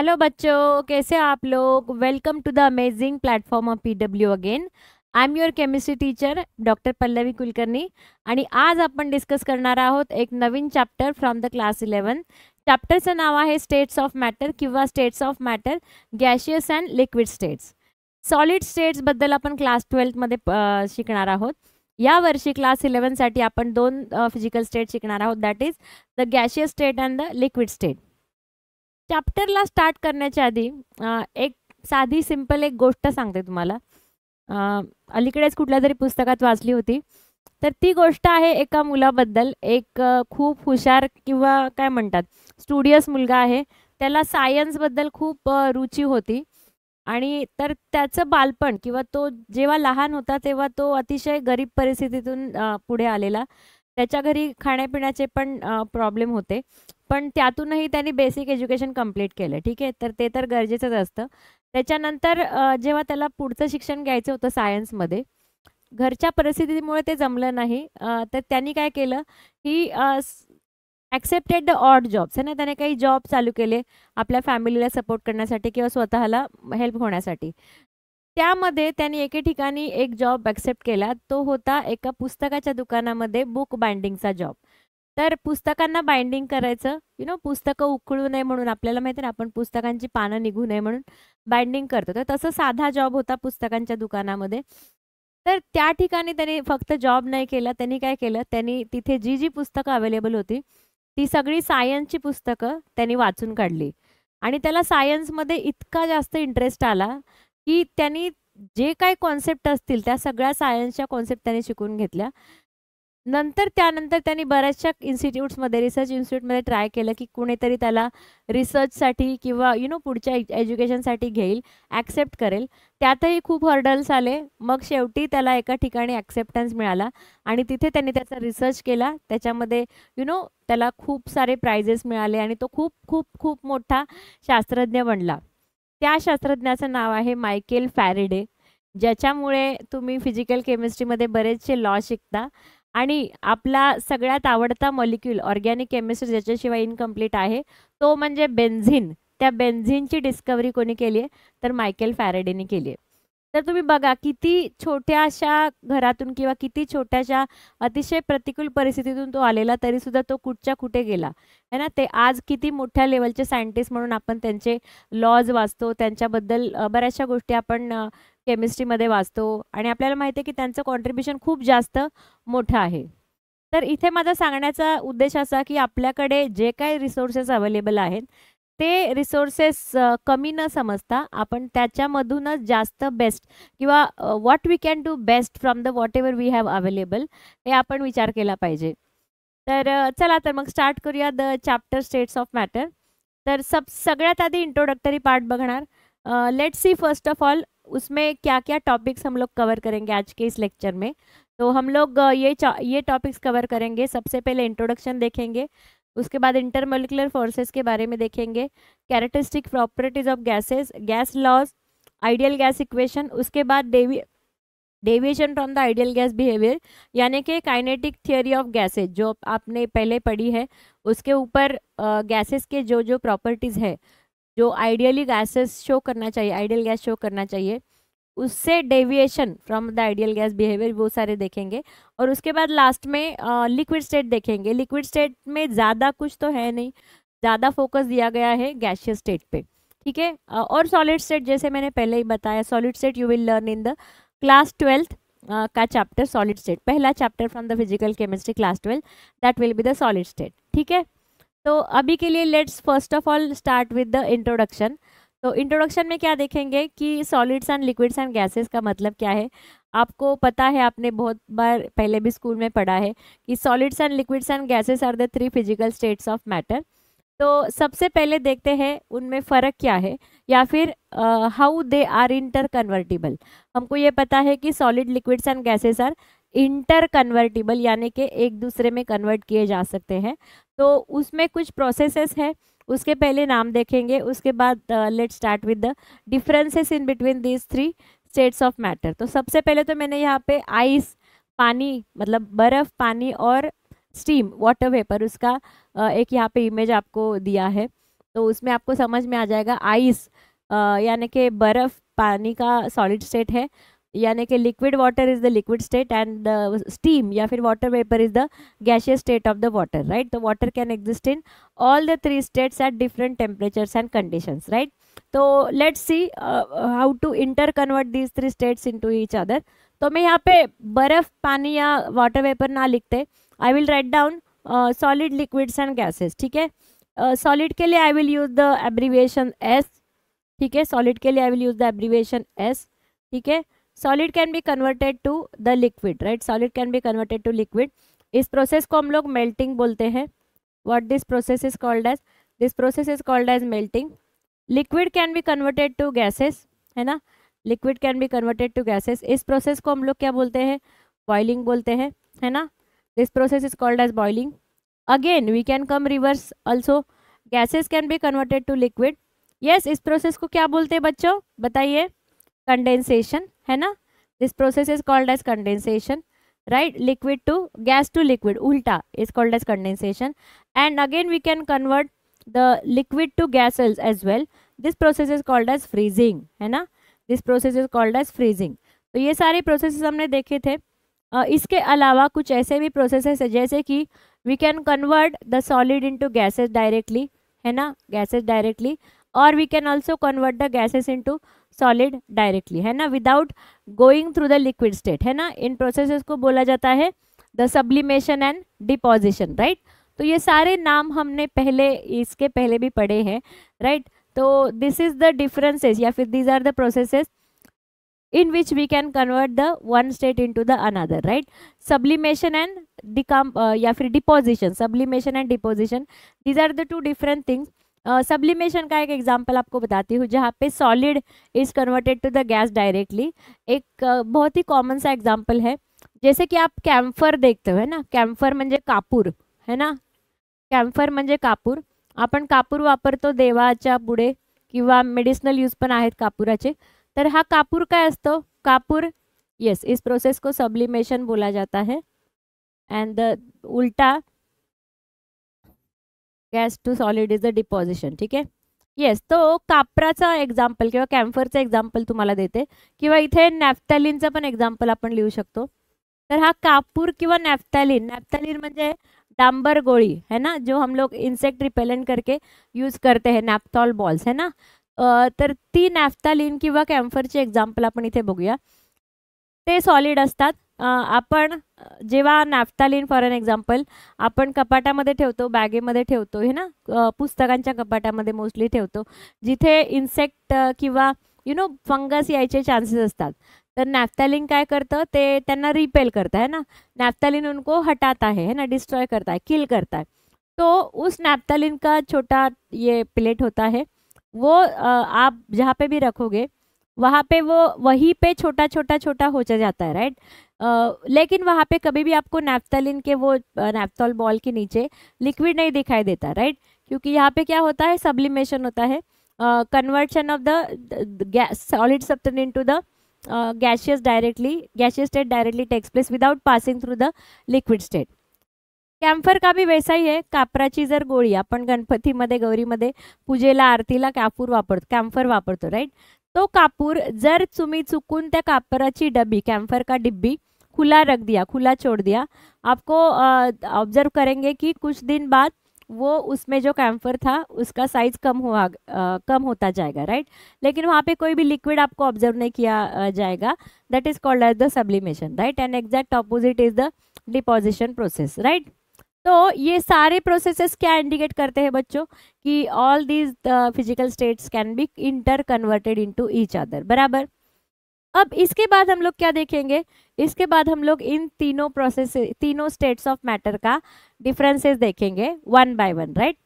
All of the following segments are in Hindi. हेलो बच्चों, कैसे आप लोग। Welcome to the amazing platform of PW again. I am your chemistry teacher doctor Pallavi Kulkarni आणि आज आपण डिस्कस करणार आहोत एक नवीन चॅप्टर फ्रॉम द क्लास 11। चॅप्टरचं नाव आहे स्टेट्स ऑफ मॅटर किंवा states of matter, gaseous and liquid states. Solid स्टेट्सबद्दल आपण क्लास 12मध्ये शिकणार आहोत। या वर्षी क्लास 11 साठी आपण दोन फिजिकल स्टेट शिकणार आहोत, that is the gaseous state and the liquid state. चॅप्टरला स्टार्ट करण्याच्या आधी एक साधी सिंपल एक गोष्ट सांगते तुम्हाला। अलीकडेच कुठल्यातरी पुस्तकात वाचली होती, तर ती गोष्ट आहे एका मुलाबद्दल। एक खूप हुशार किंवा काय म्हणतात स्टुडियस मुलगा आहे, त्याला सायन्सबद्दल खूप रुची होती आणि तर त्याचं बालपण किंवा तो जेव्हा लहान होता तेव्हा तो अतिशय गरीब परिस्थितीतून पुढे आलेला। त्याच्या घरी खाण्यापिण्याचे पण प्रॉब्लेम होते, पण त्यातूनही त्यांनी बेसिक एज्युकेशन कंप्लीट केलं, ठीक आहे। तर ते तर गरजेचंच असतं। त्याच्यानंतर जेव्हा त्याला पुढचं शिक्षण घ्यायचं होतं सायन्समध्ये, घरच्या परिस्थितीमुळे ते जमलं नाही, तर त्यांनी काय केलं, he accepted the odd jobs आहे ना, त्याने काही जॉब चालू केले आपल्या फॅमिलीला सपोर्ट करण्यासाठी किंवा स्वतःला हेल्प होण्यासाठी। त्यामध्ये त्यांनी एके ठिकाणी एक जॉब ॲक्सेप्ट केला, तो होता एका पुस्तकाच्या दुकानामध्ये बुक बाइंडिंगचा जॉब। तर पुस्तकांना बाइंडिंग करायचं, यू नो, पुस्तकं उकळू नये म्हणून, आपल्याला माहिती आहे ना आपण पुस्तकांची पानं निघू नये म्हणून बाइंडिंग करतो, तर तसं साधा जॉब होता पुस्तकांच्या दुकानामध्ये। तर त्या ठिकाणी त्यांनी फक्त जॉब नाही केला, त्यांनी काय केलं, त्यांनी तिथे जी जी पुस्तकं अवेलेबल होती ती सगळी सायन्सची पुस्तकं त्यांनी वाचून काढली आणि त्याला सायन्समध्ये इतका जास्त इंटरेस्ट आला की त्यांनी जे काही कॉन्सेप्ट असतील त्या सगळ्या सायन्सच्या कॉन्सेप्ट त्यांनी शिकून घेतल्या। नंतर त्यानंतर त्यांनी बऱ्याचशा इन्स्टिट्यूट्समध्ये, रिसर्च इन्स्टिट्यूटमध्ये ट्राय केलं की कुणीतरी त्याला रिसर्चसाठी किंवा यू नो पुढच्या एज्युकेशनसाठी घेईल, ॲक्सेप्ट करेल। त्यातही खूप हर्डल्स आले, मग शेवटी त्याला एका ठिकाणी ॲक्सेप्टन्स मिळाला आणि तिथे त्यांनी त्याचा रिसर्च केला, त्याच्यामध्ये यू नो त्याला खूप सारे प्राइजेस मिळाले आणि तो खूप खूप खूप मोठा शास्त्रज्ञ बनला। त्या शास्त्रज्ञाचं नाव आहे मायकेल फॅरेडे, ज्याच्यामुळे तुम्ही फिजिकल केमिस्ट्रीमध्ये बरेचसे लॉ शिकता आणि आपला सगळ्यात आवडता मॉलिक्यूल ऑर्गॅनिक केमिस्ट्री ज्याच्याशिवाय इनकम्प्लीट आहे तो म्हणजे बेन्झिन। त्या बेन्झिनची डिस्कवरी कोणी केली आहे, तर मायकेल फॅरेडेने केली आहे। तर तुम्ही बघा किती छोट्याशा घरातून किंवा किती छोट्याशा अतिशय प्रतिकूल परिस्थितीतून तो आलेला, तरीसुद्धा तो कुठच्या कुठे गेला है ना। ते आज किती मोठ्या लेवलचे सायंटिस्ट म्हणून आपण त्यांचे लॉज वाचतो, त्यांच्याबद्दल बऱ्याचशा गोष्टी आपण केमिस्ट्रीमध्ये वाचतो आणि आपल्याला माहिती आहे की त्यांचं कॉन्ट्रीब्युशन खूप जास्त मोठं आहे। तर इथे माझा सांगण्याचा उद्देश असा की आपल्याकडे जे काही रिसोर्सेस अवेलेबल आहेत ते रिसोर्सेस कमी न समजता आपण त्याच्यामधूनच जास्त बेस्ट किंवा what we can do best from the whatever we have available, हे आपण विचार केला पाहिजे। तर चला तर मग स्टार्ट करूया the chapter states of matter. तर सगळ्यात आधी इंट्रोडक्टरी पार्ट बघणार। Let's see first of all उसमें क्या क्या टॉपिक्स हम लोग कवर करेंगे आज के इस लेक्चर में। तो हम लोग ये टॉपिक्स कवर करेंगे। सबसे पहले इंट्रोडक्शन देखेंगे, उसके बाद इंटरमोलिकुलर फोर्सेस के बारे में देखेंगे, characteristic properties of gases, gas laws, ideal gas equation, उसके बाद deviation from the ideal gas behaviour यानी कि काइनेटिक थियोरी ऑफ गैसेस जो आपने पहले पढ़ी है, उसके ऊपर गैसेस के जो जो प्रॉपर्टीज़ है जो आइडियली गैसेस शो करना चाहिए, आइडियल गैस शो करना चाहिए, उससे deviation from the ideal gas behaviour, वो सारे देखेंगे। और उसके बाद लास्ट में लिक्विड स्टेट देखेंगे। लिक्विड स्टेट में ज़्यादा कुछ तो है नहीं, ज़्यादा फोकस दिया गया है गैशियस स्टेट पे, ठीक है। और सॉलिड स्टेट जैसे मैंने पहले ही बताया, solid state you will learn in the class 12th का चैप्टर सॉलिड स्टेट, पहला chapter from the physical chemistry class 12 that will be the solid state, ठीक है। तो अभी के लिए let's first of all start with the introduction. तो इंट्रोडक्शन में क्या देखेंगे कि solids and liquids and gases का मतलब क्या है। आपको पता है, आपने बहुत बार पहले भी स्कूल में पढ़ा है कि solids and liquids and gases are the three physical states of matter. तो सबसे पहले देखते हैं उनमें फ़र्क क्या है या फिर how they are interconvertible. हमको ये पता है कि solid liquids and gases are interconvertible यानी कि एक दूसरे में कन्वर्ट किए जा सकते हैं। तो उसमें कुछ प्रोसेसेस है, उसके पहले नाम देखेंगे, उसके बाद let's start with the differences in between these three states of matter. तो सबसे पहले तो मैंने यहाँ पे आइस, पानी मतलब बर्फ़, पानी और स्टीम वाटर वेपर, उसका एक यहाँ पे इमेज आपको दिया है। तो उसमें आपको समझ में आ जाएगा आइस यानी कि बर्फ़ पानी का सॉलिड स्टेट है, यानी कि liquid water is the liquid state and steam या फिर water vapour is the gaseous state of the water, right. तो water can exist in all the three states at different temperatures and conditions, right. तो let's see how to interconvert these three states into each other. तो मैं यहाँ पे बर्फ़ पानी या वाटर वेपर ना लिखते, I will write down solid liquids and gases. ठीक है, सॉलिड के लिए I will use the abbreviation S. ठीक है, सॉलिड के लिए I will use the abbreviation S. ठीक है, solid can be converted to the liquid, right. Solid can be converted to liquid. इस प्रोसेस को हम लोग मेल्टिंग बोलते हैं. What this process is called as, this process is called as melting. Liquid can be converted to gases, है ना, liquid can be converted to gases. इस प्रोसेस को हम लोग क्या बोलते हैं, बॉइलिंग बोलते हैं, है ना. This process is called as boiling. Again we can come reverse also, gases can be converted to liquid. Yes, इस प्रोसेस को क्या बोलते हैं बच्चों, बताइए, कंडेंसेशन, है ना. This process is called as condensation, right. Liquid to gas to liquid उल्टा is called as condensation. And again we can convert the liquid to gas as well. This process is called as freezing, है ना. This process is called as freezing. तो ये सारे प्रोसेसेस हमने देखे थे. इसके अलावा कुछ ऐसे भी प्रोसेसेस है जैसे कि we can convert the solid into gases directly, है ना, गैसेस डायरेक्टली. और we can also convert the gases into solid directly, है ना, without going through the liquid state, है ना. इन प्रोसेसेस को बोला जाता है the sublimation and deposition, right. तो ये सारे नाम हमने पहले, इसके पहले भी पढ़े हैं, राइट. तो दिस इज द डिफरेंसेस या फिर these are the processes in which we can convert the one state into the another, right. Sublimation and deposition, sublimation and deposition, these are the two different things. Sublimation का एक example आपको बताती हूँ जहाँ पे solid is converted to the gas directly. एक बहुत ही common सा example है जैसे कि आप camphor देखते हो, है ना. camphor म्हणजे कापूर, है ना, camphor म्हणजे कापूर. आपण कापूर वापरतो देवाच्या पुढे किंवा medicinal use पण आहेत कापूराचे. तर हा कापूर काय असतो, कापूर. यस, इस प्रोसेस को सब्लिमेशन बोला जाता है एंड उल्टा gas to solid is the deposition. ठीक है, येस. तो कापराचा एक्झाम्पल किंवा कॅम्फरचं एक्झाम्पल तुम्हाला देते किंवा इथे नॅफ्थॅलिनचा पण एक्झाम्पल आपण लिहू शकतो. तर हा कापूर किंवा नॅफ्थॅलिन, नॅफ्थॅलिन म्हणजे डांबर गोळी, है ना, जो हम लोग इंसेक्ट रिपेलेंट करके यूज करते हैं, नॅफ्थॉल बॉल्स, है ना. तर ती नॅफ्थॅलिन किंवा कॅम्फरचे एक्झाम्पल आपण इथे बघूया. ते सॉलिड असतात. आपण जेव्हा नॅफ्थॅलिन फॉर एन एक्झाम्पल आपण कपाटामध्ये ठेवतो, बॅगेमध्ये ठेवतो, है ना, पुस्तकांच्या कपाटामध्ये मोस्टली ठेवतो जिथे इन्सेक्ट किंवा फंगस यायचे चान्सेस असतात. तर नॅफ्थॅलिन काय करतं, ते त्यांना रिपेल करता है ना. नॅफ्थॅलिन उनको हटाता है ना, डिस्ट्रॉय करता है, किल करता है. तो उस नॅफ्थॅलिन का छोटा ये प्लेट होता है, वो आप जहाँ पे भी रखोगे वहाँ पे वो वहीं पे छोटा छोटा छोटा हो जाता है, राइट. लेकिन वहाँ पे कभी भी आपको नैफ्थलिन के वो नैफ्थॉल बॉल के नीचे लिक्विड नहीं दिखाई देता, राइट. क्योंकि यहाँ पे क्या होता है, सब्लिमेशन होता है, conversion of the solid substance into the gaseous directly, gaseous state directly takes place without passing through the liquid state. Camphor का भी वैसा ही है. कापराची जर गोळी, आपण गणपतीमध्ये गौरीमध्ये पूजेला आरतीला कापूर वापरतो, कॅम्फर वापरतो, राइट. तो कापूर जर तुम्हें चुकून त्या कापराची डब्बी, कॅम्फर का डिब्बी खुला रख दिया, खुला छोड़ दिया, आपको ऑब्जर्व करेंगे कि कुछ दिन बाद वो उसमें जो कैम्फर था उसका साइज कम होता जाएगा, राइट. लेकिन वहाँ पे कोई भी लिक्विड आपको ऑब्जर्व नहीं किया जाएगा. That is called as the sublimation, right. And exact opposite is the deposition process, right. तो ये सारे प्रोसेसेस क्या इंडिकेट करते हैं बच्चों, कि all these physical states can be interconverted into each other, बराबर. अब इसके बाद हम लोग क्या देखेंगे, इसके बाद हम लोग इन तीनों प्रोसेस, तीनों स्टेट्स ऑफ मैटर का डिफरेंसेस देखेंगे वन बाय वन, राइट.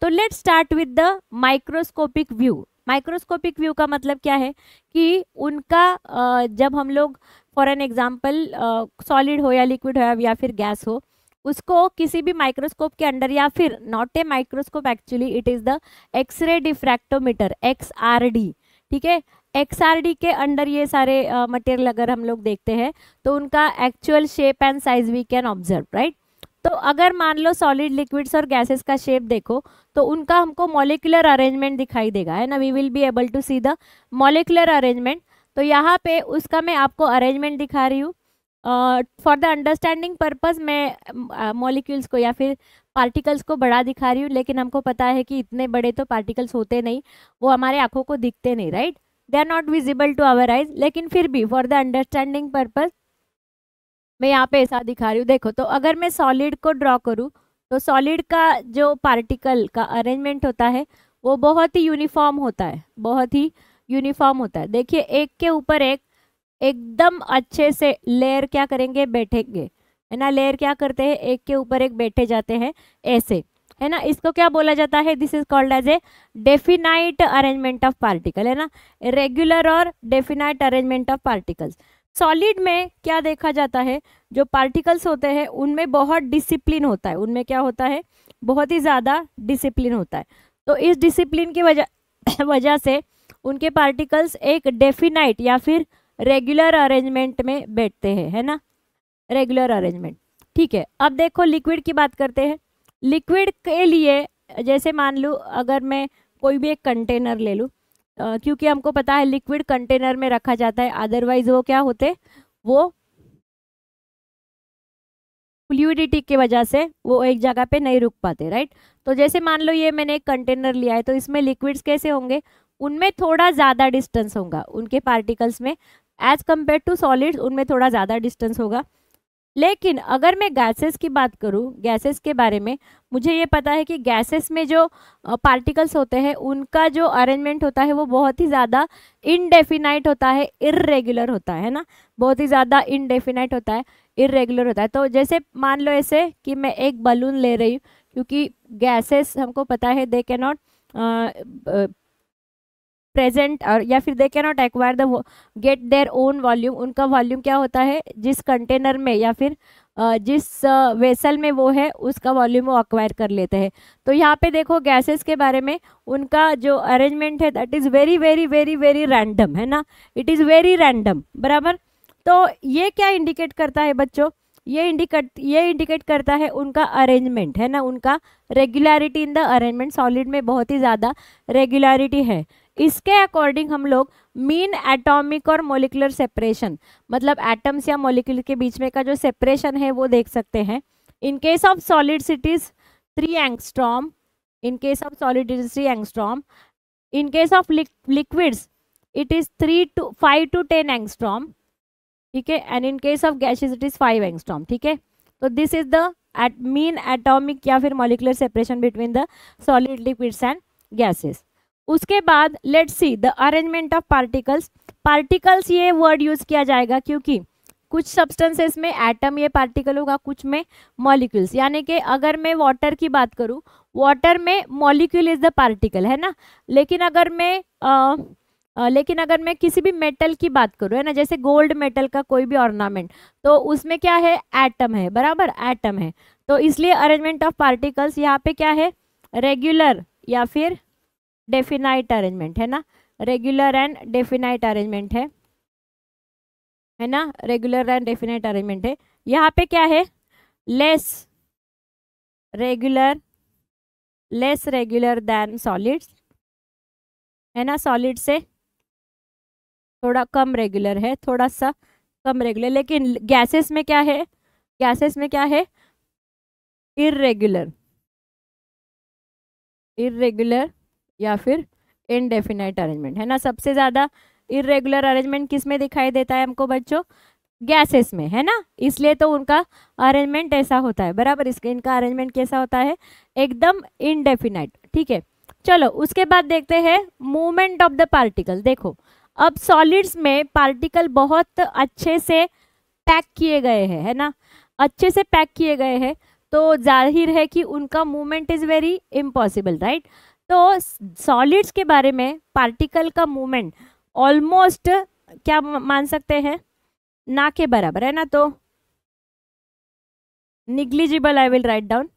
तो let's start with the microscopic view. Microscopic view का मतलब क्या है कि उनका जब हम लोग फॉर एन एग्जाम्पल सॉलिड हो या लिक्विड हो या फिर गैस हो, उसको किसी भी माइक्रोस्कोप के अंडर या फिर not a microscope actually, it is the x ray diffractometer, XRD. ठीक है, XRD के अंडर ये सारे मटेरियल अगर हम लोग देखते हैं तो उनका actual shape and size we can observe, right. तो अगर मान लो सॉलिड, लिक्विड्स और गैसेस का शेप देखो तो उनका हमको मॉलिक्यूलर अरेंजमेंट दिखाई देगा, है ना. We will be able to see the molecular arrangement. तो यहाँ पे उसका मैं आपको अरेंजमेंट दिखा रही हूँ. फॉर द अंडरस्टैंडिंग पर्पस मैं मॉलिक्यूल्स को या फिर पार्टिकल्स को बड़ा दिखा रही हूँ, लेकिन हमको पता है कि इतने बड़े तो पार्टिकल्स होते नहीं, वो हमारे आँखों को दिखते नहीं, right. They are not visible to our eyes, लेकिन फिर भी फॉर द अंडरस्टैंडिंग पर्पस मैं यहाँ पे ऐसा दिखा रही हूँ. देखो, तो अगर मैं सॉलिड को ड्रॉ करूँ तो सॉलिड का जो पार्टिकल का अरेंजमेंट होता है वो बहुत ही यूनिफॉर्म होता है, बहुत ही यूनिफॉर्म होता है. देखिए, एक के ऊपर एक एकदम अच्छे से लेयर क्या करेंगे, बैठेंगे, है ना. लेयर क्या करते हैं, एक के ऊपर एक बैठे जाते हैं ऐसे, है ना. इसको क्या बोला जाता है, this is called as a definite arrangement of particle, है ना. रेगुलर और definite arrangement of particles. Solid में क्या देखा जाता है, जो पार्टिकल्स होते हैं उनमें बहुत डिसिप्लिन होता है, उनमें क्या होता है, बहुत ही ज़्यादा डिसिप्लिन होता है. तो इस डिसिप्लिन की वजह से उनके पार्टिकल्स एक डेफिनाइट या फिर रेगुलर अरेंजमेंट में बैठते हैं, है ना, रेगुलर अरेंजमेंट. ठीक है, अब देखो लिक्विड की बात करते हैं. लिक्विड के लिए जैसे मान लो अगर मैं कोई भी एक कंटेनर ले लूँ, क्योंकि हमको पता है लिक्विड कंटेनर में रखा जाता है, अदरवाइज वो क्या होते, वो फ्लूइडिटी की वजह से वो एक जगह पे नहीं रुक पाते, राइट. तो जैसे मान लो ये मैंने एक कंटेनर लिया है, तो इसमें लिक्विड्स कैसे होंगे, उनमें थोड़ा ज़्यादा डिस्टेंस होगा उनके पार्टिकल्स में, एज कम्पेयर टू सॉलिड्स उनमें थोड़ा ज़्यादा डिस्टेंस होगा. लेकिन अगर मैं गैसेस की बात करूं, गैसेस के बारे में मुझे ये पता है कि गैसेस में जो पार्टिकल्स होते हैं उनका जो अरेंजमेंट होता है वो बहुत ही ज़्यादा इनडेफिनाइट होता है, इररेगुलर होता है ना, बहुत ही ज़्यादा इनडेफिनाइट होता है, इररेगुलर होता है. तो जैसे मान लो ऐसे कि मैं एक बलून ले रही हूँ, क्योंकि गैसेस हमको पता है दे कैन नॉट प्रेजेंट और या फिर they can not acquire the get their own volume. उनका वॉल्यूम क्या होता है, जिस कंटेनर में या फिर जिस वेसल में वो है उसका वॉल्यूम वो एक्वायर कर लेते हैं. तो यहाँ पे देखो गैसेस के बारे में उनका जो अरेंजमेंट है that is very very very very random, है ना, इट इज़ वेरी रैंडम, बराबर. तो ये क्या इंडिकेट करता है बच्चों, ये इंडिकेट करता है उनका अरेंजमेंट, है ना, उनका regularity in the arrangement. Solid में बहुत ही ज़्यादा रेगुलरिटी है. इसके अकॉर्डिंग हम लोग मीन एटॉमिक और मोलिकुलर सेपरेशन, मतलब एटम्स या मोलिकुल के बीच में का जो सेपरेशन है वो देख सकते हैं. In case of solids it is 3 angstrom, in case of solid it is 3 angstrom, in case of liquids it is 5 to 10 angstrom, ठीक है, and in case of gases it is 5 angstrom, ठीक है. तो this is the mean atomic या फिर molecular separation between the solid, liquids and gases. उसके बाद let's see the arrangement of particles. Particles ये वर्ड यूज़ किया जाएगा क्योंकि कुछ सब्सटेंसेस में एटम ये पार्टिकल होगा, कुछ में मॉलिक्यूल्स. यानी कि अगर मैं वाटर की बात करूँ, वाटर में मॉलिक्यूल इज़ द पार्टिकल, है ना. लेकिन अगर मैं किसी भी मेटल की बात करूँ, है ना, जैसे गोल्ड मेटल का कोई भी ऑर्नामेंट, तो उसमें क्या है, एटम है, बराबर, एटम है. तो इसलिए अरेंजमेंट ऑफ पार्टिकल्स यहाँ पे क्या है, रेगुलर या फिर डेफिनाइट अरेंजमेंट, है ना, रेगुलर एंड डेफिनाइट अरेंजमेंट है ना, रेगुलर एंड डेफिनाइट अरेंजमेंट है. यहाँ पे क्या है, less regular, less regular than solids, है ना, सॉलिड से थोड़ा कम रेगुलर है, थोड़ा सा कम रेगुलर. लेकिन गैसेस में क्या है, गैसेस में क्या है, इररेगुलर, इररेगुलर या फिर इनडेफिनाइट अरेंजमेंट, है ना. सबसे ज़्यादा इररेगुलर अरेंजमेंट किस में दिखाई देता है हमको बच्चों, गैसेस में, है ना. इसलिए तो उनका अरेंजमेंट ऐसा होता है, बराबर. इसके इनका अरेंजमेंट कैसा होता है, एकदम इनडेफिनाइट, ठीक है. चलो उसके बाद देखते हैं मूवमेंट ऑफ द पार्टिकल. देखो अब सॉलिड्स में पार्टिकल बहुत अच्छे से पैक किए गए हैं, है ना, अच्छे से पैक किए गए हैं, तो जाहिर है कि उनका movement is very impossible, right. तो सॉलिड्स के बारे में पार्टिकल का मूवमेंट ऑलमोस्ट क्या मान सकते हैं, ना के बराबर, है ना. तो negligible, I will write down.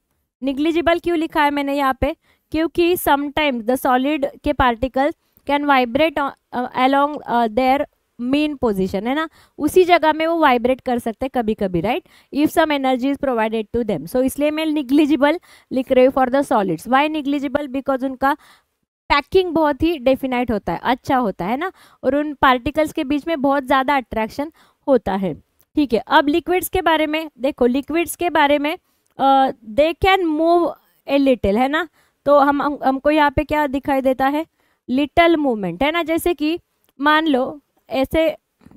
Negligible क्यों लिखा है मैंने यहाँ पे, क्योंकि समटाइम्स द सॉलिड के particle can vibrate along their mean position है ना, उसी जगह में वो वाइब्रेट कर सकते हैं कभी कभी, right, if some energy is provided to them. So इसलिए मैं निग्लिजिबल लिख रही हूँ for the solids. Why negligible? Because उनका पैकिंग बहुत ही डेफिनाइट होता है, अच्छा होता है ना, और उन पार्टिकल्स के बीच में बहुत ज़्यादा अट्रैक्शन होता है. ठीक है, अब लिक्विड्स के बारे में देखो. लिक्विड्स के बारे में they can move a little, है ना, तो हमको यहाँ पे क्या दिखाई देता है, लिटल मूवमेंट, है ना. जैसे कि मान लो, ऐसे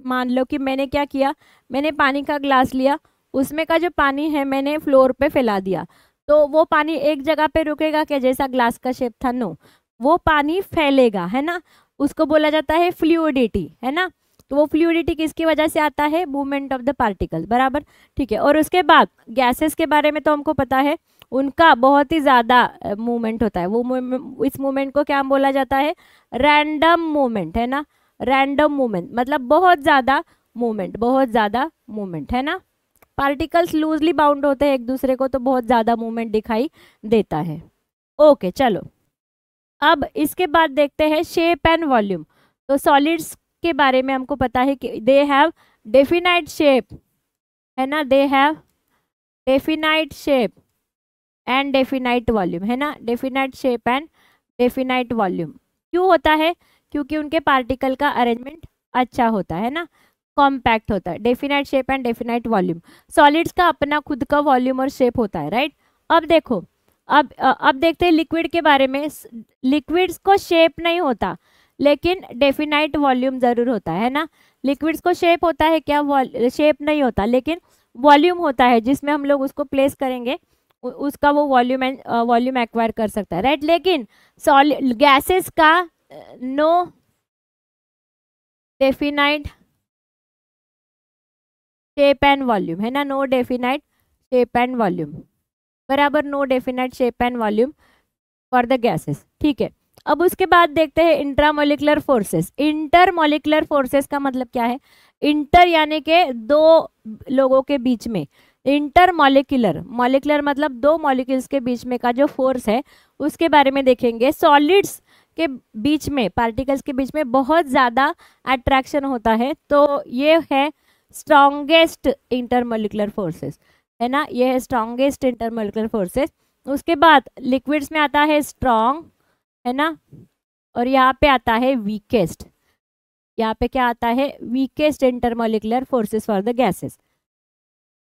मान लो कि मैंने क्या किया, मैंने पानी का ग्लास लिया, उसमें का जो पानी है मैंने फ्लोर पे फैला दिया, तो वो पानी एक जगह पे रुकेगा क्या, जैसा ग्लास का शेप था, नो, वो पानी फैलेगा, है ना, उसको बोला जाता है फ्लूइडिटी, है ना. तो वो फ्लूइडिटी किसकी वजह से आता है, मूवमेंट ऑफ द पार्टिकल, बराबर. ठीक है, और उसके बाद गैसेस के बारे में तो हमको पता है उनका बहुत ही ज़्यादा मूवमेंट होता है. वो इस मूवमेंट को क्या बोला जाता है, रैंडम मूवमेंट, है ना, रैंडम मूवमेंट मतलब बहुत ज़्यादा मूवमेंट, बहुत ज़्यादा मूवमेंट, है ना. पार्टिकल्स लूजली बाउंड होते हैं एक दूसरे को, तो बहुत ज़्यादा मूवमेंट दिखाई देता है. ओके, चलो अब इसके बाद देखते हैं शेप एंड वॉल्यूम. तो सॉलिड्स के बारे में हमको पता है कि दे हैव डेफिनाइट शेप, है ना, they have definite shape and definite volume, है ना, definite shape and definite volume. क्यों होता है, क्योंकि उनके पार्टिकल का अरेंजमेंट अच्छा होता है ना, कॉम्पैक्ट होता है. Definite shape and definite volume, solids का अपना खुद का वॉल्यूम और शेप होता है, राइट. अब देखो, अब देखते हैं लिक्विड के बारे में. लिक्विड्स को शेप नहीं होता, लेकिन डेफिनाइट वॉल्यूम ज़रूर होता है ना. लिक्विड्स को शेप होता है क्या, शेप नहीं होता, लेकिन वॉल्यूम होता है, जिसमें हम लोग उसको प्लेस करेंगे उसका वो वॉल्यूम एक्वायर कर सकता है, राइट. लेकिन सॉलिड गैसेस का no definite shape and volume, है ना, no definite shape and volume, बराबर, no definite shape and volume for the gases. ठीक है, अब उसके बाद देखते हैं इंट्रामोलिकुलर फोर्सेस. इंटरमोलिकुलर फोर्सेस का मतलब क्या है, इंटर यानी के दो लोगों के बीच में, इंटरमोलिकुलर, मॉलिकुलर मतलब दो मॉलिक्यूल्स के बीच में का जो फोर्स है उसके बारे में देखेंगे. सॉलिड्स के बीच में, पार्टिकल्स के बीच में बहुत ज़्यादा अट्रैक्शन होता है, तो ये है स्ट्रॉन्गेस्ट इंटरमोलिकुलर फोर्सेस, है ना, ये है स्ट्रॉन्गेस्ट इंटरमोलिकुलर फोर्सेस. उसके बाद लिक्विड्स में आता है स्ट्रॉन्ग, है ना, और यहाँ पे आता है वीकेस्ट, यहाँ पे क्या आता है, weakest intermolecular forces for the gases.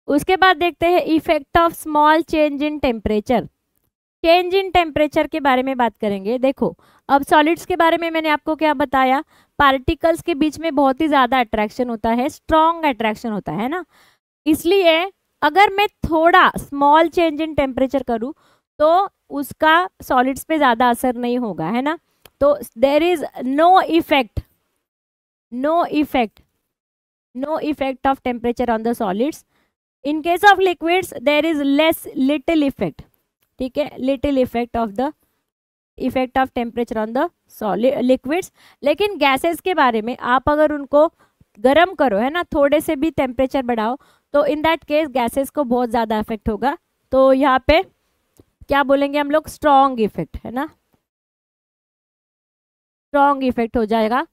उसके बाद देखते हैं effect of small change in temperature. Change in temperature के बारे में बात करेंगे. देखो, अब सॉलिड्स के बारे में मैंने आपको क्या बताया, पार्टिकल्स के बीच में बहुत ही ज़्यादा अट्रैक्शन होता है, स्ट्रॉन्ग अट्रैक्शन होता है ना, इसलिए अगर मैं थोड़ा स्मॉल चेंज इन टेम्परेचर करूँ तो उसका सॉलिड्स पे ज़्यादा असर नहीं होगा, है ना. तो there is no effect, no effect, no effect of temperature on the solids. In case of liquids there is less, little effect, ठीक है, little effect of the effect of temperature on the solid liquids. लेकिन गैसेस के बारे में आप अगर उनको गर्म करो, है ना, थोड़े से भी टेम्परेचर बढ़ाओ, तो इन दैट केस गैसेस को बहुत ज़्यादा इफेक्ट होगा. तो यहाँ पे क्या बोलेंगे हम लोग, स्ट्रॉन्ग इफेक्ट, है ना, स्ट्रॉन्ग इफेक्ट हो जाएगा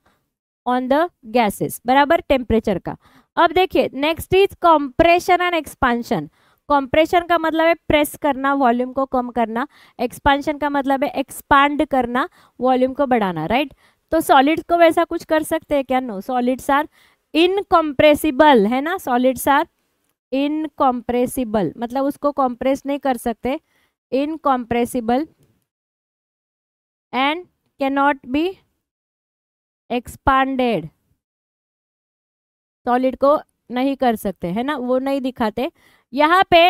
ऑन द गैसेस, बराबर, टेम्परेचर का. अब देखिए next is compression and expansion. Compression का मतलब है प्रेस करना, वॉल्यूम को कम करना. एक्सपांशन का मतलब है एक्सपांड करना, वॉल्यूम को बढ़ाना, राइट. तो सॉलिड्स को वैसा कुछ कर सकते हैं क्या, नो. सॉलिड्स आर इनकम्प्रेसिबल, है ना, सॉलिड्स आर इनकम्प्रेसिबल मतलब उसको कंप्रेस नहीं कर सकते, incompressible and can not be expanded. Solid को नहीं कर सकते, है ना, वो नहीं दिखाते. यहाँ पे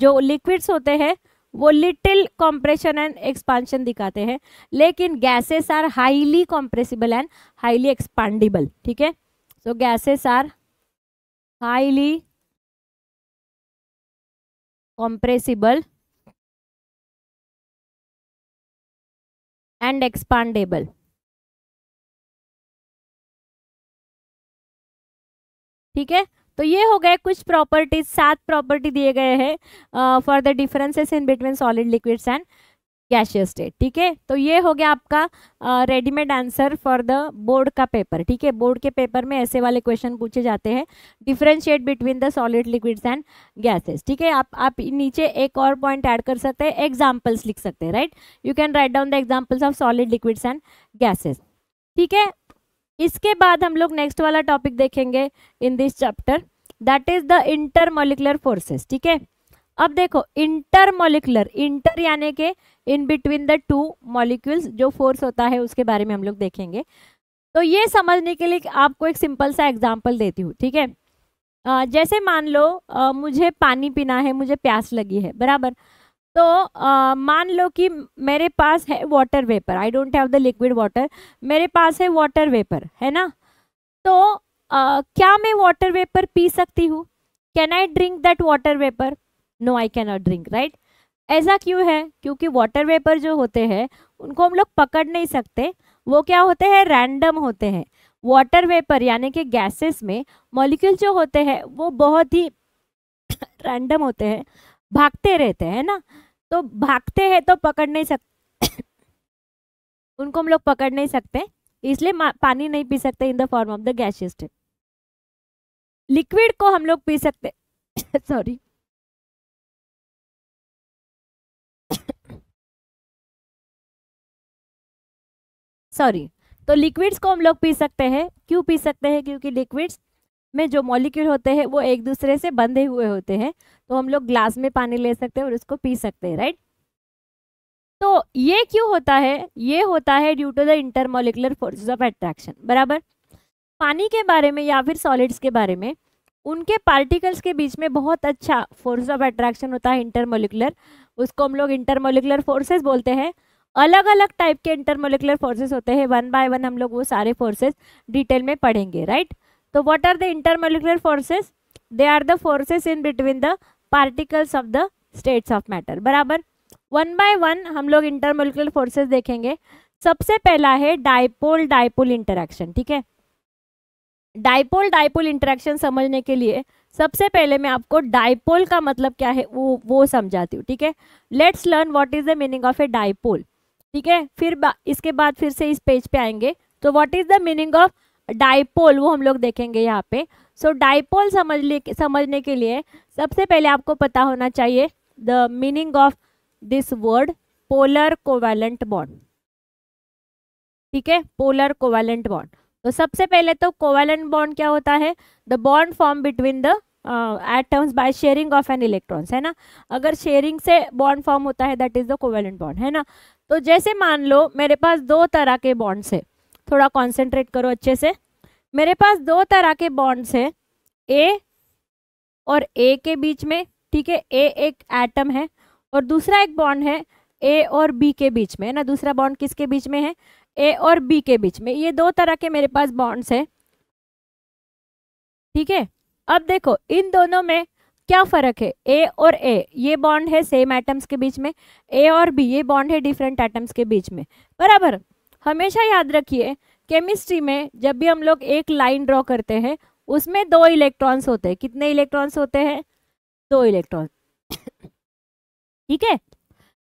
जो लिक्विड्स होते हैं वो लिटिल कंप्रेशन एंड एक्सपांशन दिखाते हैं, लेकिन gases are highly compressible and highly expandable. ठीक है, so gases are highly compressible and expandable. ठीक है, तो ये हो गए कुछ प्रॉपर्टीज. 7 प्रॉपर्टी दिए गए हैं for the differences in between solid, liquids and gaseous state. ठीक है, तो ये हो गया आपका readymade answer for the board का पेपर. ठीक है, बोर्ड के पेपर में ऐसे वाले क्वेश्चन पूछे जाते हैं, differentiate between the solid liquids and gases. ठीक है, आप नीचे एक और पॉइंट ऐड कर सकते हैं, एग्जाम्पल्स लिख सकते हैं. Right, you can write down the examples of solid liquids and gases. ठीक है, इसके बाद हम लोग नेक्स्ट वाला टॉपिक देखेंगे in this chapter, that is the intermolecular forces. ठीक है, अब देखो इंटरमोलिकुलर, इंटर यानी के in between the two molecules जो फोर्स होता है उसके बारे में हम लोग देखेंगे. तो ये समझने के लिए आपको एक सिंपल सा एग्जांपल देती हूँ. ठीक है, जैसे मान लो मुझे पानी पीना है, मुझे प्यास लगी है, बराबर. तो मान लो कि मेरे पास है water vapour, I don't have the liquid water, मेरे पास है वाटर वेपर, है ना. तो क्या मैं वाटर वेपर पी सकती हूँ? Can I drink that water vapour? No, I can not drink. Right, ऐसा क्यों है? क्योंकि वाटर वेपर जो होते हैं उनको हम लोग पकड़ नहीं सकते, वो क्या होते हैं, रैंडम होते हैं. वाटर वेपर यानी कि गैसेस में मॉलिक्यूल जो होते हैं वो बहुत ही रैंडम होते हैं, भागते रहते हैं ना. तो भागते हैं तो पकड़ नहीं सकते उनको हम लोग पकड़ नहीं सकते, इसलिए पानी नहीं पी सकते in the form of the gaseous state. Liquid को हम लोग पी सकते सॉरी सॉरी तो लिक्विड्स को हम लोग पी सकते हैं. क्यों पी सकते हैं? क्योंकि लिक्विड्स में जो मॉलिक्यूल होते हैं वो एक दूसरे से बंधे हुए होते हैं, तो हम लोग ग्लास में पानी ले सकते हैं और उसको पी सकते हैं. राइट, तो ये क्यों होता है? ये होता है due to the intermolecular forces of attraction. बराबर, पानी के बारे में या फिर सॉलिड्स के बारे में उनके पार्टिकल्स के बीच में बहुत अच्छा फोर्स ऑफ अट्रैक्शन होता है इंटरमॉलिक्यूलर, उसको हम लोग इंटरमॉलिक्यूलर फोर्सेस बोलते हैं. अलग अलग टाइप के इंटरमॉलिक्यूलर फोर्सेस होते हैं, वन बाय वन हम लोग वो सारे फोर्सेस डिटेल में पढ़ेंगे. राइट, तो what are the intermolecular forces? They are the forces in between the particles of the states of matter. बराबर, वन बाय वन हम लोग इंटरमॉलिक्यूलर फोर्सेस देखेंगे. सबसे पहला है डायपोल डायपोल इंटरेक्शन. ठीक है, डायपोल डायपोल इंटरेक्शन समझने के लिए सबसे पहले मैं आपको डायपोल का मतलब क्या है वो समझाती हूँ. ठीक है, let's learn what is the meaning of a dipole. ठीक है, फिर इसके बाद फिर से इस पेज पे आएंगे, तो what is the meaning of dipole वो हम लोग देखेंगे यहाँ पे. सो डायपोल समझने के लिए सबसे पहले आपको पता होना चाहिए the meaning of this word, polar covalent bond. ठीक है, पोलर कोवैलेंट बॉन्ड. तो सबसे पहले तो कोवैलेंट बॉन्ड क्या होता है? The bond form between the atoms by sharing of an electrons, है ना. अगर शेयरिंग से बॉन्ड फॉर्म होता है that is the covalent bond, है ना. तो जैसे मान लो मेरे पास दो तरह के बॉन्ड्स है, थोड़ा कॉन्सेंट्रेट करो अच्छे से. मेरे पास दो तरह के बॉन्ड्स है, ए और ए के बीच में. ठीक है, ए एक एटम है और दूसरा एक बॉन्ड है ए और बी के बीच में, है ना. दूसरा बॉन्ड किसके बीच में है? ए और बी के बीच में. ये दो तरह के मेरे पास बॉन्ड्स है. ठीक है, अब देखो इन दोनों में क्या फ़र्क है. ए और ए ये बॉन्ड है सेम एटम्स के बीच में, ए और बी ये बॉन्ड है डिफरेंट एटम्स के बीच में. बराबर, हमेशा याद रखिए केमिस्ट्री में जब भी हम लोग एक लाइन ड्रॉ करते हैं उसमें दो इलेक्ट्रॉन्स होते हैं. कितने इलेक्ट्रॉन्स होते हैं? दो इलेक्ट्रॉन. ठीक है,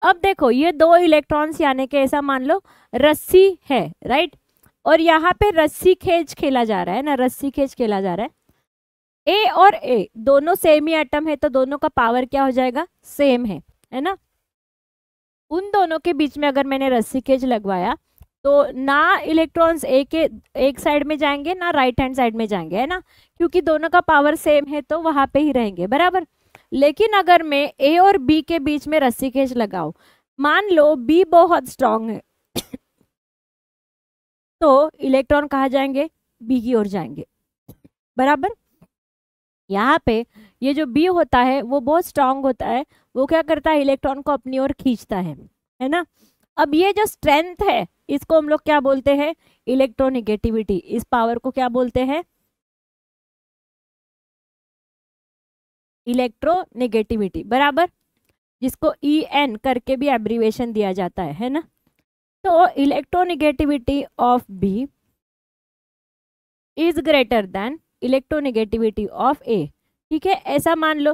अब देखो ये दो इलेक्ट्रॉन्स यानी कि ऐसा मान लो रस्सी है, राइट, और यहाँ पे रस्सी खींच खेला जा रहा है ना, रस्सी खींच खेला जा रहा है. ए और ए दोनों सेम ही एटम है तो दोनों का पावर क्या हो जाएगा? सेम है ना. उन दोनों के बीच में अगर मैंने रस्सी केज लगवाया तो ना इलेक्ट्रॉन्स ए के एक साइड में जाएंगे ना राइट हैंड साइड में जाएंगे, है ना, क्योंकि दोनों का पावर सेम है तो वहां पे ही रहेंगे. बराबर, लेकिन अगर मैं ए और बी के बीच में रस्सी केज लगाऊं, मान लो बी बहुत स्ट्रांग है तो इलेक्ट्रॉन कहाँ जाएंगे? बी की ओर जाएंगे. बराबर, यहाँ पे ये जो बी होता है वो बहुत स्ट्रांग होता है, वो क्या करता है? इलेक्ट्रॉन को अपनी ओर खींचता है ना. अब ये जो स्ट्रेंथ है इसको हम लोग क्या बोलते हैं? इलेक्ट्रोनेगेटिविटी. इस पावर को क्या बोलते हैं? इलेक्ट्रोनेगेटिविटी. बराबर, जिसको EN करके भी एब्रीवेशन दिया जाता है ना. तो electronegativity of B is greater than electronegativity of A. ठीक है, ऐसा मान लो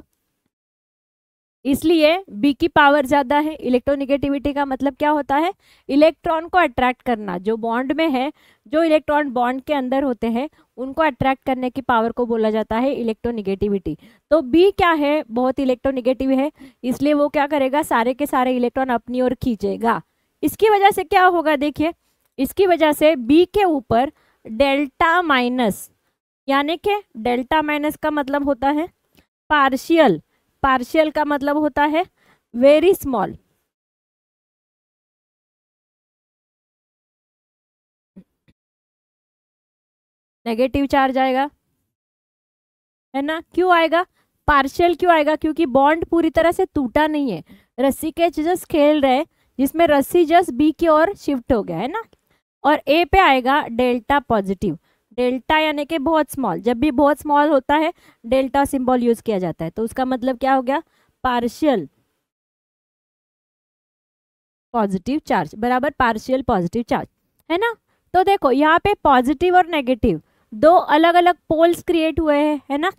इसलिए बी की पावर ज़्यादा है। इलेक्ट्रोनिगेटिविटी का मतलब क्या होता है, इलेक्ट्रॉन को अट्रैक्ट करना, जो बॉन्ड में है, जो इलेक्ट्रॉन बॉन्ड के अंदर होते हैं उनको अट्रैक्ट करने की पावर को बोला जाता है इलेक्ट्रोनिगेटिविटी। तो बी क्या है, बहुत इलेक्ट्रोनिगेटिव है, इसलिए वो क्या करेगा, सारे के सारे इलेक्ट्रॉन अपनी ओर खींचेगा। इसकी वजह से क्या होगा, देखिए इसकी वजह से बी के ऊपर डेल्टा माइनस, यानी कि डेल्टा माइनस का मतलब होता है पार्शियल, पार्शियल का मतलब होता है वेरी स्मॉल, नेगेटिव चार्ज आएगा, है ना। क्यों आएगा पार्शियल, क्यों आएगा, क्योंकि बॉन्ड पूरी तरह से टूटा नहीं है, रस्सी के जस्ट खेल रहे, जिसमें रस्सी जस्ट बी की ओर शिफ्ट हो गया है ना। और ए पे आएगा डेल्टा पॉजिटिव, डेल्टा यानी कि बहुत स्मॉल, जब भी बहुत स्मॉल होता है डेल्टा सिंबल यूज किया जाता है, तो उसका मतलब क्या हो गया, पार्शियल पॉजिटिव चार्ज बराबर पार्शियल पॉजिटिव चार्ज, है ना। तो देखो यहाँ पे पॉजिटिव और नेगेटिव दो अलग अलग पोल्स क्रिएट हुए हैं, है ना।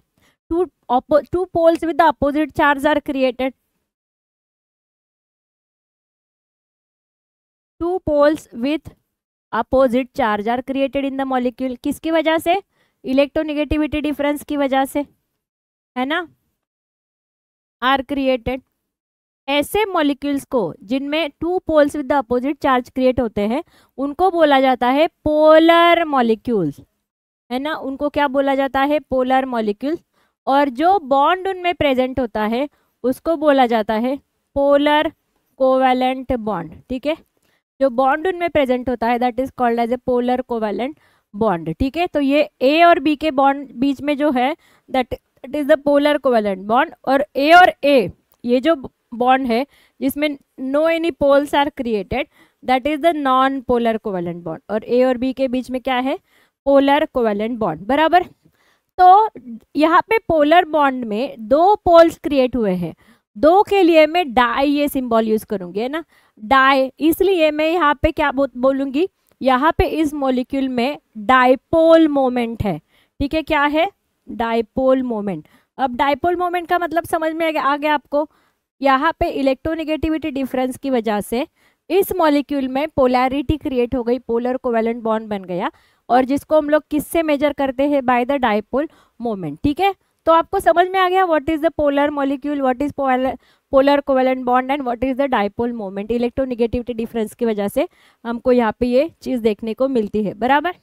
Two poles with the opposite charge are created, two poles with opposite charge are created in the molecule. किसकी वजह से, इलेक्ट्रोनेगेटिविटी डिफरेंस की वजह से, है ना, आर क्रिएटेड। ऐसे मॉलिक्यूल्स को जिनमें two poles with the opposite charge create होते हैं उनको बोला जाता है पोलर मॉलिक्यूल्स, है ना, उनको क्या बोला जाता है, पोलर मॉलिक्यूल्स। और जो बॉन्ड उनमें प्रेजेंट होता है उसको बोला जाता है पोलर कोवैलेंट बॉन्ड, ठीक है, जो बॉन्ड उनमें प्रेजेंट होता है that is called as a polar covalent bond, ठीक है। तो ये ए और बी के बॉन्ड बीच में जो है that is the polar covalent bond. और ए ये जो बॉन्ड है जिसमें no any poles are created that is the non polar covalent bond. और ए और बी के बीच में क्या है, पोलर कोवैलेंट बॉन्ड, बराबर। तो यहाँ पे पोलर बॉन्ड में दो पोल्स क्रिएट हुए हैं, दो के लिए मैं डाई ये सिंबल यूज करूंगी, है ना, डाई। इसलिए मैं यहाँ पे क्या बोलूंगी, यहाँ पे इस मॉलिक्यूल में डाइपोल मोमेंट है, ठीक है, क्या है, डाइपोल मोमेंट। अब डाइपोल मोमेंट का मतलब समझ में आ गया आपको। यहाँ पे इलेक्ट्रोनेगेटिविटी डिफरेंस की वजह से इस मॉलिक्यूल में पोलैरिटी क्रिएट हो गई, पोलर कोवैलेंट बॉन्ड बन गया, और जिसको हम लोग किससे मेजर करते हैं, बाय द डाइपोल मोमेंट, ठीक है। तो आपको समझ में आ गया what is the polar molecule, what is polar covalent bond and what is the dipole moment. Electronegativity difference की वजह से हमको यहाँ पे ये चीज देखने को मिलती है, बराबर।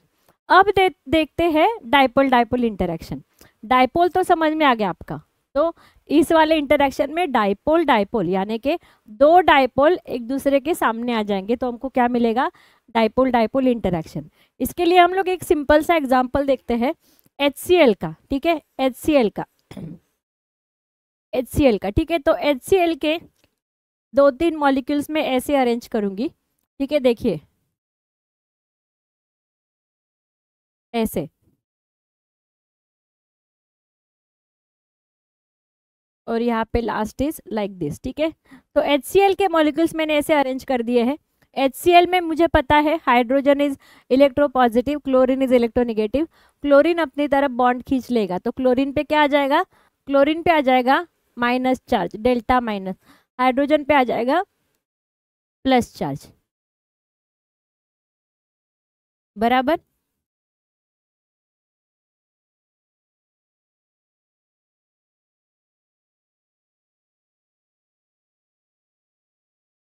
अब देखते हैं डाइपोल डाइपोल इंटरेक्शन। डाइपोल तो समझ में आ गया आपका, तो इस वाले इंटरेक्शन में डाइपोल डाइपोल यानी कि दो डाइपोल एक दूसरे के सामने आ जाएंगे, तो हमको क्या मिलेगा, डाइपोल डाइपोल इंटरेक्शन। इसके लिए हम लोग एक सिंपल सा एग्जाम्पल देखते हैं HCl का, ठीक है, HCl का, ठीक है। तो HCl के दो तीन मॉलिक्यूल्स में ऐसे अरेंज करूंगी, ठीक है, देखिए ऐसे, और यहाँ पे लास्ट इज लाइक दिस, ठीक है। तो HCl के मॉलिक्यूल्स मैंने ऐसे अरेंज कर दिए हैं। HCl में मुझे पता है hydrogen is electro positive, chlorine is electronegative. Chlorine अपनी तरफ बॉन्ड खींच लेगा, तो क्लोरीन पे क्या आ जाएगा, क्लोरीन पे आ जाएगा minus charge, delta minus. Hydrogen पे आ जाएगा प्लस चार्ज, बराबर।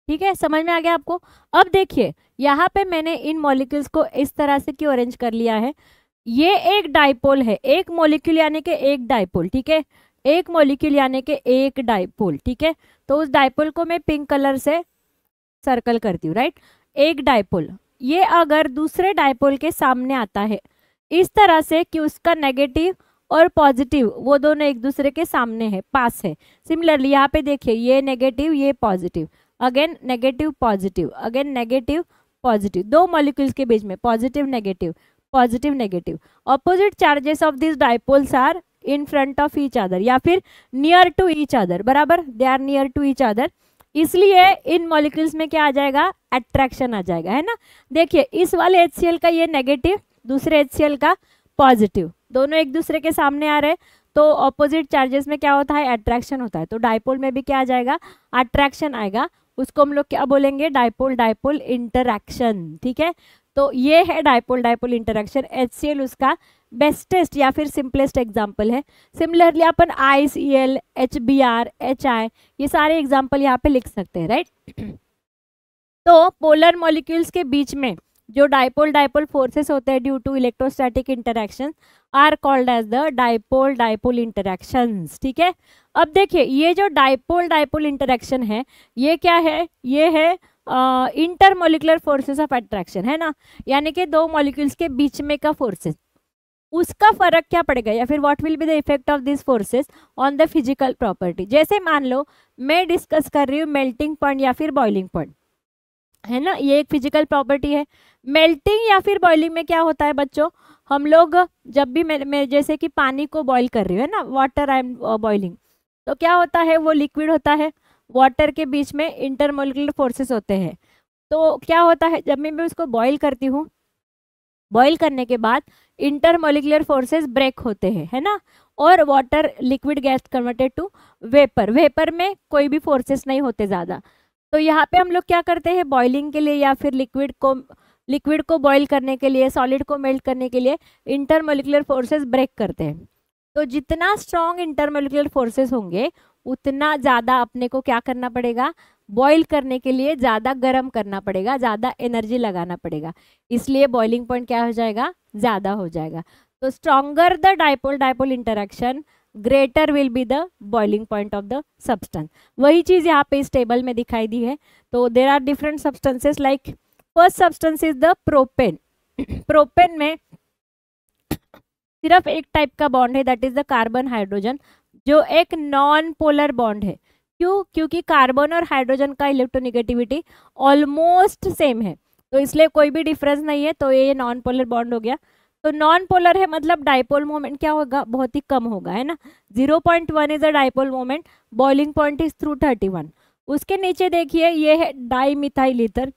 ठीक है, समझ में आ गया आपको। अब देखिए यहाँ पे मैंने इन मॉलिक्यूल्स को इस तरह से क्यों अरेंज कर लिया है, ये एक डाइपोल है, एक मॉलिक्यूल यानी कि एक डाइपोल, ठीक है, एक मॉलिक्यूल यानी कि एक डाइपोल, ठीक है। तो उस डाइपोल को मैं पिंक कलर से सर्कल करती हूँ, राइट। एक डाइपोल ये अगर दूसरे डाइपोल के सामने आता है इस तरह से कि उसका नेगेटिव और पॉजिटिव वो दोनों एक दूसरे के सामने है, पास है। सिमिलरली यहाँ पे देखिए, ये नेगेटिव ये positive, again negative positive, again negative positive, दो मॉलिक्यूल्स के बीच में positive negative, positive negative. Opposite charges of this dipoles are in front of each other या फिर नियर टू ईच अदर, बराबर, they are near to each other. इसलिए इन मॉलिक्यूल्स में क्या आ जाएगा, अट्रैक्शन आ जाएगा, है ना। देखिए इस वाले HCl का ये नेगेटिव, दूसरे HCl का पॉजिटिव, दोनों एक दूसरे के सामने आ रहे हैं, तो ऑपोजिट चार्जेस में क्या होता है, अट्रैक्शन होता है। तो डायपोल में भी क्या आ जाएगा, अट्रैक्शन आएगा, उसको हम लोग क्या बोलेंगे, डायपोल डायपोल इंटरैक्शन। ठीक है, तो ये है डायपोल डायपोल इंटरैक्शन। HCl उसका बेस्टेस्ट या फिर सिंपलेस्ट एग्जाम्पल है। सिमिलरली अपन ICl, HBr, HI ये सारे एग्जाम्पल यहाँ पे लिख सकते हैं, राइट। तो पोलर मॉलिक्यूल्स के बीच में जो डायपोल डायपोल फोर्सेस होते हैं due to electrostatic interaction are called as the dipole dipole interactions. ठीक है, अब देखिए ये जो डायपोल डायपोल इंटरैक्शन है ये क्या है, ये है इंटरमोलिकुलर फोर्सेस ऑफ अट्रैक्शन, है ना, यानी कि दो मॉलिक्यूल्स के बीच में का फोर्सेस। उसका फर्क क्या पड़ेगा या फिर what will be the effect of this forces on the physical property. जैसे मान लो मैं डिस्कस कर रही हूँ मेल्टिंग पॉइंट या फिर बॉइलिंग पॉइंट, है ना, ये एक फिजिकल प्रॉपर्टी है। मेल्टिंग या फिर बॉइलिंग में क्या होता है बच्चों, हम लोग जब भी मैं जैसे कि पानी को बॉईल कर रही हूँ, है ना, वाटर आई एम बॉइलिंग, तो क्या होता है वो लिक्विड होता है, वाटर के बीच में इंटरमोलिकुलर फोर्सेस होते हैं। तो क्या होता है जब मैं उसको बॉईल करती हूँ, बॉईल करने के बाद इंटरमोलिकुलर फोर्सेस ब्रेक होते हैं, है ना, और water liquid gas converted to vapour, vapour में कोई भी फोर्सेस नहीं होते ज़्यादा। तो यहाँ पे हम लोग क्या करते हैं, बॉइलिंग के लिए या फिर लिक्विड को बॉईल करने के लिए, सॉलिड को मेल्ट करने के लिए इंटरमोलिकुलर फोर्सेस ब्रेक करते हैं। तो जितना स्ट्रॉन्ग इंटरमोलिकुलर फोर्सेस होंगे उतना ज़्यादा अपने को क्या करना पड़ेगा, बॉईल करने के लिए ज़्यादा गर्म करना पड़ेगा, ज़्यादा एनर्जी लगाना पड़ेगा, इसलिए बॉइलिंग पॉइंट क्या हो जाएगा, ज़्यादा हो जाएगा। तो stronger the dipole dipole interaction greater will be the boiling point of the substance. वही चीज़ यहाँ पे इस टेबल में दिखाई दी है। तो there are different substances, like first substance is the propane. Propane में सिर्फ एक टाइप का बॉन्ड है, that is the carbon hydrogen, जो एक नॉन पोलर बॉन्ड है। क्यों, क्योंकि कार्बन और हाइड्रोजन का इलेक्ट्रोनेगेटिविटी ऑलमोस्ट सेम है, तो इसलिए कोई भी डिफरेंस नहीं है, तो ये नॉन पोलर बॉन्ड हो गया। तो नॉन पोलर है मतलब डायपोल मोमेंट क्या होगा, बहुत ही कम होगा, है ना। 0.1 is a dipole moment, boiling point is 331। उसके नीचे देखिए ये है डाईमिथाइल ईथर,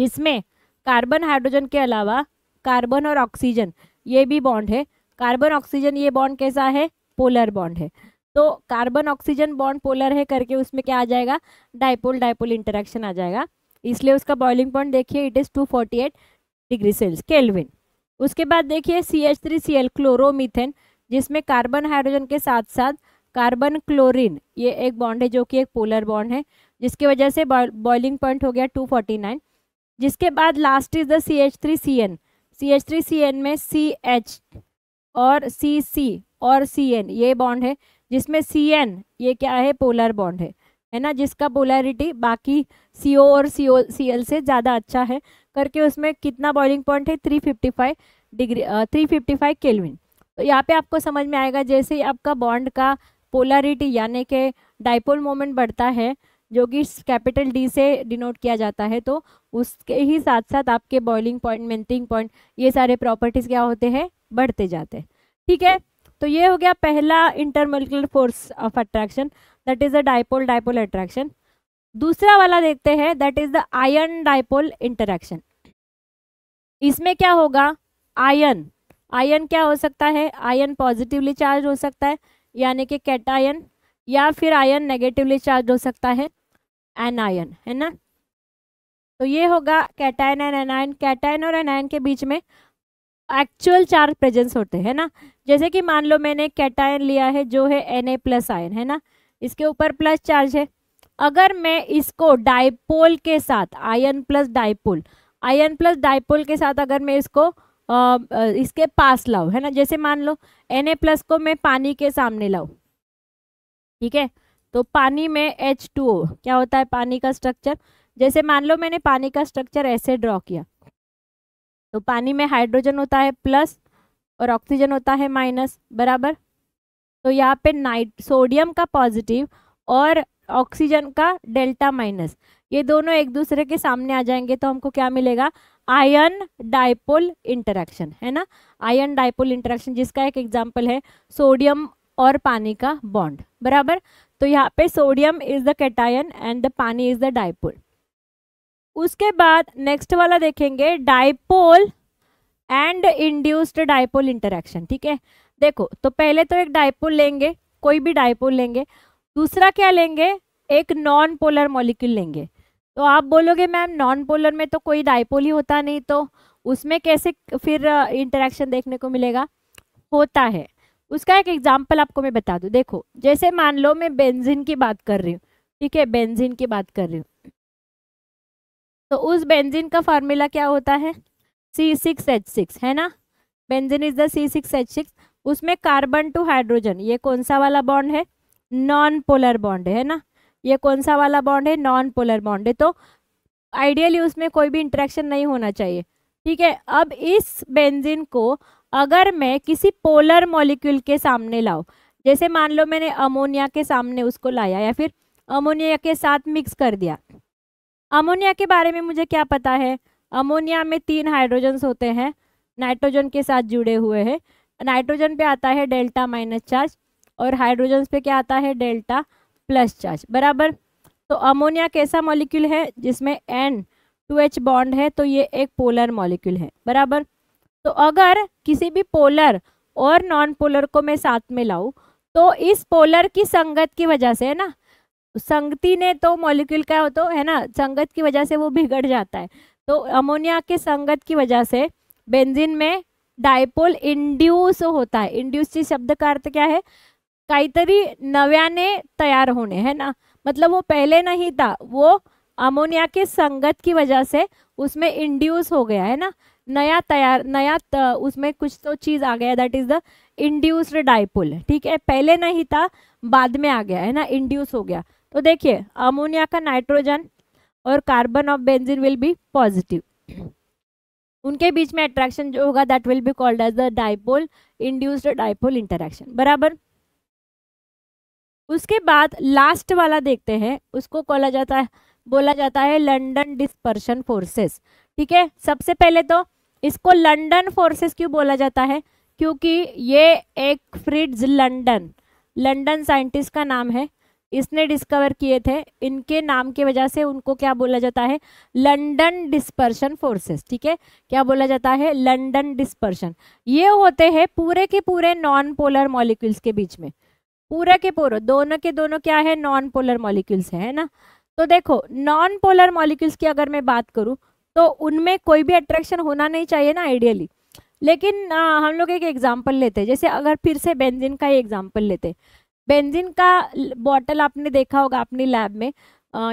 जिसमें कार्बन हाइड्रोजन के अलावा कार्बन और ऑक्सीजन ये भी बॉन्ड है। कार्बन ऑक्सीजन ये बॉन्ड कैसा है, पोलर बॉन्ड है। तो कार्बन ऑक्सीजन बॉन्ड पोलर है करके उसमें क्या आ जाएगा, डायपोल डायपोल इंटरैक्शन आ जाएगा, इसलिए उसका बॉइलिंग पॉइंट देखिए it is 248 degree Celsius kelvin. उसके बाद देखिए CH3Cl क्लोरोमीथेन, जिसमें कार्बन हाइड्रोजन के साथ साथ कार्बन क्लोरीन ये एक बॉन्ड है जो कि एक पोलर बॉन्ड है, जिसकी वजह से बॉइलिंग पॉइंट हो गया 249। जिसके बाद last is the CH3CN। CH3CN में CH और CC और CN ये बॉन्ड है, जिसमें CN ये क्या है, पोलर बॉन्ड है ना, जिसका पोलैरिटी बाकी CO और COCl से ज़्यादा अच्छा है करके उसमें कितना बॉइलिंग पॉइंट है, 355 डिग्री 355 केल्विन। तो यहाँ पे आपको समझ में आएगा जैसे ही आपका बॉन्ड का पोलैरिटी यानी कि डायपोल मोमेंट बढ़ता है, जो कि कैपिटल D से डिनोट किया जाता है, तो उसके ही साथ साथ आपके बॉइलिंग पॉइंट, मेल्टिंग पॉइंट ये सारे प्रॉपर्टीज़ क्या होते हैं, बढ़ते जाते हैं। ठीक है, तो ये हो गया पहला intermolecular force of attraction, that is the dipole dipole attraction. दूसरा वाला देखते हैं, that is the ion dipole interaction. इसमें क्या होगा, आयन क्या हो सकता है, आयन पॉजिटिवली चार्ज हो सकता है यानी कि कैटायन, या फिर आयन नेगेटिवली चार्ज हो सकता है एनायन, है ना। तो ये होगा कैटायन एंड एनायन। कैटायन और एनायन के बीच में एक्चुअल चार्ज प्रेजेंस होते हैं ना, जैसे कि मान लो मैंने कैटायन लिया है जो है Na+ आयन, है ना, इसके ऊपर प्लस चार्ज है। अगर मैं इसको डायपोल के साथ, आयन प्लस डायपोल के साथ अगर मैं इसको इसके पास लाऊं, है ना, जैसे मान लो Na+ को मैं पानी के सामने लाऊं, ठीक है, तो पानी में H2O क्या होता है, पानी का स्ट्रक्चर, जैसे मान लो मैंने पानी का स्ट्रक्चर ऐसे ड्रॉ किया, तो पानी में हाइड्रोजन होता है प्लस और ऑक्सीजन होता है माइनस, बराबर। तो यहाँ पे सोडियम का पॉजिटिव और ऑक्सीजन का डेल्टा माइनस, ये दोनों एक दूसरे के सामने आ जाएंगे, तो हमको क्या मिलेगा, आयन डायपोल इंटरैक्शन, है ना, आयन डायपोल इंटरैक्शन, जिसका एक एग्जांपल है सोडियम और पानी का बॉन्ड, बराबर। तो यहाँ पे sodium is the cation and the pani is the dipole. उसके बाद नेक्स्ट वाला देखेंगे, dipole and induced dipole interaction. ठीक है, देखो, तो पहले तो एक डायपोल लेंगे, कोई भी डायपोल लेंगे, दूसरा क्या लेंगे, एक नॉन पोलर मॉलिक्यूल लेंगे। तो आप बोलोगे मैम नॉन पोलर में तो कोई डायपोल ही होता नहीं, तो उसमें कैसे फिर इंटरेक्शन देखने को मिलेगा? होता है। उसका एक एग्जांपल आपको मैं बता दूं। देखो जैसे मान लो मैं बेंजीन की बात कर रही हूँ, ठीक है, बेंजीन की बात कर रही हूँ, तो उस बेंजीन का फार्मूला क्या होता है, C6H6 है ना, बेंजीन इज द C6H6। उसमें कार्बन टू हाइड्रोजन, ये कौन सा वाला बॉन्ड है, नॉन पोलर बॉन्ड है ना, ये कौन सा वाला बॉन्ड है, नॉन पोलर बॉन्ड है। तो आइडियली उसमें कोई भी इंटरेक्शन नहीं होना चाहिए, ठीक है। अब इस बेंजीन को अगर मैं किसी पोलर मॉलिक्यूल के सामने लाऊं, जैसे मान लो मैंने अमोनिया के सामने उसको लाया या फिर अमोनिया के साथ मिक्स कर दिया। अमोनिया के बारे में मुझे क्या पता है, अमोनिया में 3 हाइड्रोजन्स होते हैं, नाइट्रोजन के साथ जुड़े हुए हैं। नाइट्रोजन पे आता है डेल्टा माइनस चार्ज और हाइड्रोजन पे क्या आता है, डेल्टा प्लस चार्ज, बराबर। तो अमोनिया कैसा मॉलिक्यूल है, जिसमें N2H बॉन्ड है, तो ये एक पोलर मॉलिक्यूल है, बराबर। तो अगर किसी भी पोलर और नॉन पोलर को मैं साथ में लाऊं, तो इस पोलर की संगत की वजह से, है ना, संगति ने तो मॉलिक्यूल का हो तो, है ना, संगत की वजह से वो बिगड़ जाता है। तो अमोनिया के संगत की वजह से बेंजीन में डायपोल इंड्यूस होता है। इंड्यूस इस शब्द का अर्थ क्या है, काहीतरी नव्याने तयार होणे, है ना, मतलब वो पहले नहीं था, वो अमोनिया के संगत की वजह से उसमें इंड्यूस हो गया, है ना, नया तैयार, नया उसमें कुछ तो चीज़ आ गया, that is the induced dipole, ठीक है, पहले नहीं था बाद में आ गया, है ना, इंड्यूस हो गया। तो देखिए अमोनिया का नाइट्रोजन और carbon of benzene will be positive, उनके बीच में अट्रैक्शन जो होगा that will be called as the dipole induced dipole interaction, बराबर। उसके बाद लास्ट वाला देखते हैं, उसको बोला जाता है लंदन डिस्पर्शन फोर्सेस, ठीक है। सबसे पहले तो इसको लंदन फोर्सेस क्यों बोला जाता है, क्योंकि ये एक फ्रिट्ज लंदन साइंटिस्ट का नाम है, इसने डिस्कवर किए थे, इनके नाम की वजह से उनको क्या बोला जाता है, लंदन डिस्पर्शन फोर्सेस, ठीक है, क्या बोला जाता है, लंदन डिस्पर्शन। ये होते हैं पूरे के पूरे नॉन पोलर मॉलिक्यूल्स के बीच में, पूरा के पूरा, दोनों के दोनों क्या है, नॉन पोलर मॉलिक्यूल्स है ना। तो देखो नॉन पोलर मॉलिक्यूल्स की अगर मैं बात करूं, तो उनमें कोई भी अट्रैक्शन होना नहीं चाहिए ना आइडियली, लेकिन हम लोग एक एग्जांपल लेते हैं, जैसे अगर फिर से बेंजीन का ही एग्जांपल लेते हैं। बेंजीन का बॉटल आपने देखा होगा अपनी लैब में,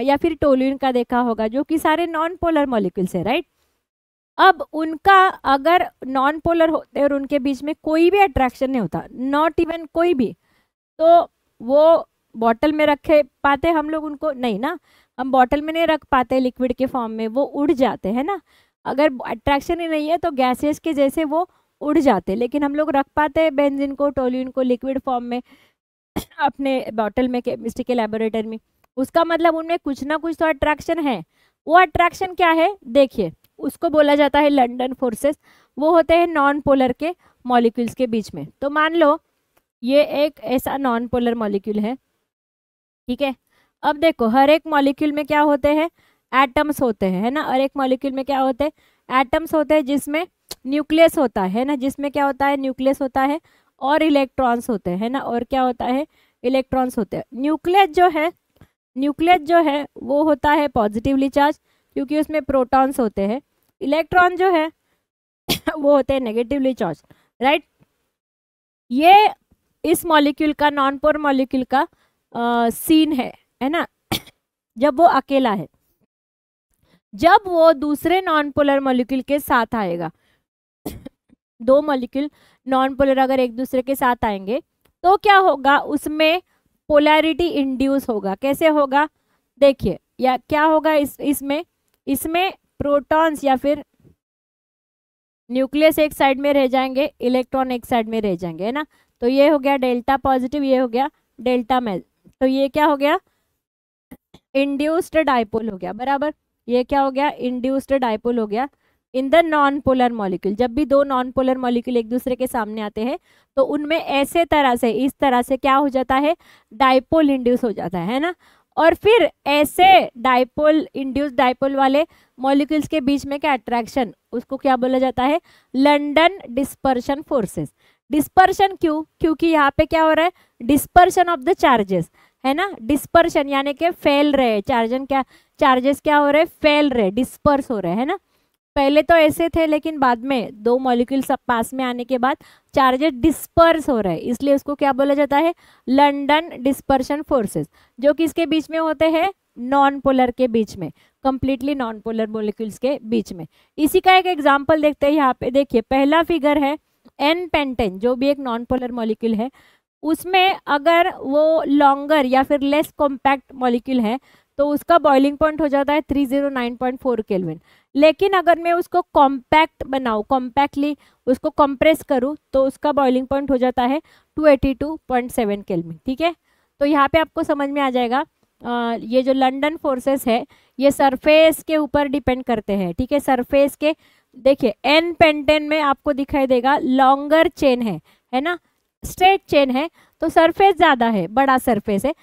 या फिर टोल्यून का देखा होगा, जो कि सारे नॉन पोलर मॉलिक्यूल्स है, राइट। अब उनका अगर नॉन पोलर होते और उनके बीच में कोई भी अट्रैक्शन नहीं होता, नॉट इवन कोई भी, तो वो बॉटल में रखे पाते हम लोग उनको, नहीं ना, हम बॉटल में नहीं रख पाते लिक्विड के फॉर्म में, वो उड़ जाते हैं ना। अगर अट्रैक्शन ही नहीं है तो गैसेस के जैसे वो उड़ जाते, लेकिन हम लोग रख पाते हैं बेंजीन को, टोल्यून को लिक्विड फॉर्म में अपने बॉटल में, केमिस्ट्री के लेबोरेटरी में। उसका मतलब उनमें कुछ ना कुछ तो अट्रैक्शन है। वो अट्रैक्शन क्या है देखिए, उसको बोला जाता है लंदन फोर्सेस। वो होते हैं नॉन पोलर के मॉलिक्यूल्स के बीच में। तो मान लो ये एक ऐसा नॉन पोलर मॉलिक्यूल है, ठीक है। अब देखो हर एक मॉलिक्यूल में क्या होते हैं, एटम्स होते हैं, है ना, हर एक मॉलिक्यूल में क्या होते हैं, एटम्स होते हैं, जिसमें न्यूक्लियस होता है ना, जिसमें क्या होता है, न्यूक्लियस होता है और इलेक्ट्रॉन्स होते हैं ना, और क्या होता है, इलेक्ट्रॉन्स होते हैं। न्यूक्लियस जो है वो होता है पॉजिटिवली चार्ज, क्योंकि उसमें प्रोटॉन्स होते हैं। इलेक्ट्रॉन जो है वो होते हैं नेगेटिवली चार्ज, राइट। ये इस मॉलिक्यूल का, नॉन पोलर मॉलिक्यूल का सीन है ना, जब वो अकेला है। जब वो दूसरे नॉन पोलर मॉलिक्यूल के साथ आएगा, दो मॉलिक्यूल नॉन पोलर अगर एक दूसरे के साथ आएंगे, तो क्या होगा, उसमें पोलैरिटी इंड्यूस होगा। कैसे होगा देखिए, या क्या होगा, इसमें प्रोटॉन्स या फिर न्यूक्लियस एक साइड में रह जाएंगे, इलेक्ट्रॉन एक साइड में रह जाएंगे, है ना। तो ये हो गया डेल्टा पॉजिटिव, ये हो गया डेल्टा माइनस, तो ये क्या हो गया, इंड्यूस्ड डायपोल हो गया, बराबर। ये क्या हो गया, इंड्यूस्ड डायपोल हो गया in the non polar molecule. जब भी दो नॉन पोलर मॉलिक्यूल एक दूसरे के सामने आते हैं, तो उनमें ऐसे तरह से, इस तरह से क्या हो जाता है, डायपोल इंड्यूस हो जाता है ना। और फिर ऐसे डायपोल इंड्यूस डायपोल वाले मॉलिक्यूल्स के बीच में क्या अट्रैक्शन, उसको क्या बोला जाता है, लंदन डिस्पर्शन फोर्सेस। डिस्पर्शन क्यों? क्योंकि यहाँ पे क्या हो रहा है, डिस्पर्शन ऑफ द चार्जेस है ना, डिस्पर्शन यानी कि फैल रहे चार्जेस क्या हो रहे, फैल रहे, डिस्पर्स हो रहे है ना। पहले तो ऐसे थे लेकिन बाद में दो मॉलिक्यूल सब पास में आने के बाद चार्जेस डिस्पर्स हो रहे हैं, इसलिए उसको क्या बोला जाता है, लंडन डिस्पर्शन फोर्सेस, जो किसके बीच में होते हैं, नॉन पोलर के बीच में, कंप्लीटली नॉन पोलर मॉलिक्यूल्स के बीच में। इसी का एक एग्जाम्पल देखते हैं यहाँ पे, देखिए पहला फिगर है एन पेंटेन, जो भी एक नॉन पोलर मॉलिक्यूल है, उसमें अगर वो लॉन्गर या फिर लेस कॉम्पैक्ट मॉलिक्यूल है तो उसका बॉइलिंग पॉइंट हो जाता है 309.4 केल्विन। लेकिन अगर मैं उसको कॉम्पैक्ट बनाऊँ, कॉम्पैक्टली उसको कंप्रेस करूँ तो उसका बॉइलिंग पॉइंट हो जाता है 282.7 केल्विन। ठीक है, तो यहाँ पे आपको समझ में आ जाएगा ये जो लंडन फोर्सेस है ये सरफेस के ऊपर डिपेंड करते हैं। ठीक है, सरफेस के, देखिए एन पेंटेन में आपको दिखाई देगा लॉन्गर चेन है ना, स्ट्रेट चेन है तो सरफेस ज़्यादा है, बड़ा सरफेस है,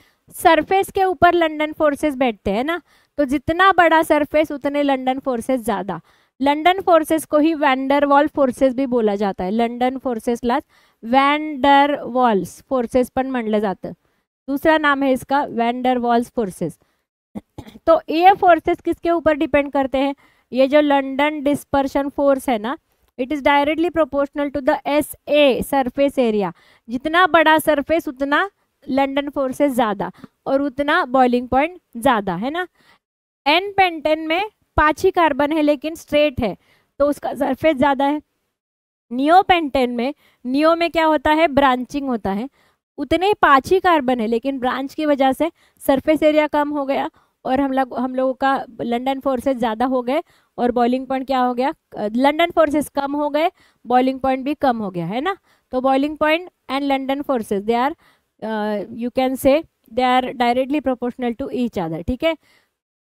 सरफेस के ऊपर लंडन फोर्सेस बैठते हैं ना, तो जितना बड़ा सरफेस उतने लंडन फोर्सेस ज़्यादा। लंडन फोर्सेस को ही वैंडरवॉल फोर्सेस भी बोला जाता है, लंडन फोर्सेसला वैंडरवॉल्स फोर्सेस पण म्हटलं जातं, दूसरा नाम है इसका वैंडरवॉल्स फोर्सेस। तो ये फोर्सेस किसके ऊपर डिपेंड करते हैं, ये जो लंडन डिस्पर्शन फोर्स है ना, it is directly proportional to the S A surface area, जितना बड़ा सरफेस उतना लंडन फोर्सेस ज़्यादा और उतना बॉइलिंग पॉइंट ज़्यादा है ना। एन पेंटेन में 5 ही कार्बन है लेकिन स्ट्रेट है तो उसका सरफेस ज़्यादा है। नियो पेंटेन में, नियो में क्या होता है, ब्रांचिंग होता है, उतने ही 5 ही कार्बन है लेकिन ब्रांच की वजह से सरफेस एरिया कम हो गया और हम लोगों का लंडन फोर्सेस ज़्यादा हो गए और बॉइलिंग पॉइंट क्या हो गया, लंडन फोर्सेस कम हो गए, बॉइलिंग पॉइंट भी कम हो गया है ना। तो boiling point and London forces they are you can say they are directly proportional to each other. ठीक है,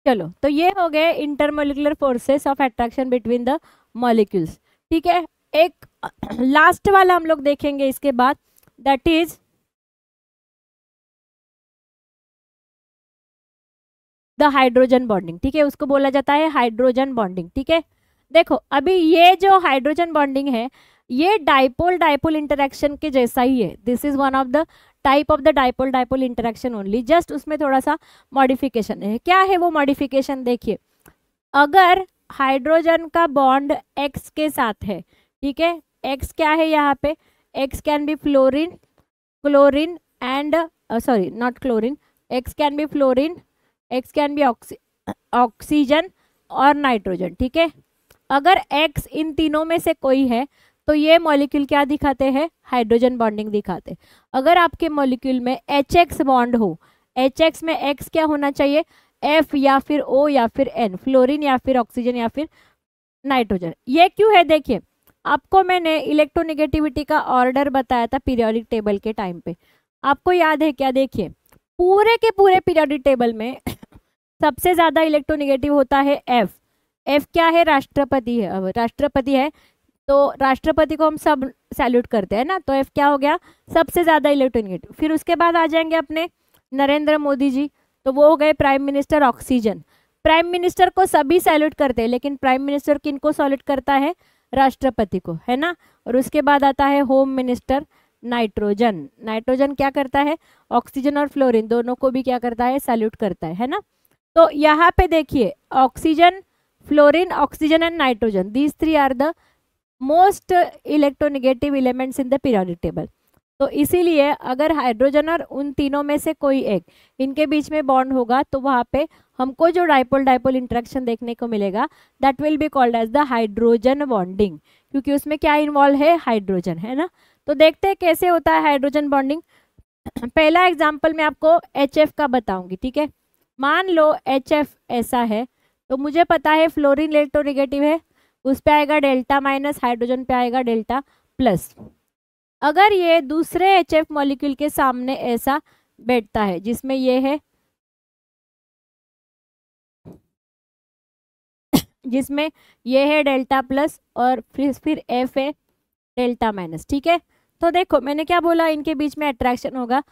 चलो तो ये हो गए intermolecular forces of attraction between the molecules. ठीक है, एक लास्ट वाला हम लोग देखेंगे इसके बाद, that is the hydrogen bonding. ठीक है, उसको बोला जाता है हाइड्रोजन बॉन्डिंग। ठीक है, देखो अभी ये जो हाइड्रोजन बॉन्डिंग है ये डाइपोल डाइपोल इंटरेक्शन के जैसा ही है, this is one of the type of the dipole dipole interaction only, just उसमें थोड़ा सा मॉडिफिकेशन है। क्या है वो मॉडिफिकेशन, देखिए अगर हाइड्रोजन का बॉन्ड एक्स के साथ है, ठीक है, एक्स क्या है यहाँ पे, X can be fluorine, chlorine and sorry not chlorine, X can be fluorine, X can be oxygen और नाइट्रोजन। ठीक है, अगर एक्स इन तीनों में से कोई है तो ये मॉलिक्यूल क्या दिखाते हैं, हाइड्रोजन बॉन्डिंग दिखाते हैं। अगर आपके मॉलिक्यूल में HX बॉन्ड हो, HX में X क्या होना चाहिए, F या फिर O या फिर N, फ्लोरीन या फिर ऑक्सीजन या फिर नाइट्रोजन। ये क्यों है, देखिए आपको मैंने इलेक्ट्रोनेगेटिविटी का ऑर्डर बताया था पीरियोडिक टेबल के टाइम पे, आपको याद है क्या, देखिए पूरे के पूरे पीरियोडिक टेबल में सबसे ज़्यादा इलेक्ट्रोनेगेटिव होता है F। F क्या है, राष्ट्रपति है, अब राष्ट्रपति है तो राष्ट्रपति को हम सब सैल्यूट करते हैं ना, तो F क्या हो गया, सबसे ज़्यादा इलेक्ट्रोनेगेटिव। फिर उसके बाद आ जाएंगे अपने नरेंद्र मोदी जी, तो वो हो गए prime minister oxygen, prime minister को सभी सैल्यूट करते हैं लेकिन प्राइम मिनिस्टर किनको सैल्यूट करता है, राष्ट्रपति को है ना। और उसके बाद आता है होम मिनिस्टर नाइट्रोजन, नाइट्रोजन क्या करता है, ऑक्सीजन और फ्लोरीन दोनों को भी क्या करता है, सैल्यूट करता है ना। तो यहाँ पे देखिए oxygen, fluorine, oxygen and nitrogen, these three are the most electronegative elements in the periodic table. तो इसीलिए अगर हाइड्रोजन और उन तीनों में से कोई एक, इनके बीच में बॉन्ड होगा तो वहाँ पे हमको जो डाइपोल डाइपोल इंटरेक्शन देखने को मिलेगा, that will be called as the hydrogen bonding, क्योंकि उसमें क्या इन्वॉल्व है, हाइड्रोजन है ना। तो देखते हैं कैसे होता है हाइड्रोजन बॉन्डिंग। पहला एग्जाम्पल मैं आपको HF का बताऊंगी। ठीक है, मान लो HF ऐसा है तो मुझे पता है फ्लोरीन इलेक्ट्रोनेगेटिव है, उस पे आएगा डेल्टा माइनस, हाइड्रोजन पे आएगा डेल्टा प्लस। अगर ये दूसरे HF मॉलिक्यूल के सामने ऐसा बैठता है जिसमें ये है, जिसमें ये है डेल्टा प्लस और फिर F है डेल्टा माइनस। ठीक है, तो देखो मैंने क्या बोला, इनके बीच में अट्रैक्शन होगा।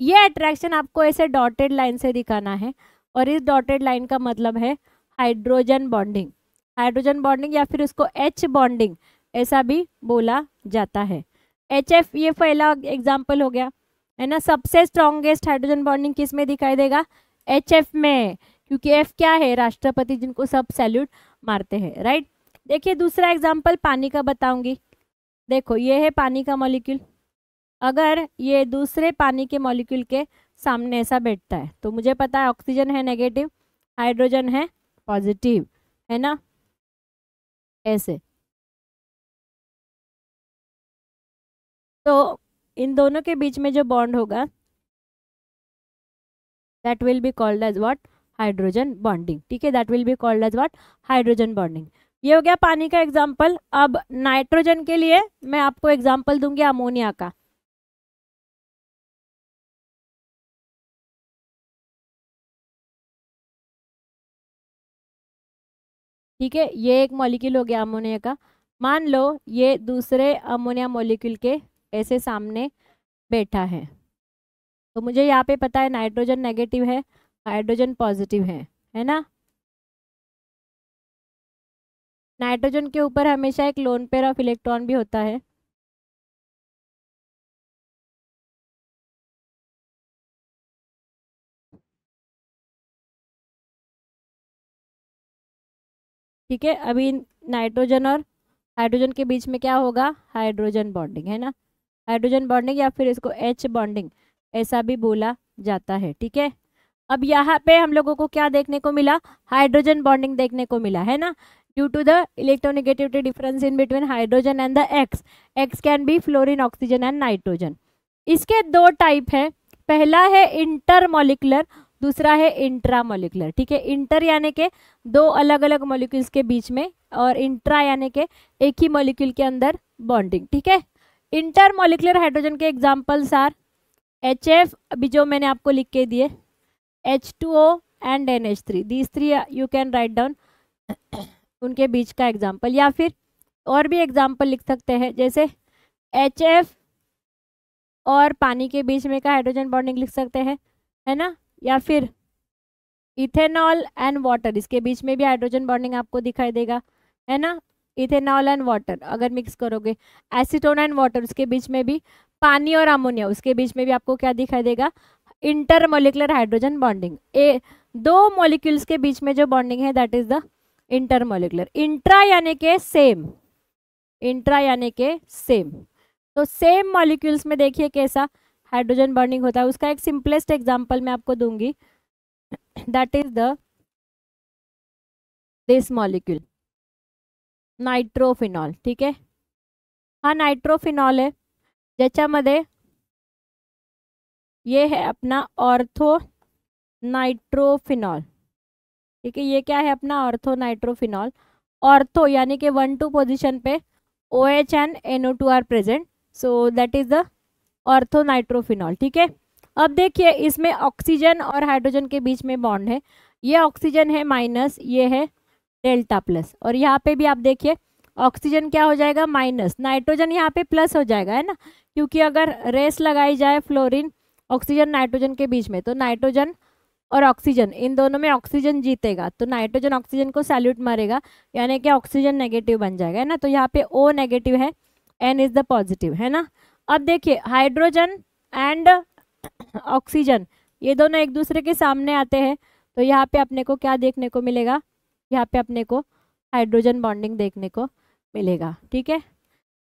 ये अट्रैक्शन आपको ऐसे डॉटेड लाइन से दिखाना है और इस डॉटेड लाइन का मतलब है हाइड्रोजन बॉन्डिंग, हाइड्रोजन बॉन्डिंग या फिर उसको H बॉन्डिंग ऐसा भी बोला जाता है। HF ये पहला एग्जाम्पल हो गया है ना। सबसे स्ट्रॉन्गेस्ट हाइड्रोजन बॉन्डिंग किस में दिखाई देगा? HF में, क्योंकि F क्या है? राष्ट्रपति, जिनको सब सैल्यूट मारते हैं, राइट। देखिए दूसरा एग्जाम्पल पानी का बताऊंगी। देखो ये है पानी का मॉलिक्यूल, अगर ये दूसरे पानी के मॉलिक्यूल के सामने ऐसा बैठता है तो मुझे पता है ऑक्सीजन है नेगेटिव, हाइड्रोजन है पॉजिटिव, है ना। ऐसे तो इन दोनों के बीच में जो बॉन्ड होगा that will be called as what? Hydrogen bonding. ठीक है, that will be called as what? Hydrogen bonding. ये हो गया पानी का एग्जाम्पल। अब नाइट्रोजन के लिए मैं आपको एग्जाम्पल दूंगी अमोनिया का। ठीक है, ये एक मॉलिक्यूल हो गया अमोनिया का। मान लो ये दूसरे अमोनिया मॉलिक्यूल के ऐसे सामने बैठा है, तो मुझे यहाँ पे पता है नाइट्रोजन नेगेटिव है, हाइड्रोजन पॉजिटिव है ना। नाइट्रोजन के ऊपर हमेशा एक लोन पेयर ऑफ इलेक्ट्रॉन भी होता है। ठीक है, अभी नाइट्रोजन और हाइड्रोजन के बीच में क्या होगा? हाइड्रोजन बॉन्डिंग, है ना। हाइड्रोजन बॉन्डिंग या फिर इसको एच बॉन्डिंग ऐसा भी बोला जाता है। ठीक है, अब यहाँ पे हम लोगों को क्या देखने को मिला? हाइड्रोजन बॉन्डिंग देखने को मिला, है ना। Due to the electronegativity difference in between hydrogen and the X, X can be fluorine, oxygen and nitrogen. इसके दो टाइप है, पहला है इंटर मॉलिकुलर, दूसरा है इंट्रा मॉलिकुलर। ठीक है, इंटर यानी के दो अलग अलग मॉलिक्यूल्स के बीच में, और इंट्रा यानी के एक ही मॉलिक्यूल के अंदर बॉन्डिंग। ठीक है, इंटर मॉलिकुलर हाइड्रोजन के एग्जांपल्स आर एच एफ, अभी जो मैंने आपको लिख के दिए, H2O and NH3, these three you can write down, उनके बीच का एग्जाम्पल। या फिर और भी एग्जाम्पल लिख सकते हैं, जैसे एच एफ और पानी के बीच में का हाइड्रोजन बॉन्डिंग लिख सकते हैं, है ना। या फिर इथेनॉल एंड वाटर, इसके बीच में भी हाइड्रोजन बॉन्डिंग आपको दिखाई देगा, है ना। इथेनॉल एंड वाटर अगर मिक्स करोगे, एसीटोन एंड वाटर, उसके बीच में भी, पानी और अमोनिया, उसके बीच में भी आपको क्या दिखाई देगा? Intermolecular hydrogen bonding. दो मॉलिक्यूल्स के बीच में जो बॉन्डिंग है that is the intermolecular. Intra यानी के सेम, इंट्रा यानी के सेम, तो सेम मॉलिक्यूल्स में देखिए कैसा हाइड्रोजन बॉन्डिंग होता है। उसका एक सिंपलेस्ट एग्जांपल मैं आपको दूंगी, that is the this molecule nitrophenol. ठीक है, हा नाइट्रोफिनॉल आहे, ज्याच्यामध्ये ये है अपना ऑर्थो नाइट्रोफिनॉल। ठीक है, ये क्या है अपना? Ortho nitrophenol. ऑर्थो यानी कि 1-2 पोजिशन पे OH and NO2 are present, so that is the ortho nitrophenol. ठीक है, अब देखिए इसमें ऑक्सीजन और हाइड्रोजन के बीच में बॉन्ड है, ये ऑक्सीजन है माइनस, ये है डेल्टा प्लस, और यहाँ पे भी आप देखिए ऑक्सीजन क्या हो जाएगा? माइनस, नाइट्रोजन यहाँ पे प्लस हो जाएगा, है ना, क्योंकि अगर रेस लगाई जाए फ्लोरीन ऑक्सीजन नाइट्रोजन के बीच में तो नाइट्रोजन और ऑक्सीजन, इन दोनों में ऑक्सीजन जीतेगा, तो नाइट्रोजन ऑक्सीजन को सैल्यूट मारेगा, यानी कि ऑक्सीजन नेगेटिव बन जाएगा, है ना। तो यहाँ पे ओ नेगेटिव है, एन इज द पॉजिटिव, है ना। अब देखिए हाइड्रोजन एंड ऑक्सीजन ये दोनों एक दूसरे के सामने आते हैं, तो यहाँ पे अपने को क्या देखने को मिलेगा? यहाँ पे अपने को हाइड्रोजन बॉन्डिंग देखने को मिलेगा। ठीक है,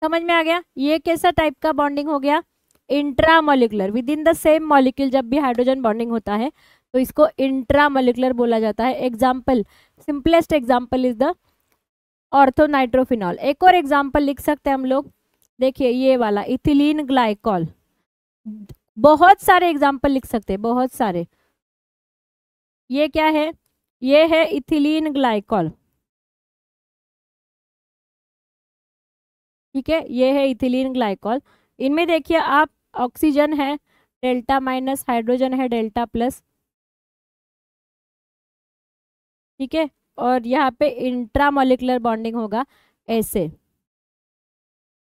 समझ में आ गया? ये कैसा टाइप का बॉन्डिंग हो गया? Intramolecular, within the same molecule जब भी हाइड्रोजन बॉन्डिंग होता है तो इसको इंट्रा मॉलिकुलर बोला जाता है। Example, simplest example is the ortho nitrophenol. एक और एग्जाम्पल लिख सकते हैं हम लोग, देखिए ये वाला इथिलीन ग्लाइकॉल। बहुत सारे एग्जाम्पल लिख सकते हैं, बहुत सारे। ये क्या है? ये है इथिलीन ग्लाइकॉल। ठीक है, ये है इथिलीन ग्लाइकॉल। इनमें देखिए आप ऑक्सीजन है डेल्टा माइनस, हाइड्रोजन है डेल्टा प्लस। ठीक है, और यहाँ पे इंट्रा मॉलिकुलर बॉन्डिंग होगा ऐसे।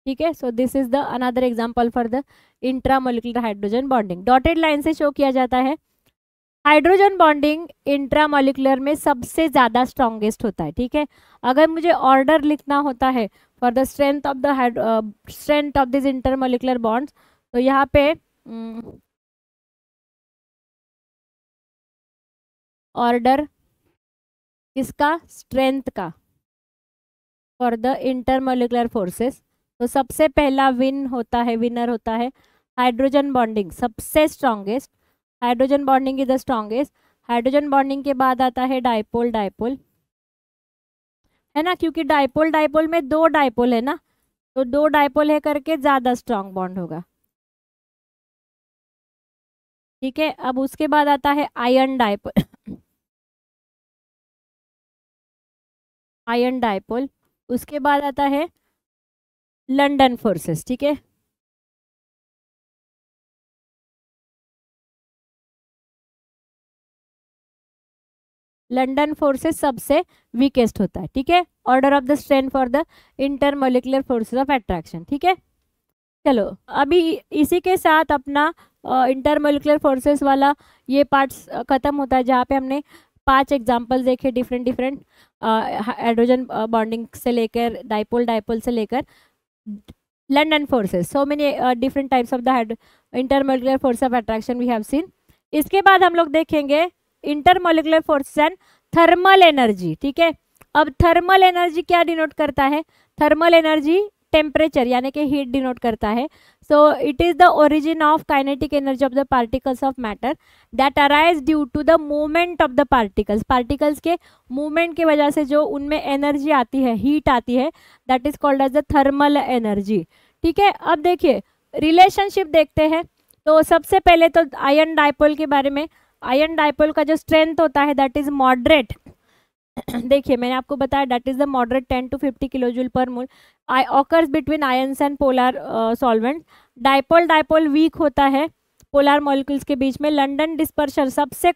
ठीक है, so this is the another example for the intramolecular hydrogen bonding. Dotted line से शो किया जाता है। हाइड्रोजन बॉन्डिंग इंट्रा मॉलिकुलर में सबसे ज़्यादा स्ट्रॉन्गेस्ट होता है। ठीक है, अगर मुझे ऑर्डर लिखना होता है for the strength of the strength of this intermolecular bonds. तो यहाँ पे ऑर्डर किसका, स्ट्रेंथ का, फॉर द इंटरमोलिकुलर फोर्सेस। तो सबसे पहला विनर होता है हाइड्रोजन बॉन्डिंग, सबसे strongest hydrogen bonding is the strongest. Hydrogen bonding के बाद आता है डाइपोल, डाइपोल है ना, क्योंकि डाइपोल डाइपोल में दो डाइपोल है ना, तो दो डाइपोल है करके ज़्यादा स्ट्रॉन्ग बॉन्ड होगा, ठीक है। अब उसके बाद आता है आयरन डाइपोल, आयरन डाइपोल। उसके बाद आता है लंदन फोर्सेस, ठीक है। लंदन फोर्सेस सबसे वीकेस्ट होता है, ठीक है। Order of the strength for the intermolecular forces of attraction, ठीक है। चलो अभी इसी के साथ अपना इंटरमोलिकुलर फोर्सेस वाला ये पार्ट्स खत्म होता है, जहाँ पे हमने 5 एग्जाम्पल देखे डिफरेंट डिफरेंट, हाइड्रोजन बॉन्डिंग से लेकर डाइपोल डाइपोल से लेकर London forces, so many different types of the intermolecular force of attraction we have seen. इसके बाद हम लोग देखेंगे intermolecular forces and thermal energy, ठीक है। अब थर्मल एनर्जी क्या डिनोट करता है, थर्मल एनर्जी टेम्परेचर यानी कि हीट डिनोट करता है। So it is the origin of kinetic energy of the particles of matter that arise due to the movement of the particles, particles के मूवमेंट की वजह से जो उनमें एनर्जी आती है, हीट आती है, that is called as the thermal energy, ठीक है। अब देखिए रिलेशनशिप देखते हैं, तो सबसे पहले तो आयरन डाइपोल के बारे में, आयरन डाइपोल का जो स्ट्रेंथ होता है दैट इज मॉडरेट, देखिए मैंने आपको बताया that is the moderate 10 to 50 kilojoule per mole, occurs between ions and polar solvent. Dipole dipole weak होता है पोलर मॉलिक्यूल्स के बीच में। लंदन डिस्पर्शन सबसे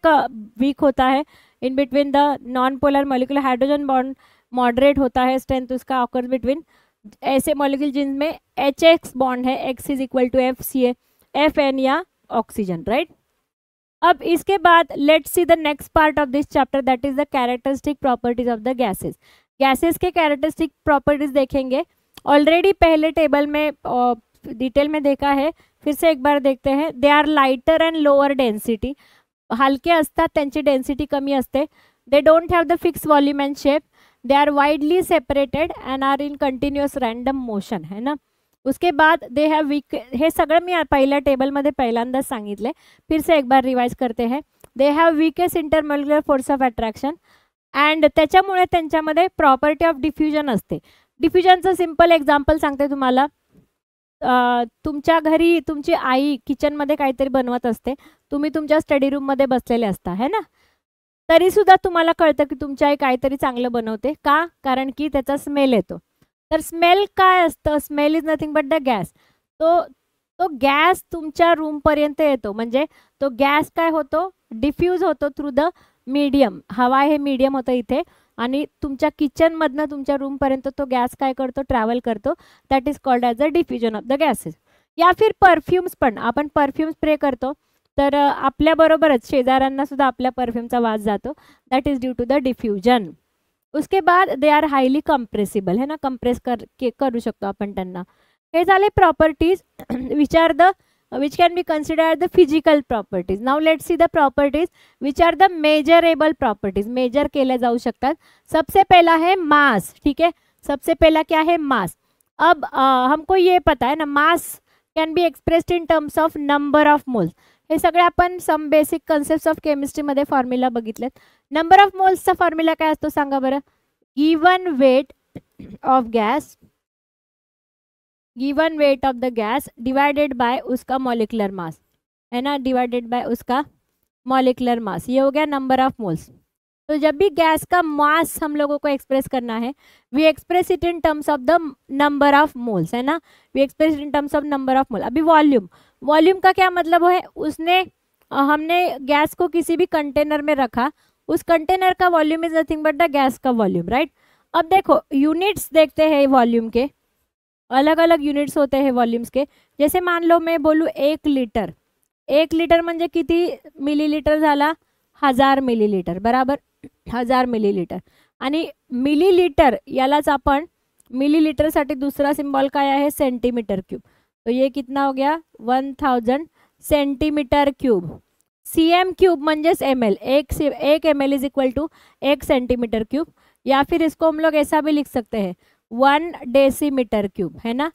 वीक होता है in between the non polar molecule. Hydrogen bond moderate होता है, स्ट्रेंथ उसका ऑकर्स बिटवीन ऐसे मॉलिक्यूल जिनमें HX बॉन्ड है, X is equal to FCA, FN या ऑक्सीजन, राइट। अब इसके बाद let's see the next part of this chapter that is the characteristic properties of the gases. Gases के कैरेक्टरिस्टिक प्रॉपर्टीज देखेंगे, ऑलरेडी पहले टेबल में डिटेल में देखा है, फिर से एक बार देखते हैं। They are lighter and lower density, हलके असतात, त्यांची डेन्सिटी कमी असते। They don't have the fix volume and shape, they are widely separated and are in continuous random motion, है ना। उसके बाद दे हैव वीक, हे सगळं मी पहिल्या टेबलमध्ये पहिल्यांदाच सांगितले, फिर से एक बार रिवाइज करते हैं। They have weakest intermolecular force of attraction and त्याच्यामुळे त्यांच्यामध्ये प्रॉपर्टी ऑफ डिफ्यूजन असते। डिफ्यूजनचं सिंपल एक्झाम्पल सांगते तुम्हाला, तुमच्या घरी तुमची आई किचनमध्ये काहीतरी बनवत असते, तुम्ही तुमच्या स्टडी रूममध्ये बसलेले असता, है ना, तरीसुद्धा तुम्हाला कळतं की तुमची आई काहीतरी चांगलं बनवते, का, कारण की त्याचा स्मेल येतो। तर स्मेल काय असतं, smell is nothing but the gas. तो गॅस तुमच्या रूमपर्यंत येतो, म्हणजे तो गॅस काय होतो, डिफ्यूज होतो थ्रू द मीडियम, हवा हे मीडियम होतं इथे, आणि तुमच्या किचनमधनं तुमच्या रूमपर्यंत तो गॅस काय करतो, ट्रॅव्हल करतो, that is called as a diffusion of the gases. या फिर परफ्यूम्स, पण आपण परफ्यूम स्प्रे करतो तर आपल्याबरोबरच शेजाऱ्यांना सुद्धा आपल्या परफ्यूमचा वास जातो, that is due to the diffusion. उसके बाद दे आर हाईली कंप्रेसिबल, है ना, कंप्रेस करू शकतो आपण त्यांना। हे झाले properties which can be consider the physical properties. Now let's see the properties which are the measurable properties, measure केले जाऊ शकतात। सबसे पहला है मास, ठीक है, सबसे पहला क्या है, मास। अब हमको ये पता है ना, mass can be expressed in terms of number of moles. हे सगळे आपण some basic concepts of chemistry मध्ये फॉर्म्युला बघितलेत। नंबर ऑफ मोल्सचा फॉर्म्युला काय असतो सांगा बरं, given weight of the gas divided by उसका मॉलिक्युलर मास, है ना, डिवाइडेड बाय उसका मॉलिक्युलर मास, ये हो गया नंबर ऑफ मोल्स। तो जब भी गैस का मास हम लोगों को एक्सप्रेस करना है, we express it in terms of the number of moles, है ना, we express it in terms of number of mole. अभी वॉल्यूम, वॉल्यूम का क्या मतलब है, उसने हमने गैस को किसी भी कंटेनर में रखा, उस कंटेनर का volume is nothing but the gas का वॉल्यूम, राइट। अब देखो यूनिट्स देखते हैं वॉल्यूम के, अलग अलग यूनिट्स होते हैं वॉल्यूम्स के। जैसे मान लो मैं बोलूँ 1 लीटर, 1 लीटर म्हणजे किती मिलीलीटर झाला, 1000 मिलीलीटर, बराबर 1000 मिलीलीटर। आणि मिलीलीटर यालाच आपण मिलीलीटर साठी दूसरा सिंबॉल काय आहे सेंटीमीटर क्यूब, तो ये कितना हो गया 1000 सेंटीमीटर क्यूब। सीएम क्यूब म्हणजेच एम एल, एक M L is equal to 1 centimetre cube, या फिर इसको हम लोग ऐसा भी लिख सकते हैं 1 डेसीमीटर क्यूब, है ना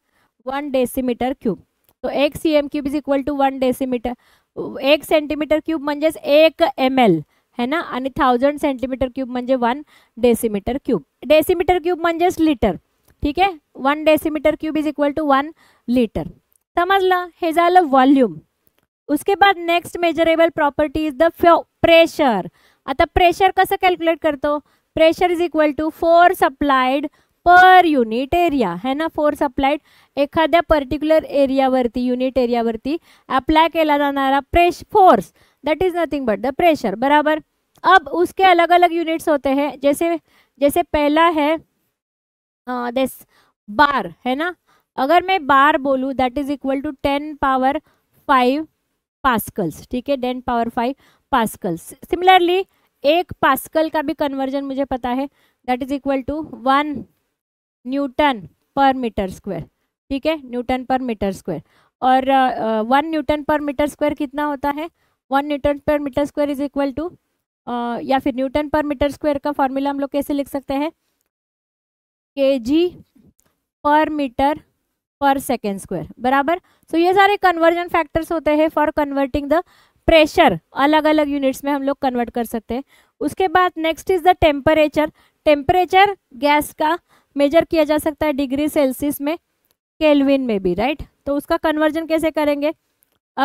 1 डेसीमीटर क्यूब। तो 1 CM cube is equal to 1 decimetre, 1 centimetre cube म्हणजेच 1 एम एल, है ना, आणि 1000 सेंटीमीटर क्यूब म्हणजे 1 डेसीमीटर क्यूब। डेसीमीटर क्यूब म्हणजेच लिटर, ठीक आहे, 1 decimetre cube is equal to 1 litre. समजलं, हे झालं वॉल्यूम। उसके बाद next measurable property is the pressure. आता प्रेशर कसं कॅल्क्युलेट करतो, pressure is equal to force applied per unit area, है ना, फोर्स अप्लाइड एखाद्या पर्टिक्युलर एरियावरती, युनिट एरियावरती अप्लाय केला जाणारा force, that is nothing but the pressure, बराबर। अब उसके अलग अलग यूनिट्स होते हैं, जैसे जैसे पहला है बार, है ना, अगर मैं बार बोलूँ that is equal to 10⁵ pascals, ठीक है, 10⁵ पास्कल्स। सिमिलरली 1 पास्कल का भी कन्वर्जन मुझे पता है, that is equal to 1 newton per metre square, ठीक है, न्यूटन पर मीटर स्क्वायर। और 1 न्यूटन पर मीटर स्क्वायर कितना होता है, 1 newton per metre square is equal to, या फिर न्यूटन पर मीटर स्क्वायर का फॉर्मूला हम लोग कैसे लिख सकते हैं, kg/m/s², बराबर। सो ये सारे कन्वर्जन फैक्टर्स होते हैं फॉर कन्वर्टिंग द प्रेशर, अलग अलग यूनिट्स में हम लोग कन्वर्ट कर सकते हैं। उसके बाद next is the temperature. Temperature gas का मेजर किया जा सकता है डिग्री सेल्सियस में, केल्विन में भी, राइट। तो उसका कन्वर्जन कैसे करेंगे,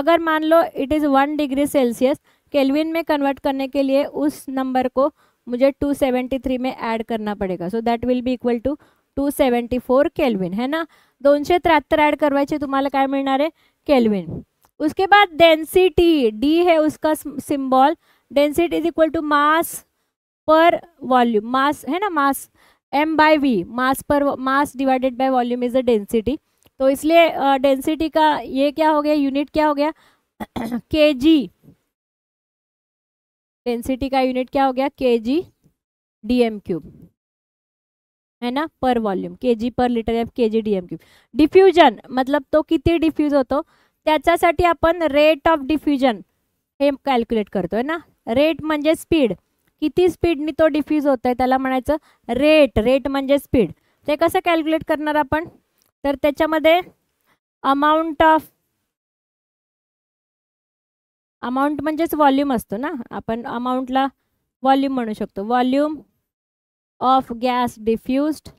अगर मान लो it is 1 degree Celsius, kelvin में कन्वर्ट करने के लिए उस नंबर को मुझे 273 में ऐड करना पड़ेगा, so that will be equal to 274 kelvin, है ना, 273 ऐड करवायचे, तुम्हाला काय मिळणार आहे केल्विन। उसके बाद डेंसिटी, डी है उसका symbol, density is equal to mass per volume, mass है ना, mass m/v, mass per mass divided by volume is the density. तो इसलिए डेंसिटी का ये क्या हो गया, यूनिट क्या हो गया kg, डेंसिटी का यूनिट क्या हो गया kg/dm³, है ना, पर वॉल्यूम, kg/लीटर या kg/dm³। डिफ्यूजन मतलब तो किती डिफ्यूज होतो, त्याच्यासाठी आपण रेट ऑफ डिफ्यूजन हे कॅल्क्युलेट करतोय ना। रेट म्हणजे स्पीड, किती स्पीडनी तो डिफ्यूज होतोय त्याला म्हणायचं रेट, रेट म्हणजे स्पीड। ते कसं कॅल्क्युलेट करणार आपण, तर त्याच्यामध्ये अमाउंट म्हणजेच वॉल्यूम असतो ना, आपण अमाउंटला वॉल्यूम म्हणू शकतो, volume of gas diffused,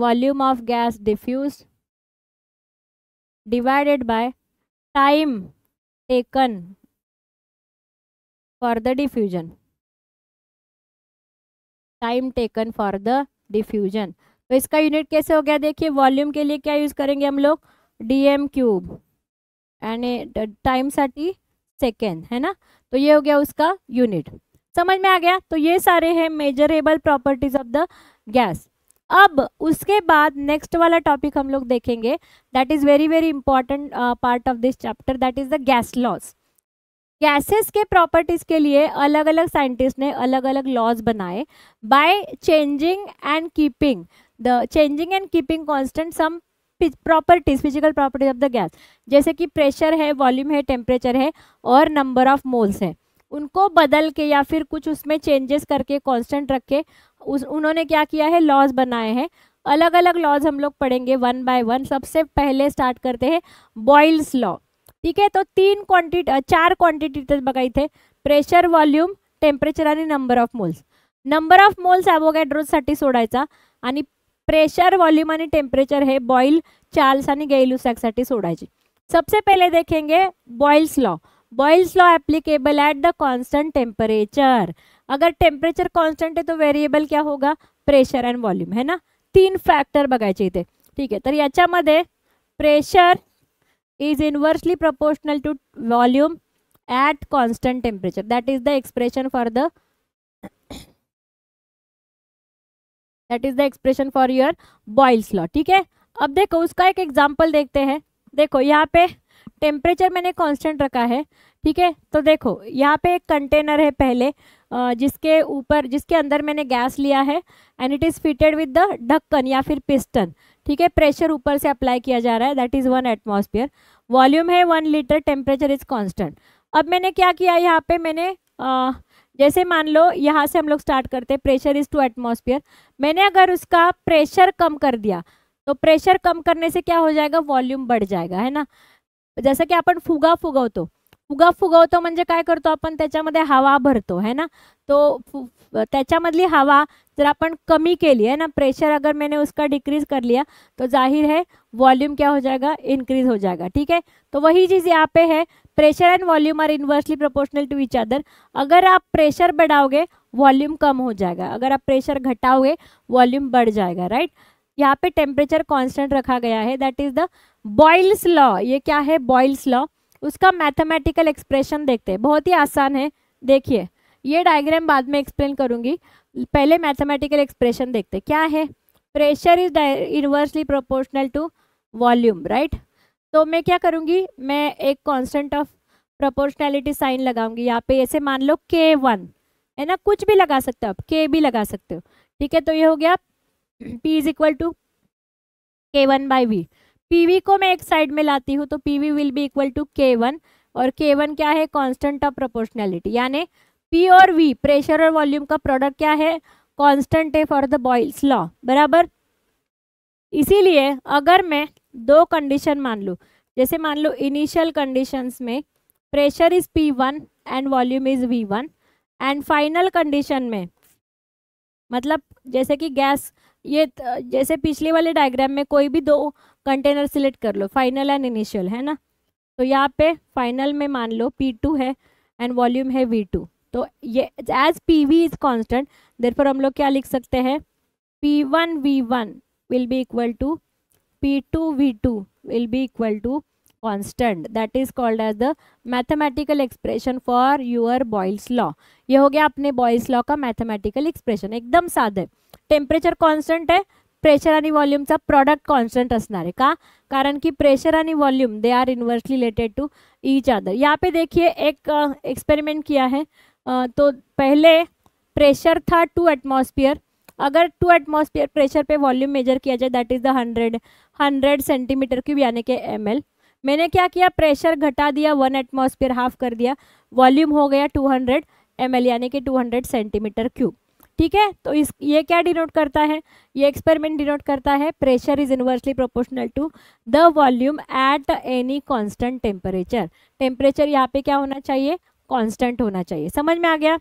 volume of gas diffused divided by time taken for the diffusion, time taken for the diffusion. तो इसका यूनिट कैसे हो गया, देखिए वॉल्यूम के लिए क्या यूज करेंगे हम लोग dm³, यानी टाइम साठी सेकेंड, है ना, तो ये हो गया उसका यूनिट। समझ में आ गया। तो ये सारे हैं measurable properties of the gas. अब उसके बाद नेक्स्ट वाला टॉपिक हम लोग देखेंगे, that is very very important part of this chapter, that is the gas laws. Gases के प्रॉपर्टीज के लिए अलग अलग साइंटिस्ट ने अलग अलग लॉज बनाए by changing and keeping constant some properties, physical properties of the gas, जैसे कि प्रेशर है, वॉल्यूम है, टेम्परेचर है और नंबर ऑफ मोल्स है। उनको बदल के या फिर कुछ उसमें चेंजेस करके कांस्टेंट रख के उन्होंने क्या किया है, लॉज बनाए हैं। अलग अलग लॉज हम लोग पढ़ेंगे वन बाय वन। सबसे पहले स्टार्ट करते हैं बॉयल्स लॉ, ठीक है। तो 4 क्वांटिटी बघाई थे, प्रेशर, वॉल्यूम, टेम्परेचर आणि number of moles. Number of moles ॲवोगॅड्रोसाठी सोडायचा आणि प्रेशर, वॉल्यूम आणि टेम्परेचर हे बॉईल, चार्ल्स आणि गैल्यूसॅकसाठी सोडायचे। सबसे पहले देखेंगे Boyle's law. Boyle's law applicable at the constant temperature. अगर टेम्परेचर कांस्टेंट है तो वेरिएबल क्या होगा, प्रेशर एंड वॉल्यूम, है ना, 3 फॅक्टर बघायचे इथे, ठीक आहे। तर याच्यामध्ये pressure is inversely proportional to volume at constant temperature, that is the expression for your Boyle's law, ठीक है। अब देखो उसका एक एग्जाम्पल देखते हैं। देखो यहाँ पे टेम्परेचर मैंने कांस्टेंट रखा है, ठीक है। तो देखो यहाँ पे एक कंटेनर है, पहले जिसके ऊपर जिसके अंदर मैंने गैस लिया है and it is fitted with the ढक्कन या फिर पिस्टन. ठीक है, प्रेशर ऊपर से अप्लाई किया जा रहा है, दैट इज़ 1 एटमॉस्फेयर. वॉल्यूम है 1 लीटर, टेम्परेचर इज़ कॉन्स्टेंट. अब मैंने क्या किया यहाँ पे, मैंने जैसे मान लो यहाँ से हम लोग स्टार्ट करते हैं, प्रेशर इज़ 2 एटमॉस्फेयर. मैंने अगर उसका प्रेशर कम कर दिया तो प्रेशर कम करने से क्या हो जाएगा, वॉल्यूम बढ़ जाएगा, है ना. जसं की आपण फुगा फुगवतो, फुगा फुगवतो म्हणजे काय करतो आपण, त्याच्यामध्ये हवा भरतो, है ना. तो त्याच्यामधली हवा जर आपण कमी के लिए, है ना, प्रेशर अगर मैंने उसका डिक्रीज कर लिया तो जाहिर है वॉल्यूम क्या हो जाएगा, इंक्रीज हो जाएगा. ठीक है, तो वही चीज़ यहाँ पे है, pressure and volume are inversely proportional to each other. अगर आप प्रेशर बढ़ाओगे वॉल्यूम कम हो जाएगा, अगर आप प्रेशर घटाओगे वॉल्यूम बढ़ जाएगा. राइट, यहाँ पे टेम्परेचर कॉन्स्टेंट रखा गया है, that is the Boyle's law. ये क्या है, बॉयल्स लॉ. उसका मैथमेटिकल एक्सप्रेशन देखते हैं, बहुत ही आसान है. देखिए ये डायग्राम बाद में एक्सप्लेन करूँगी, पहले मैथमेटिकल एक्सप्रेशन देखते हैं क्या है. Pressure is inversely proportional to volume. Right, तो मैं क्या करूँगी, मैं एक कांस्टेंट ऑफ प्रोपोर्शनैलिटी साइन लगाऊंगी यहाँ पे. ऐसे मान लो K1, है ना, कुछ भी लगा सकते हो आप, K भी लगा सकते हो. ठीक है, तो ये हो गया P = K1/V. PV को मैं एक साइड में लाती हूँ तो PV will be equal to K1, और K1 क्या है, कांस्टेंट ऑफ प्रोपोर्शनैलिटी. यानी P और V, प्रेशर और वॉल्यूम का प्रोडक्ट क्या है, कांस्टेंट है फॉर द बॉयल्स लॉ. बराबर, इसीलिए अगर मैं दो कंडीशन मान लूँ, जैसे मान लो इनिशियल कंडीशंस में pressure is P1 and volume is V1, and final condition में मतलब जैसे कि गैस, ये जैसे पिछले वाले डायग्राम में कोई भी दो कंटेनर सिलेक्ट कर लो, फाइनल एंड इनिशियल, है ना. तो यहाँ पे फाइनल में मान लो P2 है एंड वॉल्यूम है V2, तो ये as PV is constant, therefore हम लोग क्या लिख सकते हैं, P1V1 will be equal to P2V2 will be equal to constant. That is called as the mathematical expression for your Boyle's law. ये हो गया अपने बॉयल्स लॉ का मैथमेटिकल एक्सप्रेशन, एकदम साधे. टेम्परेचर कॉन्स्टंट आहे, प्रेशर आणि वॉल्यूमचा प्रोडक्ट कॉन्स्टंट असणार आहे, का कारण की प्रेशर आणि volume they are inversely related to each other. यहाँ पे देखिए एक एक्सपेरिमेंट किया है, तो पहले प्रेशर था 2 एटमॉस्फेयर. अगर 2 एटमॉस्फेयर प्रेशर पे वॉल्यूम मेजर किया जाए, that is the 100 centimetre cube यानी कि ml. मैंने क्या किया, प्रेशर घटा दिया 1 एटमॉस्फेयर, हाफ कर दिया, वॉल्यूम हो गया 200 ml यानी कि 200 सेंटीमीटर क्यूब. ठीक है, तो इस ये क्या डिनोट करता है, ये एक्सपेरिमेंट डिनोट करता है, pressure is inversely proportional to the volume at any constant temperature. Temperature यहाँ पे क्या होना चाहिए, कांस्टेंट होना चाहिए. समझ में आ गया.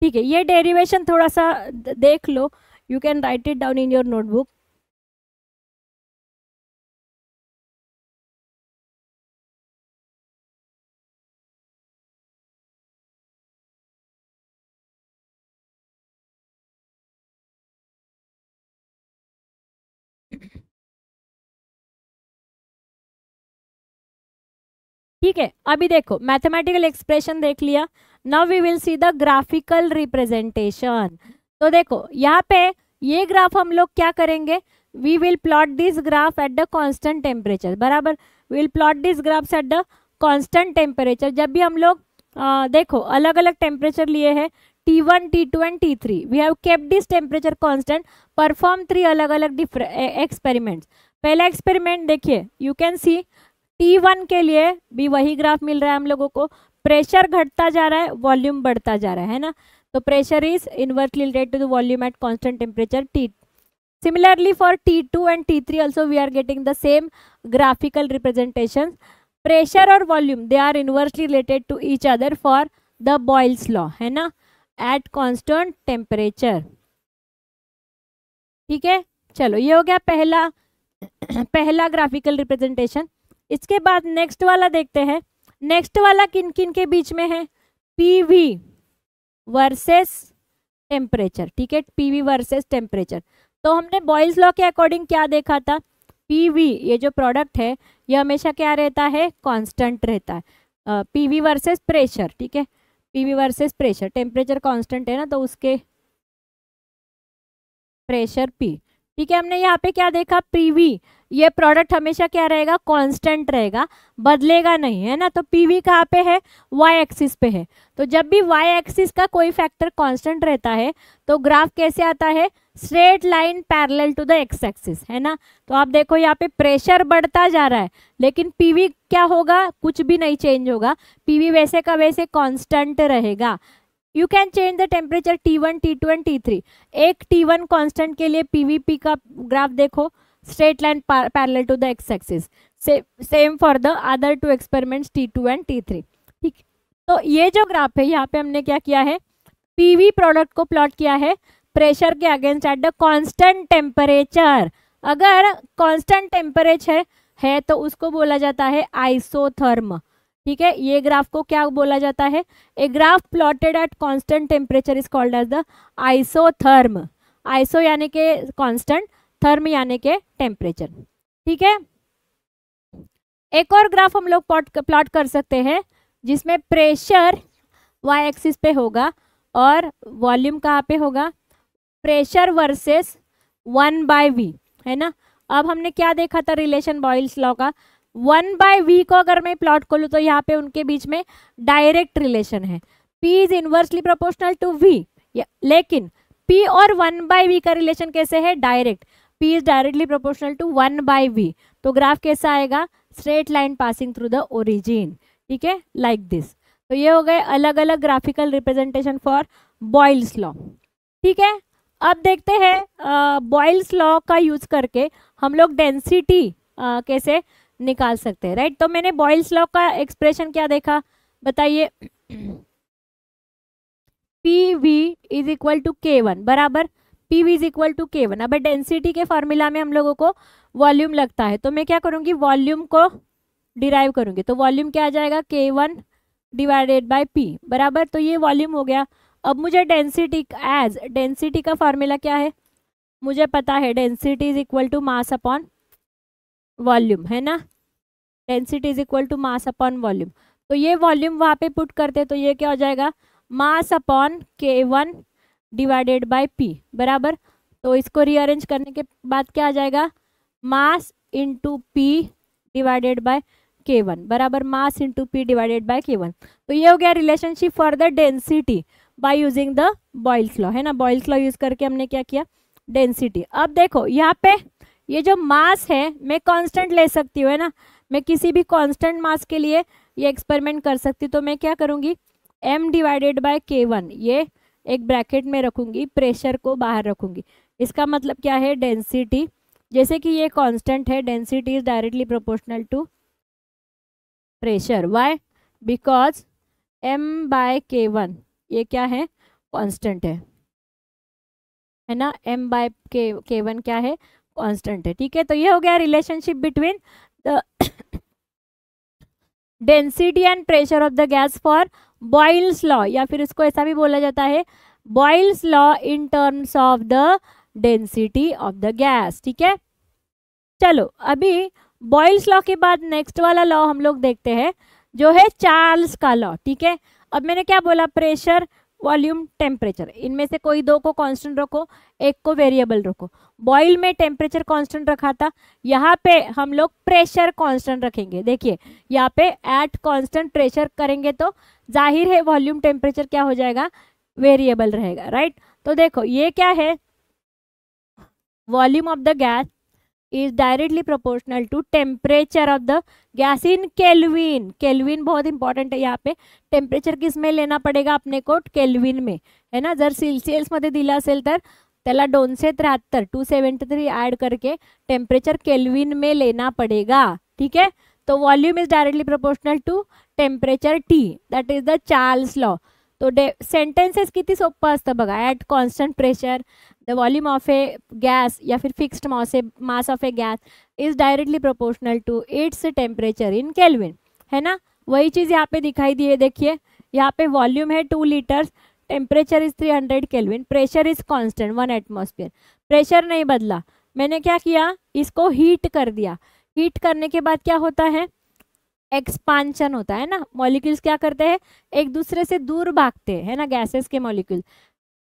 ठीक है, ये डेरिवेशन थोड़ा सा देख लो, you can write it down in your notebook. ठीक है, अभी देखो मैथमेटिकल एक्सप्रेशन देख लिया, now we will see the graphical representation. तो देखो यहाँ पे ये ग्राफ हम लोग क्या करेंगे, we will plot this graph at the constant temperature. बराबर, we will plot this graphs at the constant temperature. जब भी हम लोग देखो अलग अलग टेम्परेचर लिए हैं, T1, T2 and T3. We have kept this temperature constant, perform 3 अलग अलग एक्सपेरिमेंट्स. पहला एक्सपेरिमेंट देखिए, यू कैन सी T1 के लिए भी वही ग्राफ मिल रहा है हम लोगों को, प्रेशर घटता जा रहा है, वॉल्यूम बढ़ता जा रहा है ना. तो pressure is inversely related to the volume at constant temperature T. Similarly for T2 and T3 also we are getting the same graphical representation. Pressure और volume they are inversely related to each other for the Boyle's law, है ना, एट कांस्टेंट टेम्परेचर. ठीक है, चलो ये हो गया पहला ग्राफिकल रिप्रेजेंटेशन. इसके बाद नेक्स्ट वाला देखते हैं. नेक्स्ट वाला किन किन के बीच में है, PV वर्सेस टेम्परेचर. ठीक है, PV वर्सेस टेम्परेचर. तो हमने बॉयल्स लॉ के अकॉर्डिंग क्या देखा था, PV ये जो प्रोडक्ट है ये हमेशा क्या रहता है, कांस्टेंट रहता है. PV versus pressure. ठीक है, PV versus pressure, temperature constant है ना, तो उसके प्रेशर P. ठीक है। हमने यहाँ पे क्या देखा, पीवी, ये प्रोडक्ट हमेशा क्या रहेगा, कांस्टेंट रहेगा, बदलेगा नहीं, है ना। तो पीवी कहाँ पे है, वाई एक्सिस पे है। तो जब भी वाई एक्सिस का कोई फैक्टर कांस्टेंट रहता है तो ग्राफ कैसे आता है, straight line parallel to the X axis, है ना। तो आप देखो यहाँ पे प्रेशर बढ़ता जा रहा है, लेकिन पीवी क्या होगा, कुछ भी नहीं चेंज होगा, पीवी वैसे का वैसे कांस्टेंट रहेगा। You can change the temperature T1, T2 and T3। एक T1 कांस्टेंट के लिए PVP का ग्राफ देखो, straight line parallel to the X axis, same for the other two experiments T2 and T3। ठीक, तो ये जो ग्राफ है यहाँ पे हमने क्या किया है, PV प्रोडक्ट को प्लॉट किया है प्रेशर के against at the constant temperature. अगर कांस्टेंट टेम्परेचर है तो उसको बोला जाता है आइसोथर्म। ठीक है, ये ग्राफ को क्या बोला जाता है, a graph plotted at constant temperature is called as the isotherm. Iso यानी के कांस्टेंट, थर्म यानी के टेम्परेचर। ठीक है, एक और ग्राफ हम लोग प्लॉट कर सकते हैं जिसमें प्रेशर वाई एक्सिस पे होगा और वॉल्यूम कहाँ पे होगा, प्रेशर वर्सेस 1/v, है ना। अब हमने क्या देखा था, रिलेशन बॉयल्स लॉ का। 1/v को अगर मैं प्लॉट खोलूँ तो यहाँ पे उनके बीच में डायरेक्ट रिलेशन है, p is inversely proportional to v। लेकिन p और 1/v का रिलेशन कैसे है, direct, p is directly proportional to 1/v। तो ग्राफ कैसा आएगा, straight line passing through the origin. ठीक है, लाइक दिस। तो ये हो गए अलग अलग graphical representation for Boyle's law. ठीक है, अब देखते हैं बॉयल्स लॉ का यूज करके हम लोग डेंसिटी कैसे निकाल सकते हैं, राइट। तो मैंने बॉयल्स लॉ का एक्सप्रेशन क्या देखा, बताइए, PV is equal to K1 बराबर PV is equal to K1। अब डेंसिटी के फॉर्मूला में हम लोगों को वॉल्यूम लगता है, तो मैं क्या करूंगी, वॉल्यूम को डिराइव करूंगी। तो वॉल्यूम क्या आ जाएगा, K1 डिवाइडेड बाय पी बराबर, तो ये वॉल्यूम हो गया। अब मुझे डेंसिटी, एज डेंसिटी का फॉर्मूला क्या है, मुझे पता है density is equal to mass upon volume, है ना। Density is equal to mass upon volume, तो ये वॉल्यूम वहाँ पे पुट करते तो ये क्या हो जाएगा, mass upon K1 divided by P बराबर। तो इसको रीअरेंज करने के बाद क्या आ जाएगा, mass into P divided by K1 बराबर mass into P divided by K1। तो ये हो गया relationship for the density by using the Boyle's law, है ना। बॉयल्स लॉ यूज करके हमने क्या किया, डेंसिटी। अब देखो यहाँ पे ये जो मास है मैं कांस्टेंट ले सकती हूँ, है ना। मैं किसी भी कांस्टेंट मास के लिए ये एक्सपेरिमेंट कर सकती हूँ, तो मैं क्या करूँगी, m डिवाइडेड बाय K1, ये एक ब्रैकेट में रखूँगी, प्रेशर को बाहर रखूँगी। इसका मतलब क्या है, डेंसिटी, जैसे कि ये कांस्टेंट है, density is directly proportional to pressure. Why, because m by K1 ये क्या है, कांस्टेंट है ना। m बाय K1 क्या है, कांस्टेंट है। ठीक है, तो ये हो गया relationship between the density and pressure of the gas for Boyle's law, या फिर इसको ऐसा भी बोला जाता है, Boyle's law in terms of the density of the gas. ठीक है, चलो अभी बॉयल्स लॉ के बाद नेक्स्ट वाला लॉ हम लोग देखते हैं जो है चार्ल्स का लॉ। ठीक है, अब मैंने क्या बोला, प्रेशर, वॉल्यूम, टेम्परेचर, इनमें से कोई दो को कांस्टेंट रखो, एक को वेरिएबल रखो। बॉयल में टेम्परेचर कांस्टेंट रखा था, यहाँ पे हम लोग प्रेशर कांस्टेंट रखेंगे। देखिए यहाँ पे एट कांस्टेंट प्रेशर करेंगे तो जाहिर है वॉल्यूम टेम्परेचर क्या हो जाएगा, वेरिएबल रहेगा, राइट। तो देखो ये क्या है, volume of the gas is directly proportional to temperature of the gas in kelvin. Kelvin बहुत इंपॉर्टेंट है, यहाँ पे टेम्परेचर किस में लेना पड़ेगा अपने को, केल्विन में, है ना। जर सेल्सियसमध्ये दिला असेल तर त्याला 273 ॲड करके टेम्परेचर केल्विन में लेना पड़ेगा। ठीक है, तो volume is directly proportional to temperature T, that is the Charles law. तो सेंटेन्सेस किती सोपं असतं बघा, at constant pressure the volume of a gas या फिर fixed mass of a gas is directly proportional to its temperature in kelvin, है ना। वही चीज़ यहाँ पे दिखाई दी है, देखिए यहाँ पे वॉल्यूम है 2 litres, temperature is 300 kelvin, pressure is constant 1 atmosphere, pressure नहीं बदला। मैंने क्या किया, इसको हीट कर दिया। हीट करने के बाद क्या होता है, एक्सपांशन होता है ना। मॉलिक्यूल्स क्या करते हैं, एक दूसरे से दूर भागते हैं, है ना, गैसेस के मॉलिक्यूल।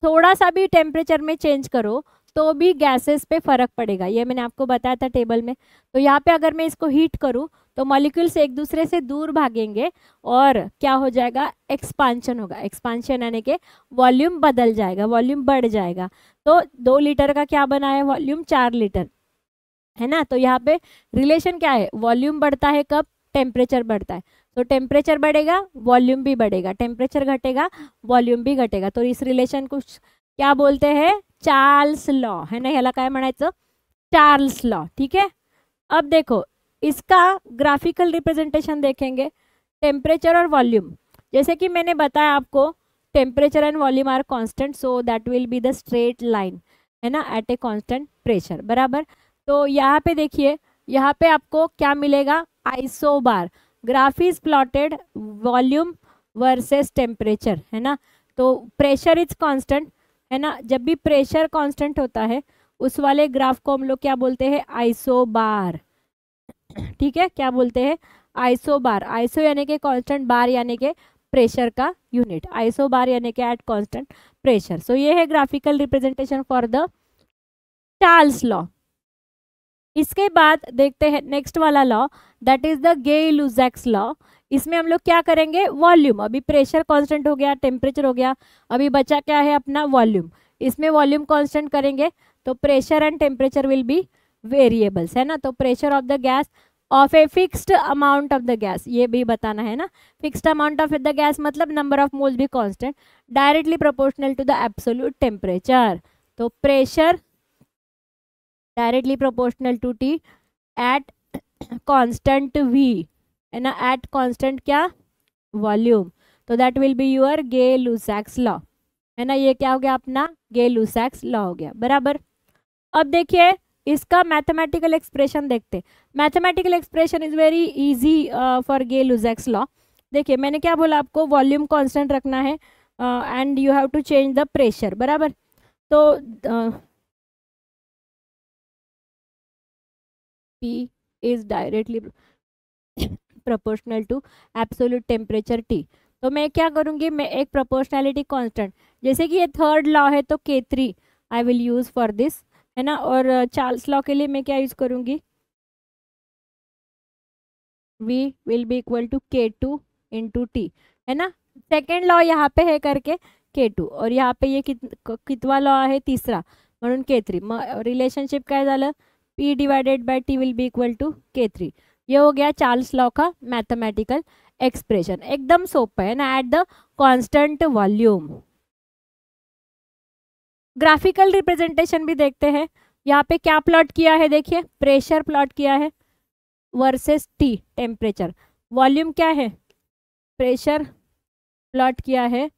थोड़ा सा भी टेम्परेचर में चेंज करो तो भी गैसेस पे फर्क पड़ेगा, ये मैंने आपको बताया था टेबल में। तो यहाँ पे अगर मैं इसको हीट करूँ तो मॉलिक्यूल्स एक दूसरे से दूर भागेंगे और क्या हो जाएगा, एक्सपांशन होगा। एक्सपांशन यानी कि वॉल्यूम बदल जाएगा, वॉल्यूम बढ़ जाएगा। तो 2 लीटर का क्या बना है वॉल्यूम, 4 लीटर है ना। तो यहाँ पे रिलेशन क्या है, वॉल्यूम बढ़ता है कब, टेम्परेचर बढ़ता है। तो टेम्परेचर बढ़ेगा वॉल्यूम भी बढ़ेगा, टेम्परेचर घटेगा वॉल्यूम भी घटेगा। तो इस रिलेशन को क्या बोलते हैं, चार्ल्स लॉ है ना, याला काय म्हणायचं, चार्ल्स लॉ। ठीक है, अब देखो इसका ग्राफिकल रिप्रेजेंटेशन देखेंगे, टेम्परेचर और वॉल्यूम। जैसे कि मैंने बताया आपको, temperature and volume are constant, so that will be the straight line है ना एट ए कांस्टेंट प्रेशर, बराबर। तो यहाँ पे देखिए, यहाँ पे आपको क्या मिलेगा, isobar, graph is plotted volume versus temperature है ना। तो प्रेशर इज कांस्टेंट है ना, जब भी प्रेशर कांस्टेंट होता है उस वाले ग्राफ को हम लोग क्या बोलते हैं, आइसोबार। ठीक है, क्या बोलते हैं, आइसोबार। आइसो यानी कि कांस्टेंट, बार यानी कि प्रेशर का यूनिट, आइसोबार यानी कि एट कांस्टेंट प्रेशर। सो ये है graphical representation for the Charles law. इसके बाद देखते हैं नेक्स्ट वाला law, that is the Gay Lussac's law. इसमें हम लोग क्या करेंगे, वॉल्यूम, अभी प्रेशर कांस्टेंट हो गया, टेम्परेचर हो गया, अभी बचा क्या है अपना वॉल्यूम, इसमें वॉल्यूम कांस्टेंट करेंगे। तो pressure and temperature will be variables है ना। तो pressure of the gas of a fixed amount of the gas, ये भी बताना है ना। Fixed amount of the gas मतलब नंबर ऑफ मोल्स भी constant, directly proportional to the absolute temperature. तो pressure directly proportional to T at constant V है ना, एट कांस्टेंट क्या, वॉल्यूम। तो that will be your Gay Lussac's law है ना। ये क्या हो गया अपना, गे-लुसैक्स लॉ हो गया, बराबर। अब देखिए इसका मैथमेटिकल एक्सप्रेशन देखते, mathematical expression is very easy for Gay Lussac's law. देखिए मैंने क्या बोला आपको, वॉल्यूम कांस्टेंट रखना है and you have to change the pressure, बराबर। तो P is directly proportional to absolute temperature T। तो मैं क्या करूँगी, मैं एक proportionality constant, जैसे कि ये थर्ड लॉ है तो K3 I will use for this है ना। और चार्ल्स लॉ के लिए मैं क्या यूज करूँगी, V will be equal to K2 into T है ना। सेकेंड लॉ यहाँ पे है करके K2, और यहाँ पे ये कितवा लॉ है, तीसरा, म्हणून K3। रिलेशनशिप काय झालं, P divided by T will be equal to K3। ये हो गया चार्ल्स लॉ का मैथमेटिकल एक्सप्रेशन, एकदम सोपा है ना, at the constant volume. Graphical representation भी देखते हैं, यहाँ पे क्या प्लॉट किया है, देखिए प्रेशर प्लॉट किया है वर्सेस T टेम्परेचर, वॉल्यूम क्या है, प्रेशर प्लॉट किया है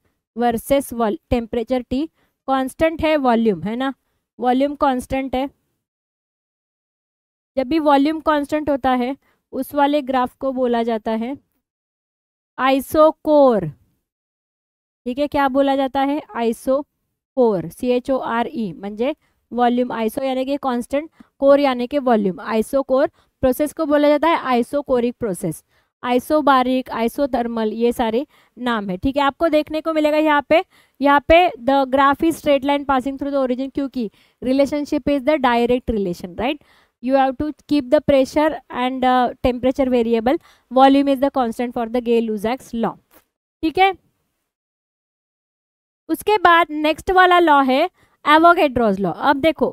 वर्सेस टेम्परेचर T, कांस्टेंट है वॉल्यूम है ना, वॉल्यूम कांस्टेंट है। जब भी वॉल्यूम कांस्टेंट होता है उस वाले ग्राफ को बोला जाता है आइसोकोर। ठीक है, क्या बोला जाता है, आइसोकोर, CHORE म्हणजे वॉल्यूम, आइसो यानी कि कांस्टेंट, कोर यानी कि वॉल्यूम। आइसोकोर प्रोसेस को बोला जाता है आइसोकोरिक प्रोसेस, आइसोबारिक, आइसोथर्मल, ये सारे नाम है। ठीक है, आपको देखने को मिलेगा यहाँ पे, यहाँ पे the graph is straight line passing through the origin, क्योंकि relationship is the direct relation, right. You have to keep the pressure and temperature variable. Volume is the constant for the Gay-Lussac's law. ठीक है, उसके बाद नेक्स्ट वाला लॉ है एवोगेड्रोज लॉ। अब देखो,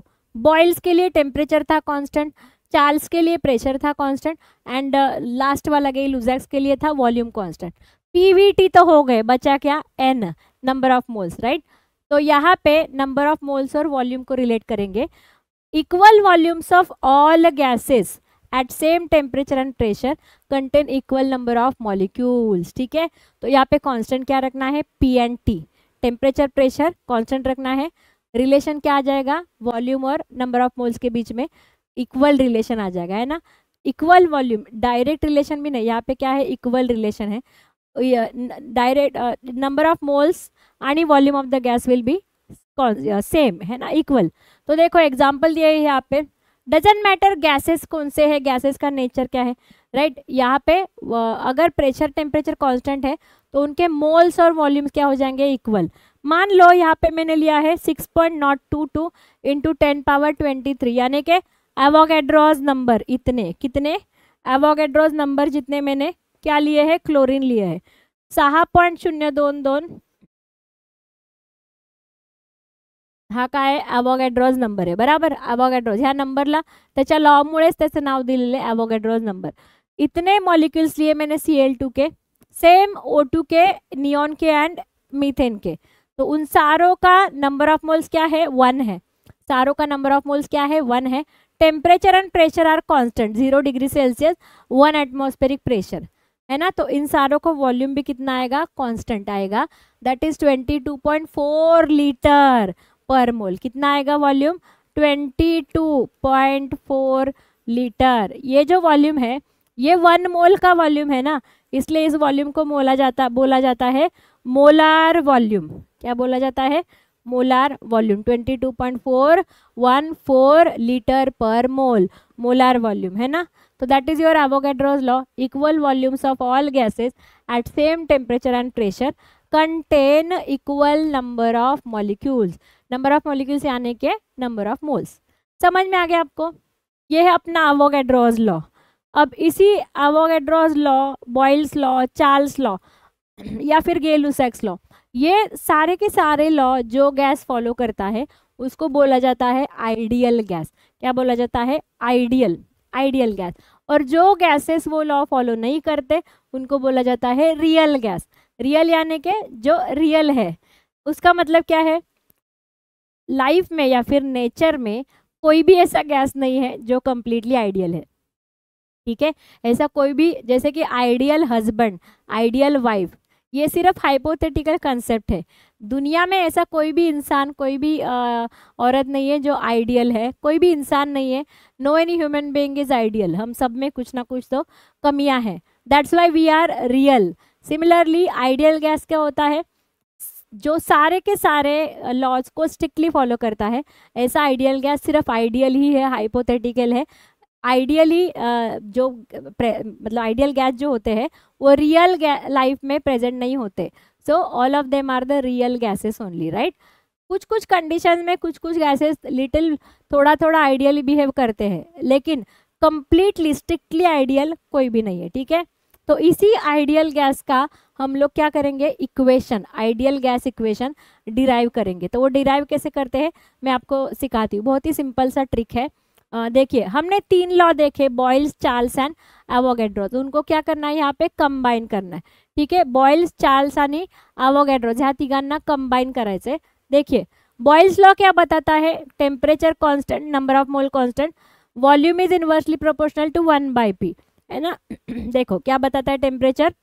बॉयल्स के लिए टेम्परेचर था कांस्टेंट, चार्ल्स के लिए प्रेशर था कांस्टेंट, एंड लास्ट वाला गे-लुसैक्स के लिए था वॉल्यूम कांस्टेंट। PVT तो हो गए, बचा क्या, N number of moles, right. तो यहाँ पे नंबर ऑफ मोल्स और वॉल्यूम को रिलेट करेंगे। Equal volumes of all gases at same temperature and pressure contain equal number of molecules. ठीक है, तो यहाँ पे constant क्या रखना है, P and T, temperature pressure constant रखना है। relation क्या आ जाएगा, volume और number of moles के बीच में equal relation आ जाएगा है ना। equal volume, direct relation भी नहीं, यहाँ पे क्या है equal relation है। direct number of moles and volume of the gas will be same है ना, इक्वल। तो देखो एग्जाम्पल दिया है यहाँ पे, डजेंट मैटर गैसेस कौन से है, गैसेस का नेचर क्या है, राइट। यहाँ पे अगर प्रेशर टेम्परेचर कांस्टेंट है तो उनके मोल्स और वॉल्यूम्स क्या हो जाएंगे, इक्वल। मान लो यहाँ पे मैंने लिया है 6.022 इंटू 10 पावर 23 यानी के एवोगैड्रोज नंबर इतने, कितने एवोगैड्रोज नंबर जितने मैंने क्या लिए है क्लोरीन लिए है 6.022 हा काय एवोगैड्रोज नंबर है बराबर. एवोगैड्रोज ह्या नंबरला त्याच्या लॉ मुळेच त्याचं नाव दिलेले एवोगैड्रोज नंबर. इतने मॉलिक्यूल्स लिए मैंने Cl2 के, सेम O2 के, नियॉन के एंड मीथेन के. तो उन सारों का नंबर ऑफ मोल्स क्या है 1 है. सारों का नंबर ऑफ मोल्स क्या है 1 है. Temperature and pressure are constant 0 degree Celsius 1 atmospheric pressure है ना. तो इन सारों को वॉल्यूम भी कितना आएगा कांस्टेंट आएगा that is 22.4 litre per mole. कितना आएगा वॉल्यूम 22.4 लीटर. ये जो वॉल्यूम है ये 1 मोल का वॉल्यूम है ना, इसलिए इस वॉल्यूम को बोला जाता है मोलार वॉल्यूम. क्या बोला जाता है मोलार वॉल्यूम. 22.414 लीटर पर मोल मोलार वॉल्यूम है ना. तो that is your Avogadro's law. Equal volumes of all gases at same temperature and pressure contain equal number of molecules. Number of molecules यानी के नंबर ऑफ मोल्स. समझ में आ गया आपको. ये है अपना एवोगैड्रोज लॉ. अब इसी Avogadro's law, Boyle's law, Charles law या फिर गे-लुसैक्स लॉ, ये सारे के सारे लॉ जो गैस फॉलो करता है उसको बोला जाता है आइडियल गैस. क्या बोला जाता है आइडियल आइडियल गैस. और जो गैसेस वो लॉ फॉलो नहीं करते उनको बोला जाता है रियल गैस. रियल यानी के जो रियल है. उसका मतलब क्या है लाइफ में या फिर नेचर में कोई भी ऐसा गैस नहीं है जो कम्प्लीटली आइडियल है. ठीक है. ऐसा कोई भी जैसे कि आइडियल हस्बैंड आइडियल वाइफ ये सिर्फ हाइपोथेटिकल कंसेप्ट है. दुनिया में ऐसा कोई भी इंसान कोई भी औरत नहीं है जो आइडियल है. कोई भी इंसान नहीं है. No any human being is ideal. हम सब में कुछ ना कुछ तो कमियां हैं. That's why we are real. Similarly ideal gas क्या होता है जो सारे के सारे लॉज को स्ट्रिक्टली फॉलो करता है. ऐसा आइडियल गैस सिर्फ आइडियल ही है, हाइपोथेटिकल है. आइडियली जो मतलब आइडियल गैस जो होते हैं वो रियल लाइफ में प्रेजेंट नहीं होते. So all of them are the real gases only right. कुछ कुछ कंडीशन में कुछ कुछ गैसेस लिटिल थोड़ा थोड़ा आइडियली बिहेव करते हैं लेकिन कंप्लीटली स्ट्रिक्टली आइडियल कोई भी नहीं है. ठीक है. तो इसी आइडियल गैस का हम लोग क्या करेंगे equation, ideal gas equation derive करेंगे. तो वो डिराइव कैसे करते हैं मैं आपको सिखाती हूँ. बहुत ही सिंपल सा ट्रिक है. देखिए हमने 3 लॉ देखे बॉयल्स चार्ल्स एंड एवोगैड्रो. तो उनको क्या करना है यहाँ पे कंबाइन करना है. ठीक है. बॉयल्स चार्ल्स आणि एवोगैड्रो ह्या तिघांना कंबाइन करायचं आहे. देखिए बॉयल्स लॉ क्या बताता है temperature constant, number of mole constant, volume is inversely proportional to 1/p है ना. देखो क्या बताता है टेम्परेचर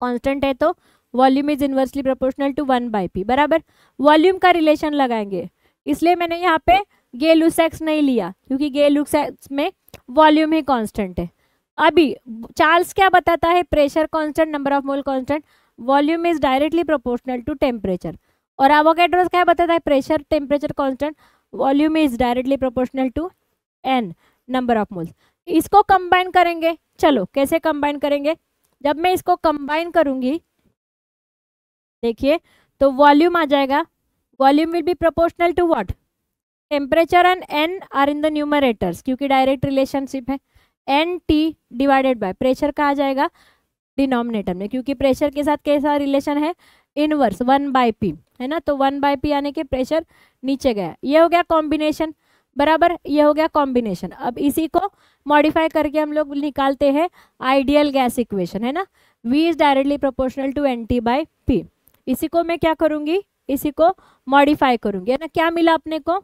कांस्टेंट है तो volume is inversely proportional to 1/p बराबर. वॉल्यूम का रिलेशन लगाएंगे. इसलिए मैंने यहाँ पे गे-लुसैक्स नहीं लिया क्योंकि गे-लुसैक्स में वॉल्यूम ही कांस्टेंट है. अभी चार्ल्स क्या बताता है pressure constant, number of mole constant, volume is directly proportional to temperature. और एवोगैड्रो क्या बताता है pressure temperature constant, volume is directly proportional to n number of moles. इसको कंबाइन करेंगे. चलो कैसे कंबाइन करेंगे. जब मैं इसको कंबाइन करूंगी देखिए तो वॉल्यूम आ जाएगा. Volume will be proportional to what temperature and n are in the numerators क्योंकि डायरेक्ट रिलेशनशिप है. nt डिवाइडेड बाय प्रेशर का आ जाएगा डिनोमिनेटर में क्योंकि प्रेशर के साथ कैसा रिलेशन है इनवर्स 1/p है ना. तो 1/p यानी कि प्रेशर नीचे गया. ये हो गया कॉम्बिनेशन बराबर. ये हो गया कॉम्बिनेशन. अब इसी को मॉडिफाई करके हम लोग निकालते हैं आइडियल गैस इक्वेशन है ना. v is directly proportional to nt/p. इसी को मैं क्या करूँगी इसी को मॉडिफाई करूँगी है ना. क्या मिला अपने को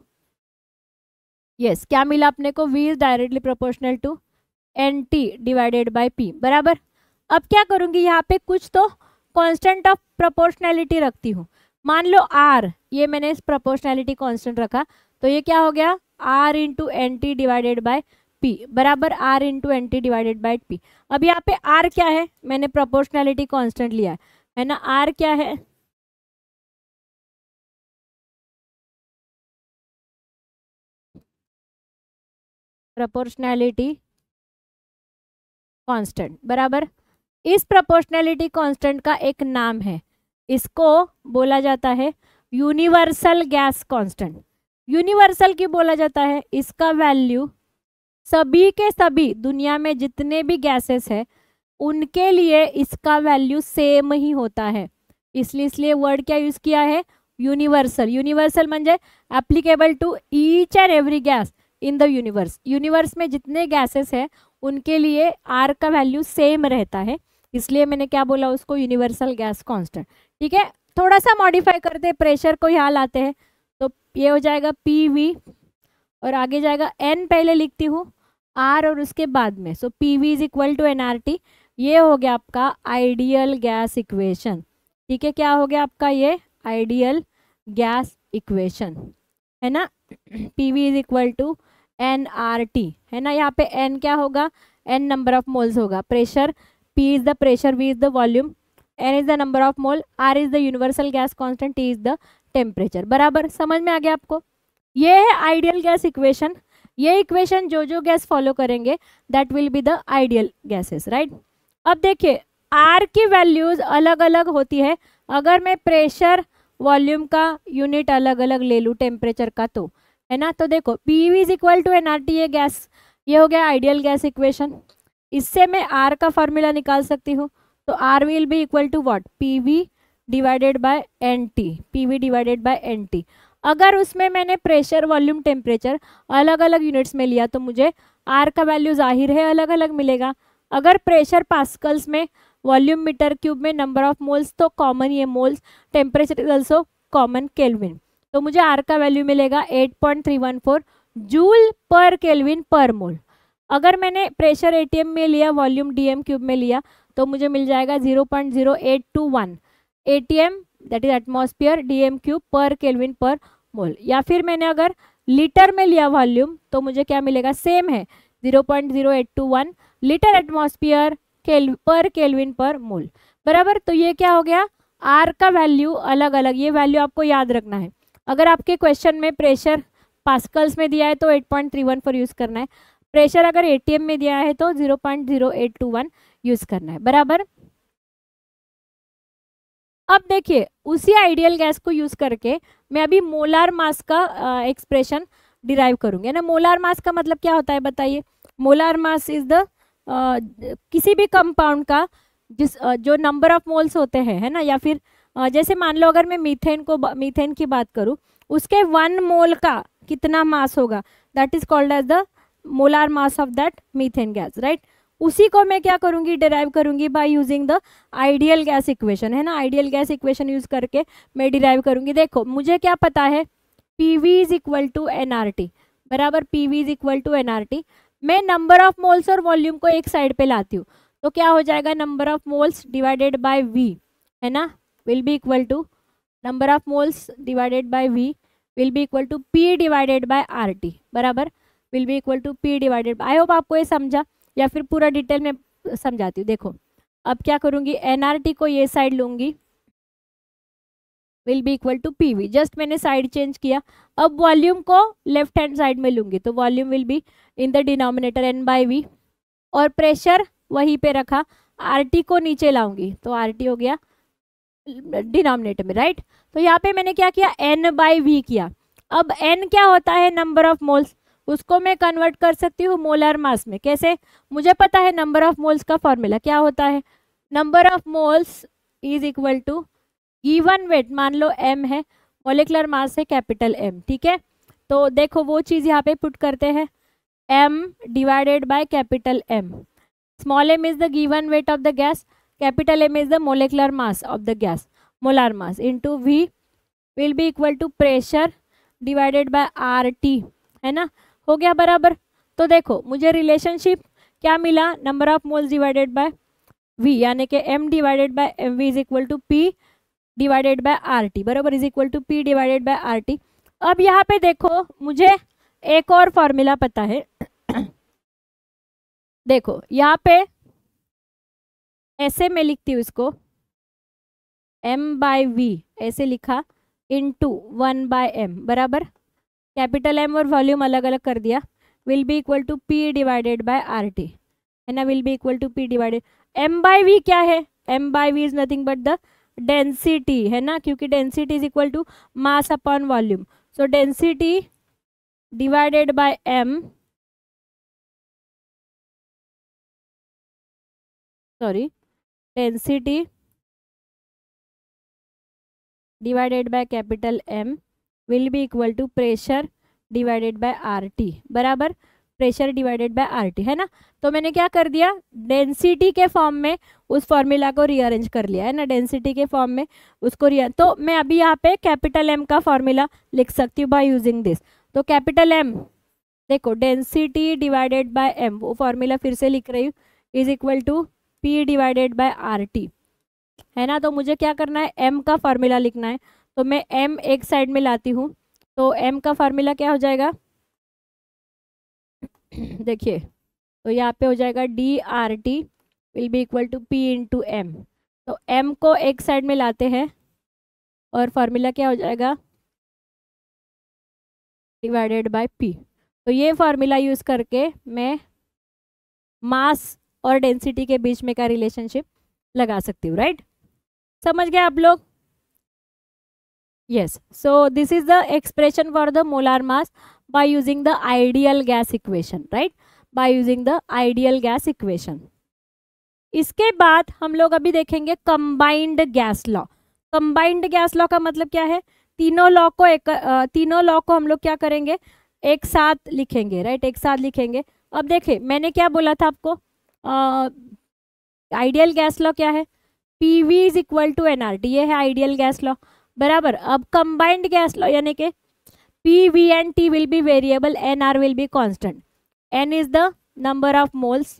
यस क्या मिला अपने को v is directly proportional to nt/p बराबर. अब क्या करूँगी यहाँ पे कुछ तो कांस्टेंट ऑफ प्रोपोर्शनैलिटी रखती हूँ. मान लो r ये मैंने इस प्रोपोर्शनैलिटी कांस्टेंट रखा तो ये क्या हो गया r × nt/p बराबर r × nt/p. अब यहाँ पे r क्या है मैंने प्रोपोर्शनैलिटी कांस्टेंट लिया है ना. r क्या है प्रोपोर्शनैलिटी कांस्टेंट बराबर. इस प्रोपोर्शनैलिटी कांस्टेंट का एक नाम है इसको बोला जाता है यूनिवर्सल गैस कांस्टेंट। यूनिवर्सल की बोला जाता है इसका वैल्यू सभी के सभी दुनिया में जितने भी गैसेस है उनके लिए इसका वैल्यू सेम ही होता है, इसलिए वर्ड क्या यूज किया है यूनिवर्सल। यूनिवर्सल म्हणजे applicable to each and every gas in the universe. Universe में जितने गैसेस है उनके लिए आर का वैल्यू सेम रहता है, इसलिए मैंने क्या बोला उसको यूनिवर्सल गैस कांस्टेंट। ठीक है, थोड़ा सा मॉडिफाई करते हैं, प्रेशर को यहाँ लाते हैं तो ये हो जाएगा पीवी और आगे जाएगा एन, पहले लिखती हूँ आर और उसके बाद में। So PV is equal to NRT. ये हो गया आपका आइडियल गैस इक्वेशन। ठीक है, क्या हो गया आपका ये आइडियल गैस इक्वेशन है ना। PV is equal to NRT है ना। यहाँ पे एन क्या होगा, एन नंबर ऑफ मोल्स होगा। Pressure P is the pressure, V is the volume, N is the number of mole, R is the universal gas constant, T is the temperature. बराबर, समझ में आ गया आपको। ये है आइडियल गैस इक्वेशन। ये इक्वेशन जो जो गैस फॉलो करेंगे that will be the ideal gases, right. अब देखिए आर की वैल्यूज अलग अलग होती है। अगर मैं प्रेशर वॉल्यूम का यूनिट अलग अलग ले लूँ टेम्परेचर का तो है ना। तो देखो PV is equal to NRT, ये गैस, ये हो गया आइडियल गैस इक्वेशन। इससे मैं आर का फॉर्मूला निकाल सकती हूँ, तो R will be equal to what, PV divided by NT, PV divided by NT. अगर उसमें मैंने प्रेशर वॉल्यूम टेम्परेचर अलग अलग यूनिट्स में लिया तो मुझे आर का वैल्यू जाहिर है अलग अलग मिलेगा। अगर प्रेशर पास्कल्स में, वॉल्यूम मीटर क्यूब में, नंबर ऑफ मोल्स तो कॉमन ये moles, temperature is also common kelvin, तो मुझे आर का वैल्यू मिलेगा 8.314 जूल पर केल्विन पर मोल। अगर मैंने प्रेशर एटीएम में लिया, वॉल्यूम डीएम क्यूब में लिया तो मुझे मिल जाएगा 0.0821 ATM that is atmosphere, DM cube पर केल्विन पर मोल। या फिर मैंने अगर लीटर में लिया वॉल्यूम तो मुझे क्या मिलेगा, सेम है 0.0821 लीटर एटमॉस्फेयर पर केल्विन पर मोल। बराबर, तो ये क्या हो गया आर का वैल्यू अलग अलग। ये वैल्यू आपको याद रखना है। अगर आपके क्वेश्चन में प्रेशर पास्कल्स में दिया है तो 8.314 यूज़ करना है, प्रेशर अगर एटीएम में दिया है तो 0.0821 यूज़ करना है। बराबर, अब देखिए उसी आइडियल गैस को यूज़ करके मैं अभी मोलार मास का एक्सप्रेशन डिराइव करूँगी ना। मोलार मास का मतलब क्या होता है बताइए। मोलार मास इज द किसी भी कंपाउंड का जो नंबर ऑफ मोल्स होते हैं है ना। या फिर जैसे मान लो अगर मैं मीथेन की बात करूं, उसके 1 मोल का कितना मास होगा that is called as the molar mass of that methane gas, right. उसी को मैं क्या करूंगी, डिराइव करूंगी by using the ideal gas equation है ना। आइडियल गैस इक्वेशन यूज करके मैं डिराइव करूंगी। देखो मुझे क्या पता है, P V is equal to NRT, बराबर। P V is equal to NRT. मैं नंबर ऑफ मोल्स और वॉल्यूम को एक साइड पे लाती हूँ तो क्या हो जाएगा, number of moles divided by V है ना, will be equal to number of moles divided by V will be equal to P divided by R T, बराबर, will be equal to P divided. I hope आपको ये समझा, या फिर पूरा डिटेल में समझाती हूँ। देखो अब क्या करूँगी, एनआरटी को ये साइड लूँगी, will be equal to P V, just मैंने साइड चेंज किया। अब वॉल्यूम को लेफ्ट हैंड साइड में लूँगी तो volume will be in the denominator N by V, और प्रेशर वहीं पे रखा, आर टी को नीचे लाऊंगी तो आर टी हो गया डिनोमिनेटर में, राइट। तो यहाँ पे मैंने क्या किया, एन बाई वी किया। अब एन क्या होता है, नंबर ऑफ मोल्स, उसको मैं कन्वर्ट कर सकती हूँ मोलर मास में। कैसे, मुझे पता है नंबर ऑफ मोल्स का फॉर्मूला क्या होता है, number of moles is equal to given weight, मान लो एम है, मोलिकुलर मास है कैपिटल एम, ठीक है। तो देखो वो चीज़ यहाँ पे पुट करते हैं, M divided by capital M. Small M is the given weight of the gas, capital M is the molecular mass of the gas, molar mass, into V will be equal to pressure divided by R T है ना, हो गया, बराबर। तो देखो मुझे रिलेशनशिप क्या मिला, number of moles divided by V, यानी कि M divided by M V is equal to P divided by R T, बराबर, is equal to P divided by R T. अब यहाँ पे देखो मुझे एक और फॉर्मूला पता है। देखो यहाँ पे ऐसे मैं लिखती हूँ इसको, m बाय वी ऐसे लिखा, इंटू 1 बाय एम, बराबर, कैपिटल M और वॉल्यूम अलग अलग कर दिया, will be equal to P divided by R T है ना, will be equal to P divided. m by V क्या है, m by V is nothing but the density, है ना, क्योंकि density is equal to mass upon volume. So density divided by M, sorry density divided by capital M will be equal to pressure divided by R T, बराबर pressure divided by R T, है ना. तो मैंने क्या कर दिया, डेंसिटी के फॉर्म में उस फॉर्मूला को रीअरेंज कर लिया, है ना, डेंसिटी के फॉर्म में उसको तो मैं अभी यहाँ पे कैपिटल एम का फॉर्मूला लिख सकती हूँ बाय यूजिंग दिस. तो कैपिटल एम देखो, डेंसिटी डिवाइडेड बाय एम, वो फॉर्मूला फिर से लिख रही हूँ, is equal to P divided by R T, है ना. तो मुझे क्या करना है, एम का फॉर्मूला लिखना है. तो मैं एम एक साइड में लाती हूँ, तो एम का फार्मूला क्या हो जाएगा, देखिए, तो यहाँ पे हो जाएगा D R T will be equal to P into M. तो एम को एक साइड में लाते हैं और फार्मूला क्या हो जाएगा, डिवाइडेड बाय पी. तो ये फार्मूला यूज़ करके मैं मास और डेंसिटी के बीच में का रिलेशनशिप लगा सकती हूँ, राइट. समझ गए आप लोग? Yes, so this is the expression for the molar mass by using the ideal gas equation, right? By using the ideal gas equation. इसके बाद हम लोग अभी देखेंगे combined gas law. Combined gas law का मतलब क्या है, तीनों law को हम लोग क्या करेंगे, एक साथ लिखेंगे, राइट, एक साथ लिखेंगे. अब देखिए मैंने क्या बोला था आपको, ideal gas law क्या है, PV is equal to nRT, ये है ideal gas law, बराबर. अब कंबाइंड गैस लॉ यानी कि P V and T will be variable, N R will be constant. N is the number of moles,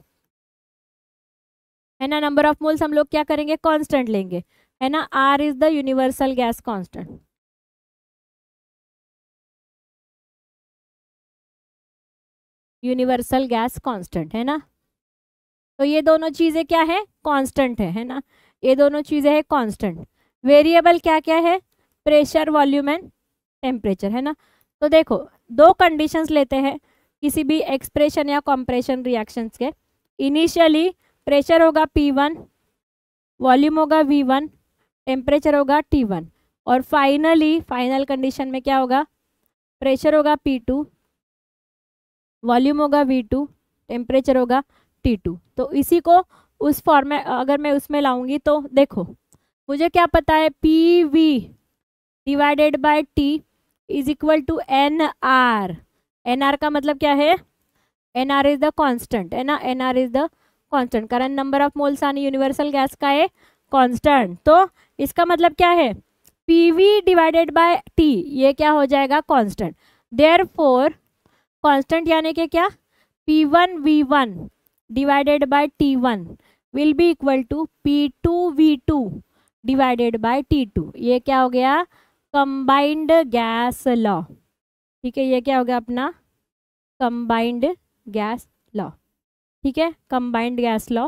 है ना, नंबर ऑफ मोल्स हम लोग क्या करेंगे, कांस्टेंट लेंगे, है ना. R is the universal gas constant. Universal gas constant, है ना. तो ये दोनों चीजें क्या है, कांस्टेंट है ना, ये दोनों चीजें है कांस्टेंट. वेरिएबल क्या क्या है, प्रेशर, वॉल्यूम एंड टेम्परेचर, है ना. तो देखो दो कंडीशंस लेते हैं किसी भी एक्सप्रेशन या कंप्रेशन रिएक्शंस के. इनिशियली प्रेशर होगा P1, वॉल्यूम होगा V1, टेम्परेचर होगा T1 और फाइनली फाइनल कंडीशन में क्या होगा, प्रेशर होगा P2, वॉल्यूम होगा V2, टेम्परेचर होगा T2. तो इसी को उस फॉर्म में अगर मैं उसमें लाऊंगी तो देखो मुझे क्या पता है, P V divided by T is equal to N R. N R का मतलब क्या है, N R is the constant, है ना, N R is the constant, कारण नंबर ऑफ मोल्स यानी यूनिवर्सल गैस का है कांस्टेंट. तो इसका मतलब क्या है, P V divided by T, ये क्या हो जाएगा, कांस्टेंट. देयरफॉर कांस्टेंट यानी कि क्या, P one V one divided by T one will be equal to P two V two divided by T2. ये क्या हो गया, कंबाइंड गैस लॉ, ठीक है. ये क्या हो गया अपना, कंबाइंड गैस लॉ, ठीक है, combined gas law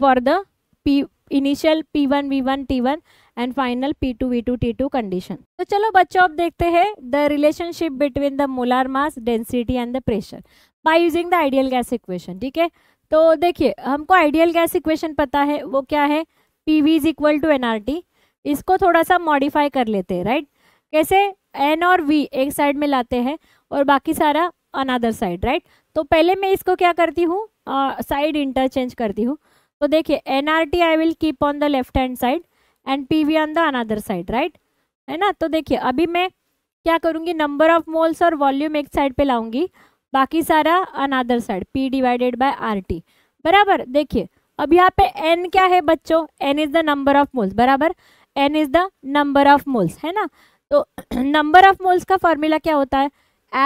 for the P initial P1 V1 T1 and final P2 V2 T2 condition. तो चलो बच्चों अब देखते हैं the relationship between the molar mass, density and the pressure by using the ideal gas equation, ठीक है. तो देखिए हमको आइडियल गैस इक्वेशन पता है, वो क्या है, PV is equal to NRT. इसको थोड़ा सा मॉडिफाई कर लेते हैं, राइट. कैसे, N और V एक साइड में लाते हैं और बाकी सारा अनादर साइड, राइट. तो पहले मैं इसको क्या करती हूँ, साइड इंटरचेंज करती हूँ. तो देखिए NRT I will keep on the left hand side and PV on the another side, right, है ना. तो देखिए अभी मैं क्या करूँगी, नंबर ऑफ मोल्स और वॉल्यूम एक साइड पे लाऊंगी, बाकी सारा another side, P divided by RT, बराबर. देखिए अब यहाँ पे n क्या है बच्चों, n is the number of moles, बराबर, n is the number of moles, है ना. तो नंबर ऑफ मोल्स का फॉर्मूला क्या होता है,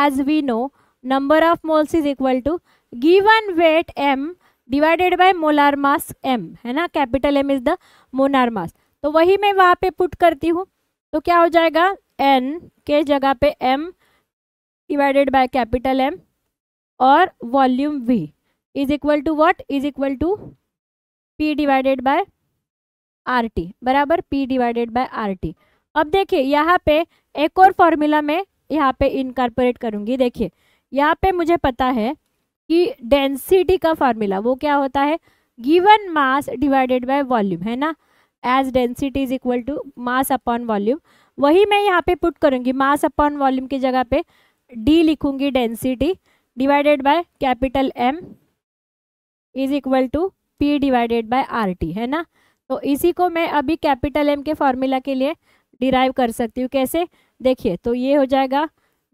as we know number of moles is equal to given weight m divided by molar mass m, है ना, capital M is the molar mass. तो वही मैं वहाँ पे पुट करती हूँ, तो क्या हो जाएगा, n के जगह पे m divided by capital M और volume v is equal to what, is equal to P divided by RT, बराबर, P डिवाइडेड बाय RT. अब देखिए यहाँ पे एक और फॉर्मूला में यहाँ पे इनकॉर्पोरेट करूँगी. देखिए यहाँ पे मुझे पता है कि डेंसिटी का फार्मूला वो क्या होता है, given mass divided by volume, है ना, as density is equal to mass upon volume, वही मैं यहाँ पे पुट करूँगी, मास अपॉन वॉल्यूम की जगह पे डी लिखूँगी, density divided by capital M is equal to P divided by R T, है ना। तो इसी को मैं अभी कैपिटल एम के फॉर्मूला के लिए डिराइव कर सकती हूँ, कैसे देखिए। तो ये हो जाएगा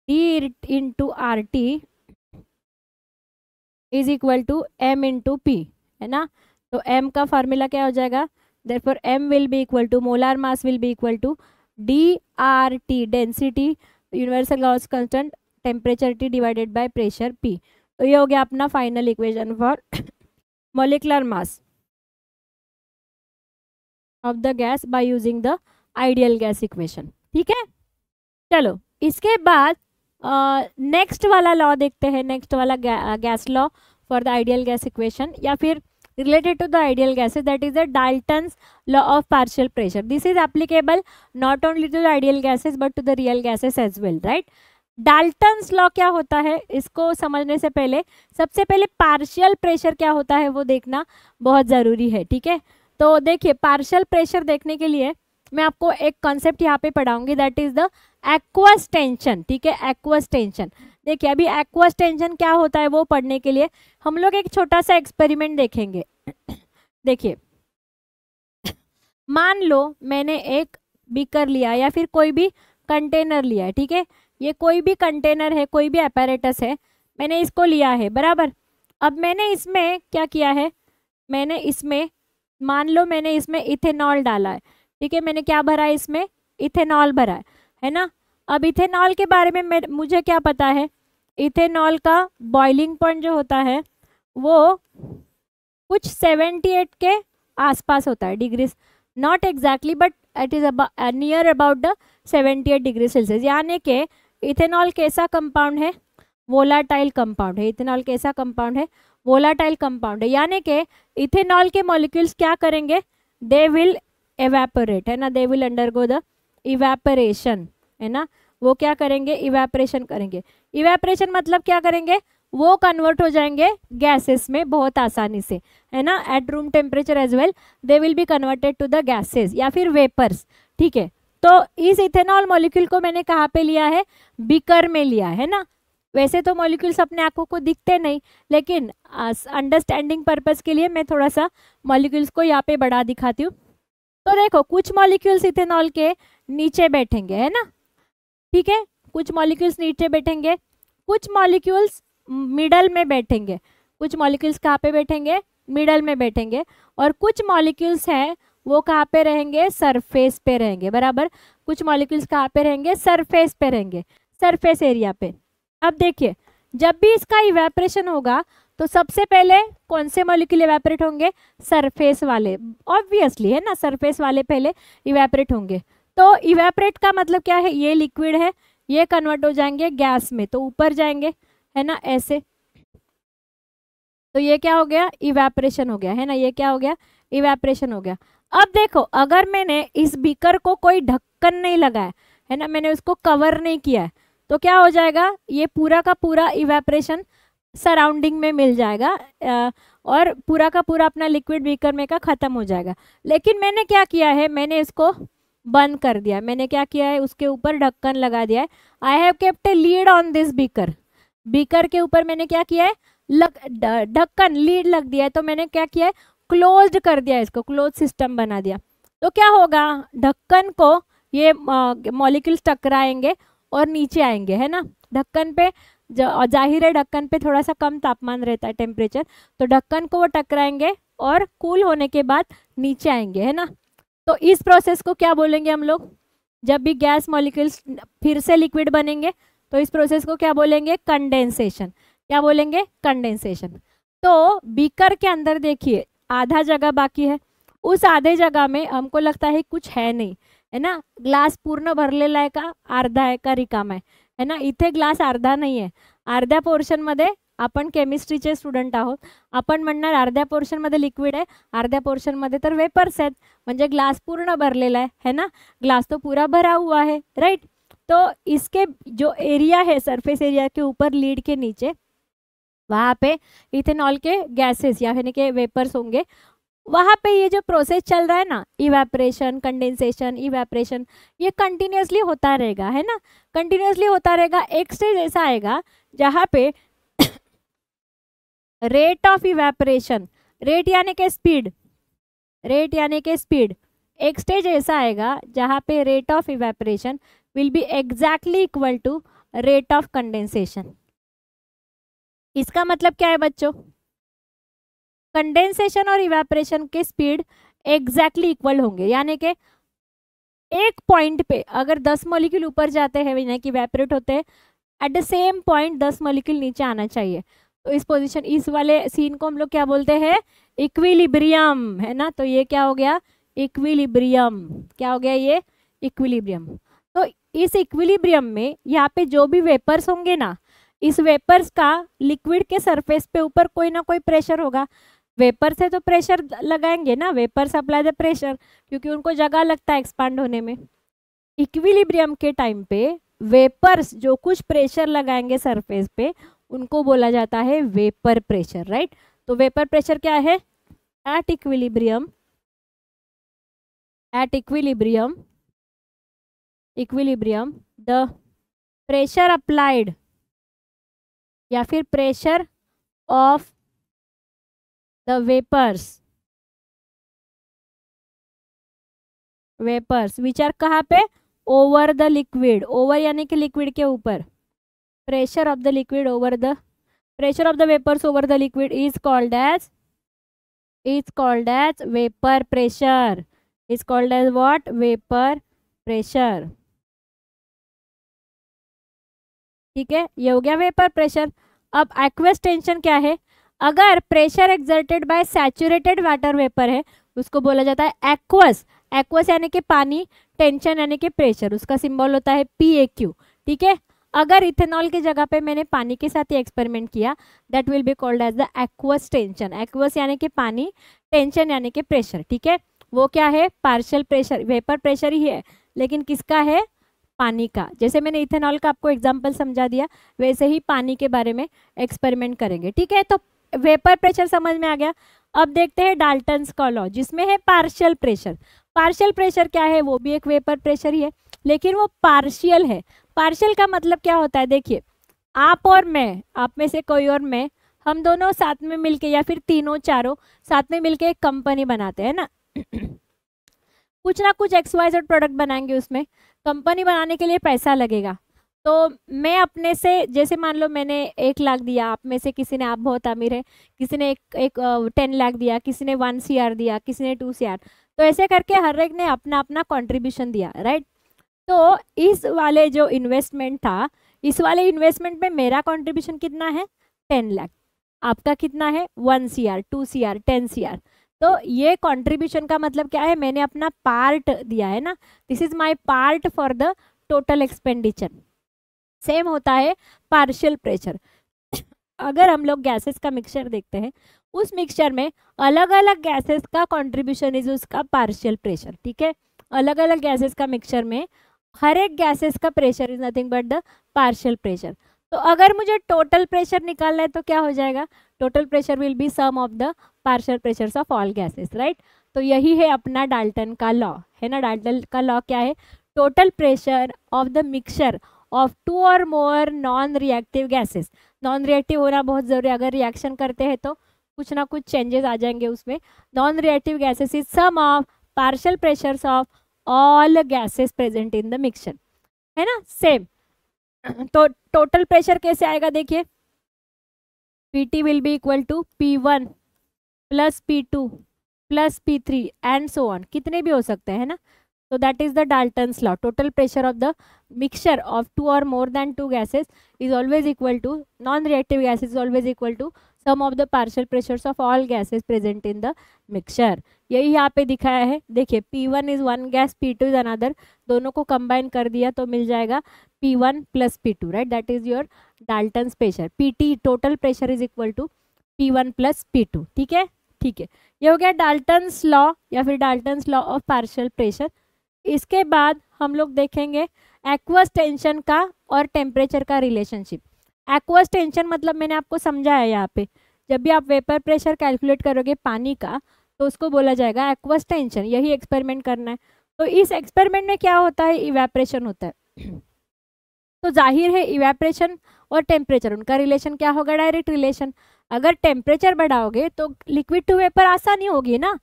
D into R T is equal to M into P, है ना। तो एम का फार्मूला क्या हो जाएगा, therefore M will be equal to, molar mass will be equal to D R T, density universal gas constant, temperature T divided by pressure P. तो ये हो गया अपना final equation for molecular mass of the gas by using the ideal gas equation, ठीक है। चलो इसके बाद नेक्स्ट वाला लॉ देखते हैं, नेक्स्ट वाला gas law for the ideal gas equation या फिर related to the ideal gases, that is the Dalton's law of partial pressure. This is applicable not only to the ideal gases but to the real gases as well, right? Dalton's law क्या होता है इसको समझने से पहले सबसे पहले partial pressure क्या होता है वो देखना बहुत ज़रूरी है, ठीक है। तो देखिए partial pressure देखने के लिए मैं आपको एक concept यहाँ पे पढ़ाऊँगी, that is the aqueous tension, ठीक है, aqueous tension। देखिए अभी एक्वस टेंशन क्या होता है वो पढ़ने के लिए हम लोग एक छोटा सा एक्सपेरिमेंट देखेंगे। देखिए मान लो मैंने एक बीकर लिया या फिर कोई भी कंटेनर लिया है, ठीक है, ये कोई भी कंटेनर है, कोई भी अपैरेटस है, मैंने इसको लिया है, बराबर। अब मैंने इसमें क्या किया है, मैंने इसमें मान लो मैंने इसमें इथेनॉल डाला है, ठीक है, मैंने क्या भरा है इसमें, इथेनॉल भरा है ना। अब इथेनॉल के बारे में मुझे क्या पता है, इथेनॉल का बॉइलिंग पॉइंट जो होता है वो कुछ 78 के आसपास होता है degrees, not exactly but it is near about the 78 degree Celsius. यानी कि इथेनॉल कैसा कंपाउंड है, वोलाटाइल कंपाउंड है। इथेनॉल कैसा कंपाउंड है, वोलाटाइल कंपाउंड है। यानी कि इथेनॉल के मॉलिक्यूल्स क्या करेंगे, दे विल एवेपोरेट, है ना, they will undergo the evaporation, है ना। वो क्या करेंगे, इवेपोरेशन करेंगे। इवेपोरेशन मतलब क्या करेंगे, वो कन्वर्ट हो जाएंगे गैसेस में बहुत आसानी से, है ना, at room temperature as well they will be converted to the gases या फिर वेपर्स, ठीक है। तो इस इथेनॉल मॉलिक्यूल को मैंने कहाँ पे लिया है, बीकर में लिया है ना। वैसे तो मॉलिक्यूल्स अपने आंखों को दिखते नहीं, लेकिन अंडरस्टैंडिंग पर्पस के लिए मैं थोड़ा सा मॉलिक्यूल्स को यहाँ पे बढ़ा दिखाती हूँ। तो देखो कुछ मॉलिक्यूल्स इथेनॉल के नीचे बैठेंगे, है ना, ठीक है, कुछ मॉलिक्यूल्स नीचे बैठेंगे, कुछ मॉलिक्यूल्स मिडल में बैठेंगे, कुछ मॉलिक्यूल्स कहाँ पे बैठेंगे, मिडल में बैठेंगे, और कुछ मॉलिक्यूल्स हैं वो कहाँ पे रहेंगे, सरफेस पे रहेंगे, बराबर। कुछ मॉलिक्यूल्स कहाँ पे रहेंगे, सरफेस पे रहेंगे, सरफेस एरिया पे। अब देखिए जब भी इसका इवेपोरेशन होगा तो सबसे पहले कौन से मॉलिक्यूल इवेपोरेट होंगे, सरफेस वाले, ऑब्वियसली, है ना, सरफेस वाले पहले इवेपोरेट होंगे। तो इवेपोरेट का मतलब क्या है, ये लिक्विड है, ये कन्वर्ट हो जाएंगे गैस में, तो ऊपर जाएंगे, है ना, ऐसे। तो ये क्या हो गया, इवेपोरेशन हो गया, है ना, ये क्या हो गया, इवेपोरेशन हो गया। अब देखो अगर मैंने इस बीकर को कोई ढक्कन नहीं लगाया है ना, मैंने उसको कवर नहीं किया है, तो क्या हो जाएगा, ये पूरा का पूरा इवेपोरेशन सराउंडिंग में मिल जाएगा और पूरा का पूरा अपना लिक्विड बीकर में का खत्म हो जाएगा। लेकिन मैंने क्या किया है, मैंने इसको बंद कर दिया, मैंने क्या किया है, उसके ऊपर ढक्कन लगा दिया है। I have kept a lid on this beaker, beaker के ऊपर मैंने क्या किया है, ढक्कन लीड लग दिया है। तो मैंने क्या किया है, क्लोज्ड कर दिया है, इसको क्लोज सिस्टम बना दिया। तो क्या होगा, ढक्कन को ये मॉलिक्यूल्स टकराएंगे और नीचे आएंगे, है ना। ढक्कन पे जाहिर है ढक्कन पे थोड़ा सा कम तापमान रहता है, टेम्परेचर, तो ढक्कन को वो टकराएंगे और कूल होने के बाद नीचे आएंगे, है ना। तो इस प्रोसेस को क्या बोलेंगे हम लोग, जब भी गैस मॉलिक्यूल्स फिर से लिक्विड बनेंगे तो इस प्रोसेस को क्या बोलेंगे, कंडेंसेशन। क्या बोलेंगे, कंडेंसेशन। तो बीकर के अंदर देखिए आधा जगह बाकी है, उस आधे जगह में हमको लगता है कुछ है नहीं, है ना, ग्लास पूर्ण भरलेला आहे का, अर्धा आहे का, रिकामा आहे ना। इथे ग्लास अर्धा नाही आहे, अर्ध्या पोर्शनमध्ये आपण केमिस्ट्रीचे स्टुडंट आहोत, आपण म्हणणार अर्ध्या पोर्शनमध्ये लिक्विड आहे, अर्ध्या पोर्शनमध्ये तर वेपर्स आहेत, म्हणजे ग्लास पूर्ण भरलेला आहे, है ना, ग्लास तो पूरा भरा हुआ है, राइट। तो इसके जो एरिया है सरफेस एरिया के ऊपर लीड के नीचे, वहाँ पे इथेनॉल के गैसेस यानी कि वेपर्स होंगे, वहाँ पे ये जो प्रोसेस चल रहा है ना, इवेपरेशन, कंडेंसेशन, इवेपरेशन, ये कंटिन्यूसली होता रहेगा, है ना, कंटिन्यूसली होता रहेगा। एक स्टेज ऐसा आएगा जहाँ पे रेट ऑफ इवेपरेशन, रेट यानी के स्पीड, रेट यानी के स्पीड, एक स्टेज ऐसा आएगा जहाँ पे rate of evaporation will be exactly equal to rate of condensation. इसका मतलब क्या है बच्चों, कंडेंसेशन और इवेपरेशन के स्पीड एग्जैक्टली इक्वल होंगे, यानी कि एक पॉइंट पे अगर 10 मॉलिक्यूल ऊपर जाते हैं यानी कि इवेपरेट होते हैं, at the same point 10 molecule नीचे आना चाहिए। तो इस पोजीशन, इस वाले सीन को हम लोग क्या बोलते हैं, इक्विलिब्रियम, है ना। तो ये क्या हो गया, इक्विलिब्रियम, क्या हो गया ये, इक्विलिब्रियम। तो इस इक्विलिब्रियम में यहाँ पे जो भी वेपर्स होंगे ना, इस वेपर्स का लिक्विड के सरफेस पे ऊपर कोई ना कोई प्रेशर होगा। वेपर से तो प्रेशर लगाएंगे ना, वेपर सप्लाई द प्रेशर, क्योंकि उनको जगह लगता है एक्सपांड होने में। इक्विलिब्रियम के टाइम पे वेपर्स जो कुछ प्रेशर लगाएंगे सरफेस पे, उनको बोला जाता है वेपर प्रेशर, राइट। तो वेपर प्रेशर क्या है, at equilibrium, at equilibrium, equilibrium the pressure applied या फिर pressure of the vapours, vapours which are कहाँ पे, ओवर द लिक्विड, ओवर यानी कि लिक्विड के ऊपर, pressure of the liquid over the, pressure of the vapours over the liquid is called as, is called as vapour pressure, is called as what, vapour pressure. ठीक है, ये हो गया वेपर प्रेशर। अब एक्वेस टेंशन क्या है, अगर pressure exerted by saturated water vapour है, उसको बोला जाता है एक्वस, एक्वस यानी कि पानी, टेंशन यानी कि प्रेशर, उसका सिंबल होता है PAQ। ठीक है, अगर इथेनॉल की जगह पे मैंने पानी के साथ ही एक्सपेरिमेंट किया, that will be called as the aqueous tension, aqueous यानी कि पानी, टेंशन यानी कि प्रेशर। ठीक है, वो क्या है, पार्शियल प्रेशर, वेपर प्रेशर ही है, लेकिन किसका है, पानी का। जैसे मैंने इथेनॉल का आपको एग्जांपल समझा दिया, वैसे ही पानी के बारे में एक्सपेरिमेंट करेंगे। ठीक है, तो वेपर प्रेशर समझ में आ गया। अब देखते हैं डाल्टन्स का लॉ, जिसमें है पार्शियल प्रेशर। पार्शियल प्रेशर क्या है, वो भी एक वेपर प्रेशर ही है, लेकिन वो पार्शियल है। पार्शियल का मतलब क्या होता है, देखिए आप और मैं, आप में से कोई और मैं, हम दोनों साथ में मिलके या फिर तीनों चारों साथ में मिलके एक कंपनी बनाते हैं ना, कुछ ना कुछ XYZ प्रोडक्ट बनाएंगे, उसमें कंपनी बनाने के लिए पैसा लगेगा। तो मैं अपने से, जैसे मान लो मैंने 1 लाख दिया, आप में से किसी ने, आप बहुत अमीर है, किसी ने 10 लाख दिया, किसी ने 1 CR दिया, किसी ने 2 CR, तो ऐसे करके हर एक ने अपना अपना कंट्रीब्यूशन दिया, राइट। तो इस वाले जो इन्वेस्टमेंट था, इस वाले इन्वेस्टमेंट में मेरा कॉन्ट्रीब्यूशन कितना है, 10 लाख, आपका कितना है, 1 CR, 2 CR, 10 CR। तो ये कंट्रीब्यूशन का मतलब क्या है, मैंने अपना पार्ट दिया है ना, this is my part for the total expenditure. Same होता है पार्शियल प्रेशर। अगर हम लोग गैसेस का मिक्सचर देखते हैं, उस मिक्सचर में अलग अलग गैसेस का कंट्रीब्यूशन इज उसका पार्शियल प्रेशर। ठीक है, अलग अलग गैसेस का मिक्सचर में हर एक गैसेस का pressure is nothing but the partial pressure. तो अगर मुझे टोटल प्रेशर निकालना है तो क्या हो जाएगा, total pressure will be sum of the partial pressures of all gases, right. तो यही है अपना डाल्टन का लॉ, है ना। डाल्टन का लॉ क्या है, total pressure of the mixture of 2 और more non reactive gases. Non reactive होना बहुत जरूरी है, अगर रिएक्शन करते हैं तो कुछ ना कुछ चेंजेस आ जाएंगे उसमें। Non reactive gases is sum of partial pressures of all gases present in the mixture, है ना, सेम। तो टोटल प्रेशर कैसे आएगा, देखिए PT will be equal to P1 plus P2 plus P3 and so on, कितने भी हो सकते हैं ना। तो that is the Dalton's law, total pressure of the mixture of 2 और more than 2 gases is always equal to, non reactive gases is always equal to sum of the partial pressures of all gases present in the mixture. यही यहाँ पे दिखाया है, देखिए P1 is 1 gas, P2 is another, दोनों को कंबाइन कर दिया तो मिल जाएगा P1 plus P2, right, that is your Dalton's pressure. PT total pressure is equal to P1 plus P2। ठीक है, ठीक है, ये हो गया डाल्टन्स लॉ या फिर Dalton's law of partial pressure. इसके बाद हम लोग देखेंगे एक्वस टेंशन का और टेम्परेचर का रिलेशनशिप। एक्वस टेंशन मतलब मैंने आपको समझाया यहाँ पे, जब भी आप वेपर प्रेशर कैलकुलेट करोगे पानी का, तो उसको बोला जाएगा एक्वस टेंशन। यही एक्सपेरिमेंट करना है। तो इस एक्सपेरिमेंट में क्या होता है, इवेपोरेशन होता है। तो जाहिर है इवेपोरेशन और टेम्परेचर उनका रिलेशन क्या होगा, डायरेक्ट रिलेशन। अगर टेम्परेचर बढ़ाओगे तो लिक्विड टू वेपर आसानी होगी ना,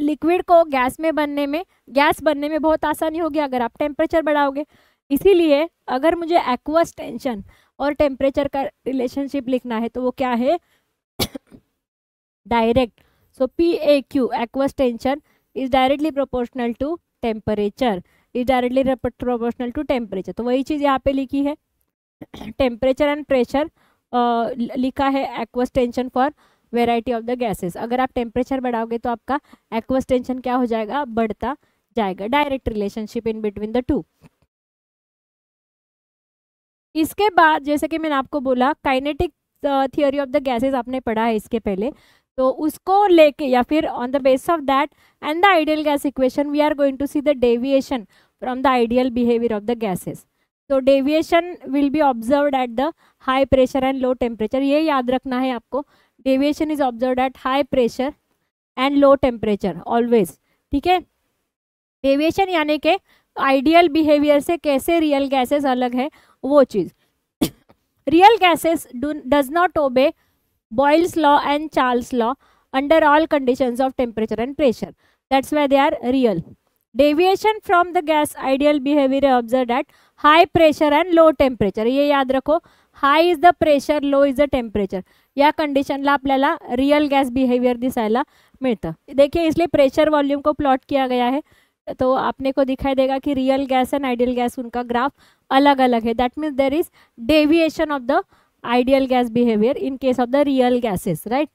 लिक्विड को गैस बनने में बहुत आसानी होगी अगर आप टेम्परेचर बढ़ाओगे। इसीलिए अगर मुझे एक्वस टेंशन और टेम्परेचर का रिलेशनशिप लिखना है तो वो क्या है, direct. So PAQ aqueous tension is directly proportional to temperature, is directly proportional to temperature. तो वही चीज़ यहाँ पे लिखी है, टेम्परेचर एंड प्रेशर लिखा है aqueous tension for variety of the gases. अगर आप टेम्परेचर बढ़ाओगे तो आपका एक्वस टेंशन क्या हो जाएगा, बढ़ता जाएगा। Direct relationship in between the two. इसके बाद जैसे कि मैंने आपको बोला kinetic theory of the gases आपने पढ़ा है इसके पहले, तो उसको लेके या फिर on the base of that and the ideal gas equation we are going to see the deviation from the ideal behaviour of the gases. तो deviation will be observed at the high pressure and low temperature. ये याद रखना है आपको, deviation is observed at high pressure and low temperature always, ठीक है। डेविएशन यानी कि आइडियल बिहेवियर से कैसे रियल गैसेस अलग है वो चीज़। Real gases does not obey Boyle's law and Charles law under all conditions of temperature and pressure, that's why they are real. Deviation from the gas ideal behaviour observed at high pressure and low temperature. ये याद रखो, high is the pressure, low is the temperature. या कंडिशनला आपल्याला रियल गॅस बिहेवियर दिसायला मिळतं। देखिए इसलिए प्रेशर वॉल्यूम को प्लॉट किया गया है तो आपने को दिखाई देगा कि real gas and ideal gas उनका ग्राफ अलग अलग है। That means there is deviation of the ideal gas behaviour in case of the real gases, right.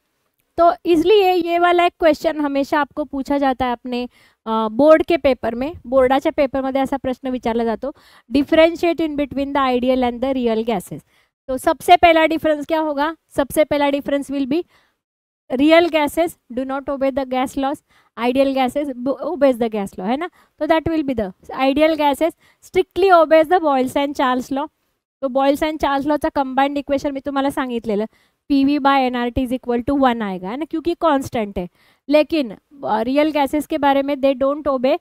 तो इसलिए ये वाला एक क्वेश्चन हमेशा आपको पूछा जाता है अपने बोर्ड के पेपर में, बोर्डाच्या पेपरमध्ये असा प्रश्न विचारला जातो, differentiate in between the ideal and the real gases. तो सबसे पहला डिफरेंस क्या होगा, सबसे पहला difference will be real gases do not obey the gas laws, ideal gases obeys the gas law, है ना। तो that will be the ideal gases strictly obeys the Boyle's and Charles law. तो बॉयल्स एंड चार्ल्स लॉचा कंबाइंड इक्वेशन मी तुम्हाला सांगितलेलं PV/nRT = 1 आएगा, है ना, क्योंकि कॉन्स्टेंट है। लेकिन रियल गैसेस के बारे में they don't obey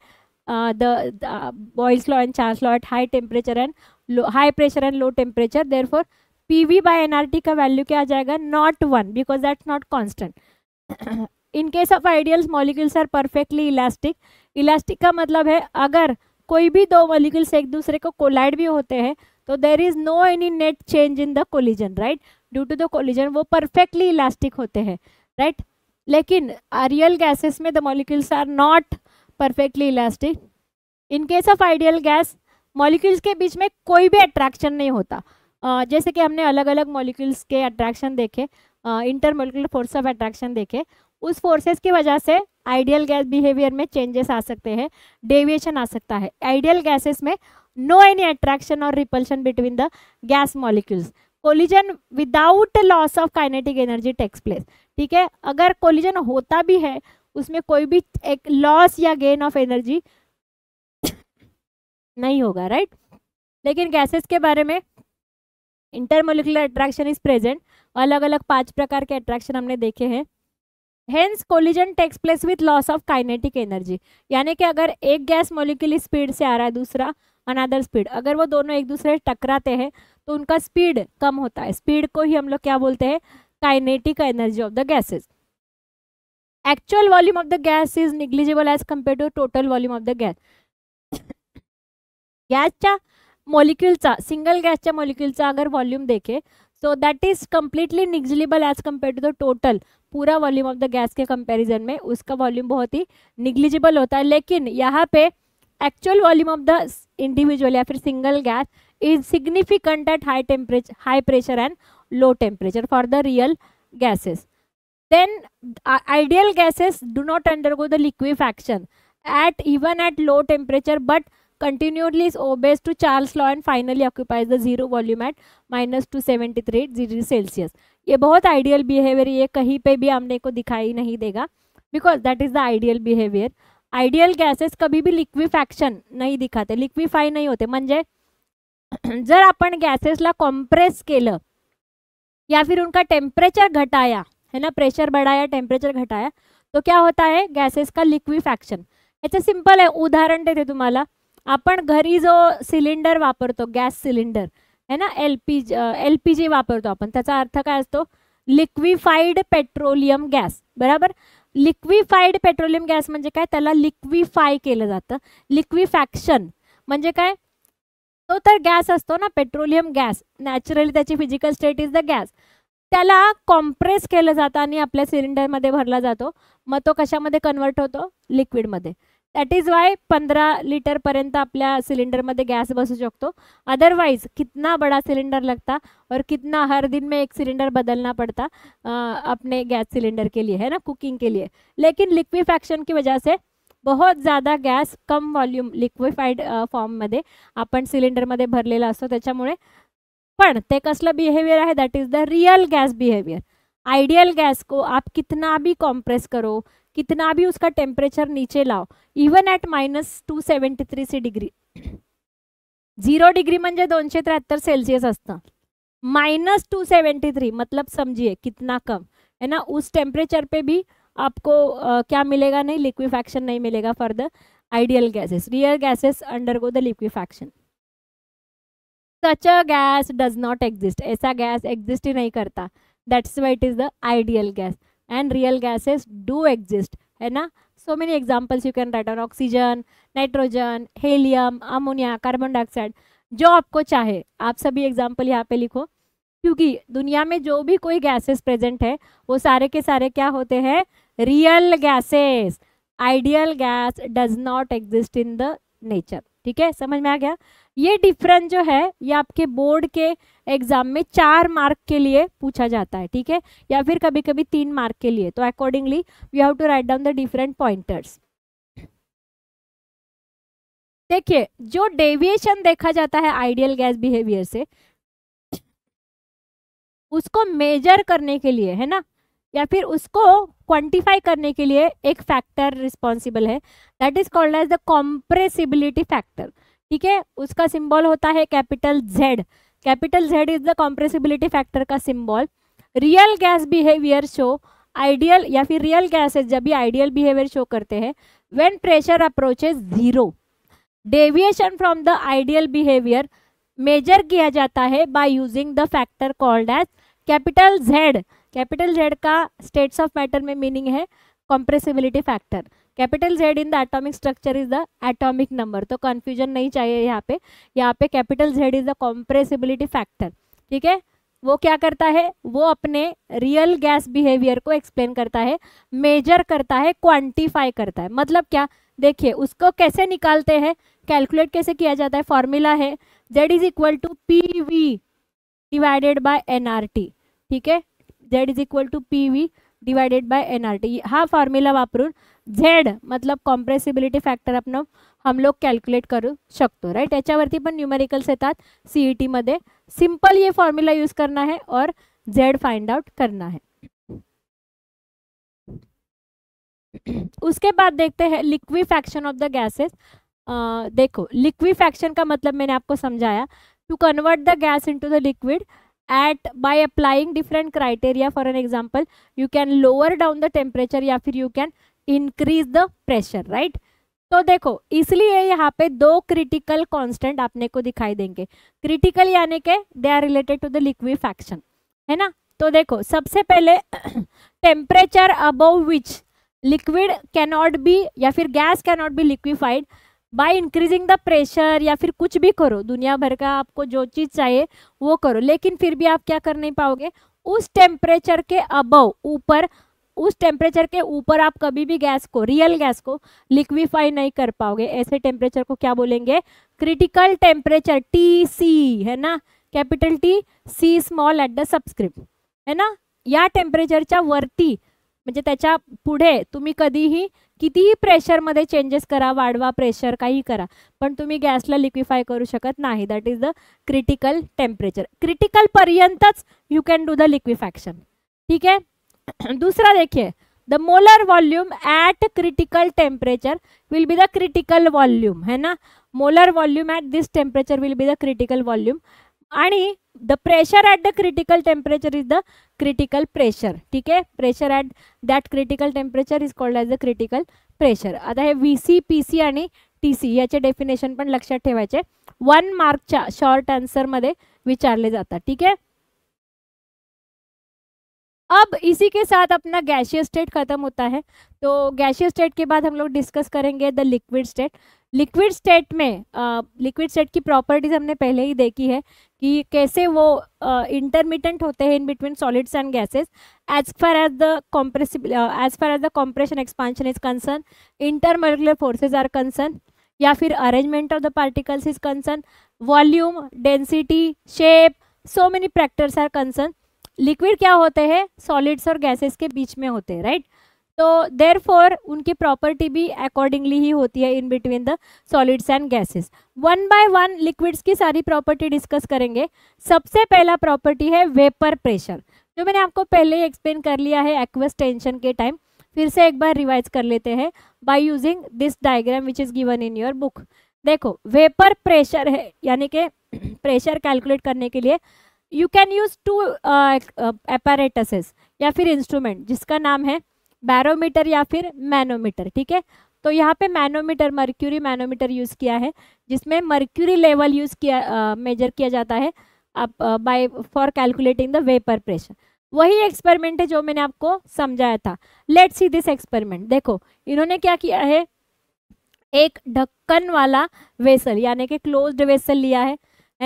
the Boyle's law and Charles law at high temperature and low, high pressure and low temperature. Therefore PV/nRT का वैल्यू क्या आ जाएगा, not 1 because that's not constant. In case of ideals molecules are perfectly elastic. Elastic का मतलब है अगर कोई भी दो मॉलिक्यूल्स एक दूसरे को कोलाइड भी होते हैं तो there is no any net change in the collision, right, due to the collision वो परफेक्टली इलास्टिक होते हैं, राइट। लेकिन रियल गैसेस में the molecules are not perfectly elastic. In case of ideal gas molecules के बीच में कोई भी अट्रैक्शन नहीं होता। जैसे कि हमने अलग अलग मॉलिक्यूल्स के अट्रैक्शन देखे, इंटरमॉलिक्यूलर फोर्स ऑफ अट्रैक्शन देखे, उस फोर्सेस की वजह से आइडियल गैस बिहेवियर में चेंजेस आ सकते हैं, डेविएशन आ सकता है। आइडियल गैसेस में नो एनी अट्रैक्शन और repulsion between the gas molecules. Collision without loss of kinetic energy takes place, ठीक है। अगर कोलिजन होता भी है उसमें कोई भी एक लॉस या गेन ऑफ एनर्जी नहीं होगा, राइट। लेकिन गैसेस के बारे में इंटरमोलिकुलर अट्रैक्शन इज प्रेजेंट। अलग अलग 5 प्रकार के अट्रैक्शन हमने देखे हैं। Hence collision takes place with loss of kinetic energy, यानी कि अगर एक गैस मॉलिक्यूल स्पीड से आ रहा है, दूसरा अनदर स्पीड, अगर वो दोनों एक दूसरे टकराते हैं तो उनका स्पीड कम होता है। स्पीड को ही हम लोग क्या बोलते हैं, kinetic energy of the gases. Actual volume of the gas is negligible as compare to total volume of the gas. गॅसच्या मॉलिक्यूलचा, सिंगल गॅसच्या मॉलिक्यूलचा अगर वॉल्यूम देखे तो that is completely negligible as compare to the total. पूरा वॉल्यूम ऑफ द गैस के कंपैरिजन में उसका वॉल्यूम बहुत ही निग्लिजिबल होता है। लेकिन यहाँ पे actual volume of the individual या फिर single gas is significant at high temperature, high pressure and low temperature for the real gases. Then ideal gases do not undergo the liquefaction at even at low temperature but continually is obeys to Charles law and finally occupies the zero volume at -273 degrees Celsius. ये बहुत ideal behavior, ये कहीं पे भी हमने को दिखाई नहीं देगा because that is the ideal behavior. Ideal gases कभी भी liquefaction नहीं दिखाते, liquefy नहीं होते। म्हणजे जर आपण गॅसेसला compress केलं या फिर उनका temperature घटाया, है ना, pressure बढ़ाया, temperature घटाया, तो क्या होता है गैसेस का लिक्विफैक्शन। याचं सिंपल आहे, उदाहरण देते तुम्हाला। आपण घरी जो सिलेंडर वापरतो, गॅस सिलेंडर है ना, एलपीजी वापरतो आपण, त्याचा अर्थ काय असतो लिक्विफाइड पेट्रोलियम गॅस, बराबर। लिक्विफाइड पेट्रोलियम गॅस म्हणजे काय, त्याला लिक्विफाई केलं जातं, लिक्विफॅक्शन म्हणजे काय, तो तर गॅस असतो ना पेट्रोलियम गॅस, नॅचरली त्याची physical state is the gas, त्याला कॉम्प्रेस केलं जातं आणि आपल्या सिलेंडरमध्ये भरला जातो, मग तो कशामध्ये कन्वर्ट होतो लिक्विडमध्ये। दॅट इज वाय 15 लिटर पर्यंत आपल्या सिलेंडरमध्ये गॅस बसू शकतो। अदरवाइज कितना बड़ा सिलेंडर लगता और कितना हर दिन में एक सिलेंडर बदलना पड़ता अपने गैस सिलेंडर के लिए, है ना, कुकिंग के लिए। लेकिन लिक्विफैक्शन की वजह से बहुत ज़्यादा गॅस कम वॉल्यूम लिक्विफाइड फॉर्ममध्ये आपण सिलेंडरमध्ये भरलेला असतो, त्याच्यामुळे पण ते कसला बिहेवियर है, that is the real gas behaviour. Ideal gas को आप कितना भी कॉम्प्रेस करो, कितना भी उसका टेम्परेचर नीचे लाओ, इवन एट -273 डिग्री, 0 डिग्री म्हणजे 273 सेल्सियस असतं, -273 मतलब समझिए कितना कम है ना, उस टेम्परेचर पे भी आपको क्या मिलेगा, नहीं लिक्विफैक्शन नहीं मिलेगा for the ideal gases. Real gases undergo the liquefaction. Such a gas does not exist, ऐसा गैस एग्जिस्ट ही नहीं करता, that's why it is the ideal gas. And real gases do exist, है ना, so many examples you can write on, oxygen, nitrogen, helium, ammonia, carbon dioxide, जो आपको चाहे आप सभी एग्जाम्पल यहाँ पे लिखो, क्योंकि दुनिया में जो भी कोई गैसेस प्रेजेंट है वो सारे के सारे क्या होते हैं real gases. Ideal gas does not exist in the nature. ठीक है, समझ में आ गया। ये डिफरेंस जो है ये आपके बोर्ड के एग्जाम में 4 मार्क के लिए पूछा जाता है, ठीक है, या फिर कभी कभी 3 मार्क के लिए। तो accordingly you have to write down the different pointers. देखिए, जो डेविएशन देखा जाता है आइडियल गैस बिहेवियर से, उसको मेजर करने के लिए, है ना, या फिर उसको क्वांटिफाई करने के लिए एक फैक्टर रिस्पॉन्सिबल है, that is called as the compressibility factor. ठीक है, उसका सिंबल होता है capital Z। Capital Z is the compressibility factor का symbol. Real gas behaviour show ideal, या फिर रियल गैसेस जब भी आइडियल बिहेवियर शो करते हैं when pressure approaches 0। Deviation from the ideal behaviour measure किया जाता है by using the factor called as capital Z। Capital Z का स्टेट्स ऑफ मैटर में मीनिंग है compressibility factor. Capital Z in the atomic structure is the atomic number, तो कन्फ्यूजन नहीं चाहिए यहाँ पे। यहाँ पे capital Z is the compressibility factor. ठीक है, वो क्या करता है, वो अपने रियल गैस बिहेवियर को एक्सप्लेन करता है, मेजर करता है, क्वांटिफाई करता है। मतलब क्या, देखिए उसको कैसे निकालते हैं, कैलकुलेट कैसे किया जाता है। फॉर्मूला है Z = PV / NRT। ठीक है, Z = PV / NRT। हा फॉर्म्युला वापरून Z मतलब कॉम्प्रेसिबिलिटी फॅक्टर आपण हम लोग कैलक्युलेट करू शकतो, राइट। याच्यावरती पण न्यूमेरिकल्स येतात सीईटी मध्ये। सिंपल ये फॉर्म्युला यूज करना है और Z फाइंड आउट करना है। उसके बाद देखते हैं लिक्विफैक्शन ऑफ द गैसेस। देखो, लिक्विफैक्शन का मतलब मैंने आपको समझाया, to convert the gas into the liquid by applying different criteria. For an example, you can lower down the temperature या फिर you can increase the pressure, right? तो देखो, इसलिए यहाँ पे 2 क्रिटिकल कॉन्स्टेंट आपने को दिखाई देंगे। क्रिटिकल यानी के they are related to the liquefaction, है ना। तो देखो, सबसे पहले temperature above which liquid cannot be या फिर gas cannot be liquefied by increasing the pressure, या फिर कुछ भी करो, दुनिया भर का आपको जो चीज़ चाहिए वो करो, लेकिन फिर भी आप क्या कर नहीं पाओगे, उस टेम्परेचर के अबव, ऊपर, उस टेम्परेचर के ऊपर आप कभी भी गैस को, रियल गैस को लिक्विफाई नहीं कर पाओगे। ऐसे टेम्परेचर को क्या बोलेंगे, क्रिटिकल टेम्परेचर, TC, है ना, capital T C small @ subscript, है ना। या टेम्परेचरच्या वरती म्हणजे त्याच्या पुढे तुम्ही कधीही कितीही प्रेशरमध्ये चेंजेस करा, वाढवा प्रेशर, काही करा, पण तुम्ही गॅसला लिक्विफाय करू शकत नाही। That is the critical temperature. Critical पर्यंतच you can do the liquefaction. ठीक है, दूसरा देखिए, the molar volume at critical temperature will be the critical volume, है ना। Molar volume at this temperature will be the critical volume. आणि the pressure at the critical temperature is the critical pressure. ठीक आहे, pressure at that critical temperature is called as the critical pressure. आता हे व्ही सी पी सी आणि टी सी याचे डेफिनेशन पण लक्षात ठेवायचे, 1 मार्कच्या शॉर्ट आन्सरमध्ये विचारले जातात. ठीक आहे, अब इसी के साथ अपना गैसीय स्टेट खत्म होता है. तो गैसीय स्टेट के बाद हम लोग डिस्कस करेंगे the liquid state. Liquid state में लिक्विड स्टेट की प्रॉपर्टीज हमने पहले ही देखी है कि कैसे वो इंटरमिटेंट होते हैं in between solids and gases. As far as the compression expansion is concern, intermolecular forces are concern, या फिर arrangement of the particles is concern, volume, density, shape, so many factors are concern. Liquid क्या होते हैं, सॉलिड्स और गैसेस के बीच में होते हैं, राइट. तो देयरफॉर उनकी प्रॉपर्टी भी अकॉर्डिंगली ही होती है in between the solids and gases. 1 by 1 liquids की सारी प्रॉपर्टी डिस्कस करेंगे. सबसे पहला प्रॉपर्टी है वेपर प्रेशर, जो मैंने आपको पहले ही एक्सप्लेन कर लिया है एक्वस टेंशन के टाइम. फिर से एक बार रिवाइज कर लेते हैं by using this diagram which is given in your book. देखो, वेपर प्रेशर है, यानी कि प्रेशर कैलकुलेट करने के लिए यू कैन यूज 2 apparatus या फिर इंस्ट्रूमेंट, जिसका नाम है बैरोमीटर या फिर मैनोमीटर. ठीक है, तो यहाँ पे मैनोमीटर, मर्क्यूरी मैनोमीटर यूज़ किया है, जिसमें मर्क्यूरी लेवल यूज़ किया, मेजर किया जाता है by for calculating the vapour pressure. वही एक्सपेरिमेंट है जो मैंने आपको समझाया था. Let's see this experiment. देखो, इन्होंने क्या किया है, एक ढक्कन वाला वेसल यानी कि क्लोज्ड वेसल लिया है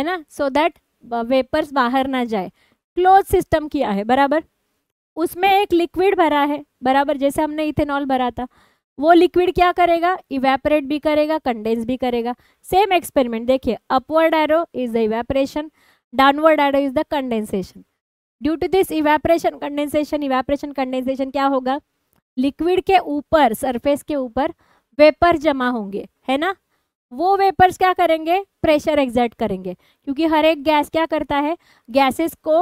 ना, सो दैट वेपर्स बाहर ना जाए. क्लोज सिस्टम किया है, बराबर. उसमें एक लिक्विड भरा है, बराबर, जैसे हमने इथेनॉल भरा था. वो लिक्विड क्या करेगा, इवेपोरेट भी करेगा, कंडेंस भी करेगा. सेम एक्सपेरिमेंट देखिए, upward arrow is the evaporation, downward arrow is the condensation. Due to this evaporation condensation क्या होगा, लिक्विड के ऊपर, सरफेस के ऊपर वेपर जमा होंगे, है ना. वो वेपर्स क्या करेंगे, प्रेशर एक्सर्ट करेंगे, क्योंकि हर एक गैस क्या करता है, गैसेस को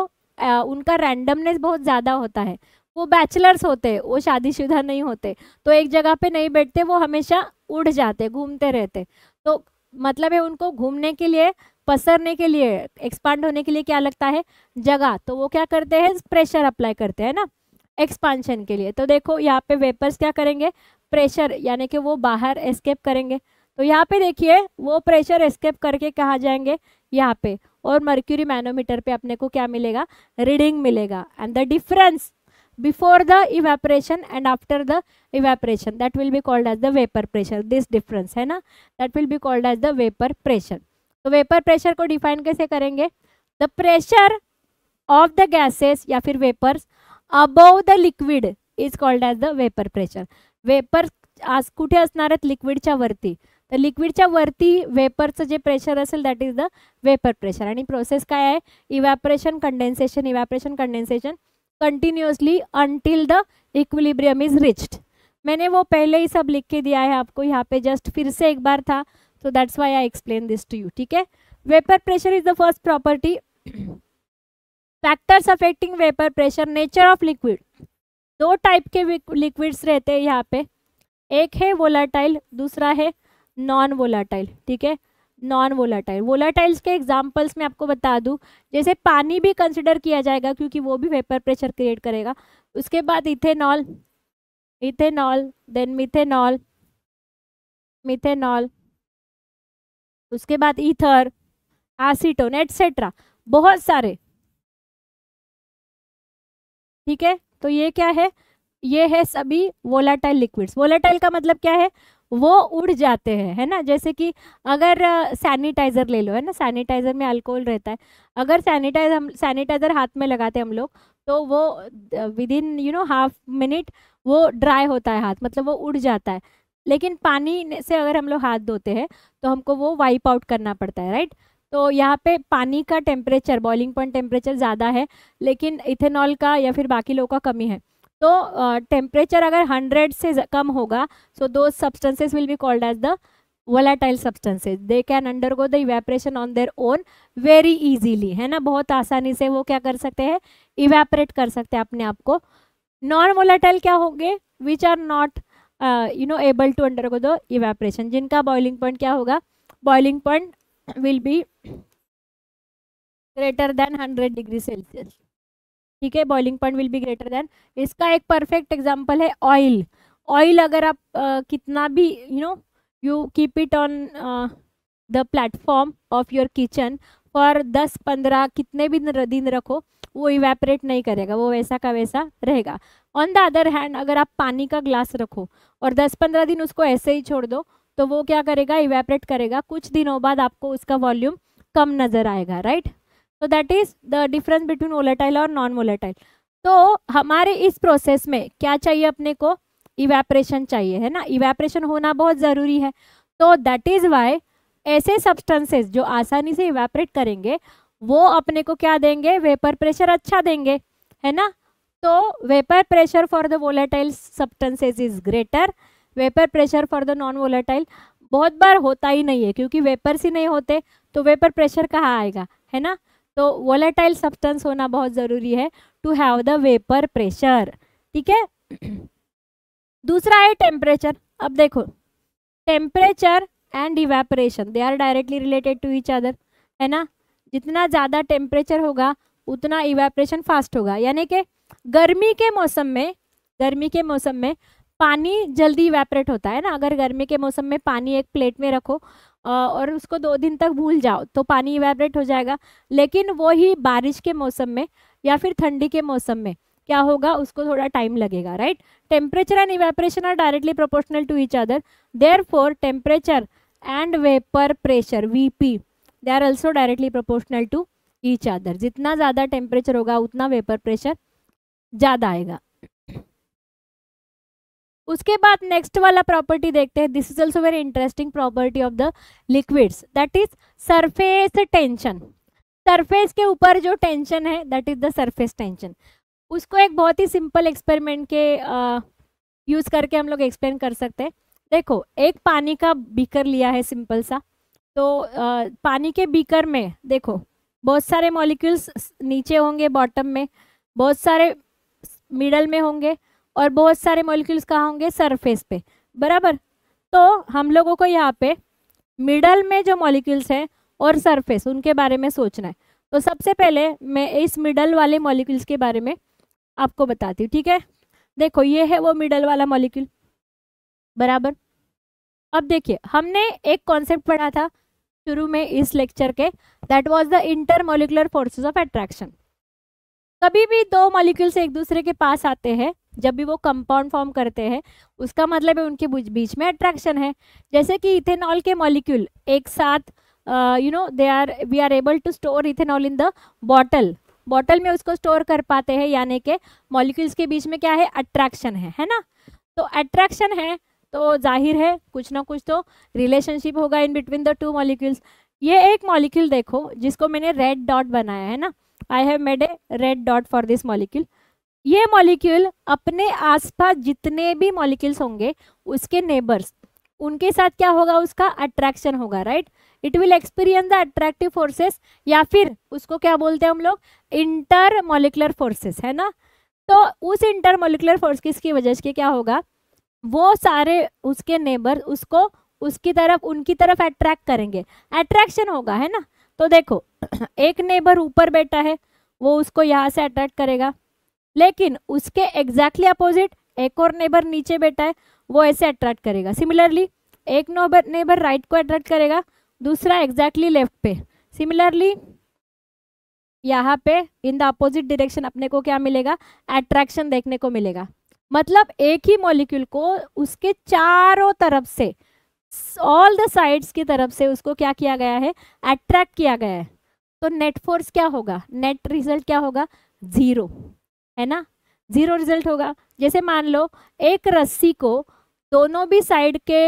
उनका रैंडमनेस बहुत ज़्यादा होता है. वो बैचलर्स होते हैं, वो शादीशुदा नहीं होते, तो एक जगह पे नहीं बैठते, वो हमेशा उड़ जाते, घूमते रहते. तो मतलब है उनको घूमने के लिए, पसरने के लिए, एक्सपांड होने के लिए क्या लगता है, जगह. तो वो क्या करते हैं, प्रेशर अप्लाई करते हैं ना एक्सपांशन के लिए. तो देखो यहाँ पे वेपर्स क्या करेंगे, प्रेशर, यानी कि वो बाहर एस्केप करेंगे. तो यहाँ पे देखिए, वो प्रेशर एस्केप करके कहाँ जाएंगे, यहाँ पे. और मर्क्यूरी मैनोमीटर पे अपने को क्या मिलेगा, रीडिंग मिलेगा. And the difference before the evaporation and after the evaporation that will be called as the vapour pressure. This difference है ना, that will be called as the vapour pressure. तो वेपर प्रेशर को डिफाइन कैसे करेंगे, the pressure of the gases या फिर vapours above the liquid is called as the vapour pressure. Vapour आज कुठे असणार आहेत, लिक्विडच्या वरती. तर लिक्विडच्या वरती वेपरचं जे प्रेशर असेल that is the vapour pressure. आणि प्रोसेस काय आहे, evaporation condensation, evaporation condensation continuously until the equilibrium is reached. मैंने वो पहले ही सब लिख के दिया है आपको, यहाँ पे जस्ट फिर से एक बार था, so that's why I explain this to you. ठीक है, vapour pressure is the first property. Factors affecting vapour pressure, nature of liquid. 2 type के लिक्विड्स रहते हैं यहाँ पे, एक है वोलाटाइल, दूसरा है नॉन वोलाटाइल. ठीक है, नॉन वोलाटाइल, वोलाटाइल्स के एग्जांपल्स में आपको बता दूं, जैसे पानी भी कंसिडर किया जाएगा क्योंकि वो भी वेपर प्रेशर क्रिएट करेगा. उसके बाद इथेनॉल, देन मिथेनॉल, उसके बाद ईथर, एसीटोन, एटसेट्रा, बहुत सारे. ठीक है, तो ये क्या है, ये है सभी वोलाटाइल लिक्विड्स. वोलाटाइल का मतलब क्या है, वो उड़ जाते हैं, है ना. जैसे कि अगर सैनिटाइज़र ले लो, है ना, सैनिटाइज़र में अल्कोहल रहता है. अगर सैनिटाइज़र हाथ में लगाते हम लोग, तो वो विद इन हाफ मिनट वो ड्राई होता है हाथ, मतलब वो उड़ जाता है. लेकिन पानी से अगर हम लोग हाथ धोते हैं तो हमको वो वाइप आउट करना पड़ता है, राइट. तो यहाँ पे पानी का टेम्परेचर, बॉइलिंग पॉइंट टेम्परेचर ज़्यादा है, लेकिन इथेनॉल का या फिर बाकी लोगों का कमी है. तो टेम्परेचर अगर 100 से कम होगा, सो दो substances will be called as the volatile substances. They can undergo the evaporation on their own very easily, है ना, बहुत आसानी से वो क्या कर सकते हैं, इवेपोरेट कर सकते हैं अपने आप को. नॉन वोलाटाइल क्या होंगे, which are not able to undergo the evaporation, जिनका बॉइलिंग पॉइंट क्या होगा, boiling point will be greater than 100 degree Celsius. ठीक है, boiling point will be greater than. इसका एक परफेक्ट एग्जांपल है ऑयल। ऑयल अगर आप कितना भी you keep it on the platform of your kitchen for 10-15 कितने भी दिन रखो, वो इवेपरेट नहीं करेगा, वो वैसा का वैसा रहेगा। ऑन द अदर हैंड अगर आप पानी का ग्लास रखो और 10-15 दिन उसको ऐसे ही छोड़ दो तो वो क्या करेगा, इवेपरेट करेगा। कुछ दिनों बाद आपको उसका वॉल्यूम कम नज़र आएगा, राइट। तो that is the difference between volatile और नॉन वोलेटाइल। तो हमारे इस प्रोसेस में क्या चाहिए, अपने को इवेपरेशन चाहिए, है ना। इवेपरेशन होना बहुत ज़रूरी है। तो दैट इज़ वाई ऐसे सब्सटेंसेस जो आसानी से इवेपरेट करेंगे वो अपने को क्या देंगे, वेपर प्रेशर अच्छा देंगे, है ना। तो vapour pressure for the volatile substances is greater, vapour pressure for the non volatile बहुत बार होता ही नहीं है, क्योंकि वेपर्स ही नहीं होते तो वेपर प्रेशर कहाँ आएगा, है ना। तो वोलेटाइल सब्सटेंस होना बहुत ज़रूरी है to have the vapour pressure. ठीक है। दूसरा है टेम्परेचर। अब देखो, temperature and evaporation they are directly related to each other, है ना। जितना ज़्यादा टेम्परेचर होगा उतना इवेपरेशन फास्ट होगा, यानी कि गर्मी के मौसम में पानी जल्दी इवेपरेट होता है ना। अगर गर्मी के मौसम में पानी एक प्लेट में रखो और उसको 2 दिन तक भूल जाओ तो पानी इवेपरेट हो जाएगा। लेकिन वो ही बारिश के मौसम में या फिर ठंडी के मौसम में क्या होगा, उसको थोड़ा टाइम लगेगा, right. Temperature and evaporation are directly proportional to each other, therefore temperature and vapour pressure VP they are also directly proportional to each other. जितना ज़्यादा टेम्परेचर होगा उतना वेपर प्रेशर ज़्यादा आएगा। उसके बाद नेक्स्ट वाला प्रॉपर्टी देखते हैं। This is also very interesting property of the liquids, that is surface tension. Surface के ऊपर जो टेंशन है that is the surface tension. उसको एक बहुत ही सिंपल एक्सपेरिमेंट के यूज़ करके हम लोग एक्सप्लेन कर सकते हैं। देखो, एक पानी का बीकर लिया है सिंपल सा, तो पानी के बीकर में देखो बहुत सारे मॉलिक्यूल्स नीचे होंगे बॉटम में, बहुत सारे मिडल में होंगे और बहुत सारे मॉलिक्यूल्स कहाँ होंगे, सरफेस पे, बराबर। तो हम लोगों को यहाँ पे मिडल में जो मॉलिक्यूल्स हैं और सरफेस उनके बारे में सोचना है। तो सबसे पहले मैं इस मिडल वाले मॉलिक्यूल्स के बारे में आपको बताती हूँ, ठीक है। देखो, ये है वो मिडल वाला मॉलिक्यूल, बराबर। अब देखिए, हमने एक कॉन्सेप्ट पढ़ा था शुरू में इस लेक्चर के, that was the intermolecular forces of attraction. कभी भी दो मॉलिक्यूल्स एक दूसरे के पास आते हैं, जब भी वो कंपाउंड फॉर्म करते हैं उसका मतलब है उनके बीच में अट्रैक्शन है। जैसे कि इथेनॉल के मॉलिक्यूल एक साथ we are able to store ethanol in the bottle में उसको स्टोर कर पाते हैं, यानी कि मॉलिक्यूल्स के बीच में क्या है, अट्रैक्शन है ना। तो अट्रैक्शन है तो जाहिर है कुछ ना कुछ तो रिलेशनशिप होगा in between the two molecules. ये एक मॉलिक्यूल देखो जिसको मैंने रेड डॉट बनाया है ना, I have made a red dot for this molecule. ये मॉलिक्यूल अपने आसपास जितने भी मॉलिक्यूल्स होंगे उसके नेबर्स, उनके साथ क्या होगा, उसका अट्रैक्शन होगा, right. It will experience the attractive forces, या फिर उसको क्या बोलते हैं हम लोग, इंटर मॉलिक्यूलर फोर्सेस, है ना। तो उस इंटर मॉलिक्यूलर फोर्सेस की वजह से क्या होगा, वो सारे उसके नेबर उसको उनकी तरफ अट्रैक्ट करेंगे, अट्रैक्शन होगा, है ना। तो देखो, एक नेबर ऊपर बैठा है वो उसको यहाँ से अट्रैक्ट करेगा, लेकिन उसके एग्जैक्टली अपोजिट एक और नेबर नीचे बैठा है वो ऐसे अट्रैक्ट करेगा। सिमिलरली एक नेबर राइट को अट्रैक्ट करेगा, दूसरा एग्जैक्टली लेफ्ट पे। सिमिलरली यहाँ पे इन द अपोजिट डायरेक्शन अपने को क्या मिलेगा, अट्रैक्शन देखने को मिलेगा। मतलब एक ही मॉलिक्यूल को उसके चारों तरफ से, ऑल द साइड्स की तरफ से उसको क्या किया गया है, अट्रैक्ट किया गया है। तो नेट फोर्स क्या होगा, नेट रिजल्ट क्या होगा, जीरो, है ना, जीरो रिजल्ट होगा। जैसे मान लो एक रस्सी को दोनों भी साइड के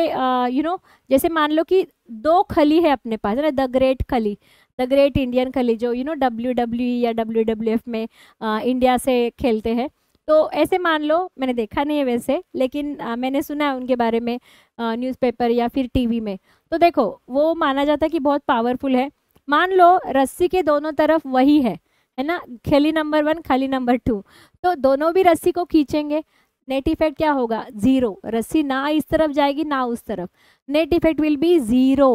जैसे मान लो कि दो खली है अपने पास, है ना, the great Khali, the great Indian Khali, जो WWE या WWF में इंडिया से खेलते हैं। तो ऐसे मान लो, मैंने देखा नहीं है वैसे, लेकिन मैंने सुना है उनके बारे में न्यूज़पेपर या फिर टीवी में। तो देखो, वो माना जाता है कि बहुत पावरफुल है। मान लो रस्सी के दोनों तरफ वही है ना, खली नंबर 1 खली नंबर 2, तो दोनों भी रस्सी को खींचेंगे, नेट इफेक्ट क्या होगा, जीरो। रस्सी ना इस तरफ जाएगी ना उस तरफ, net effect will be zero.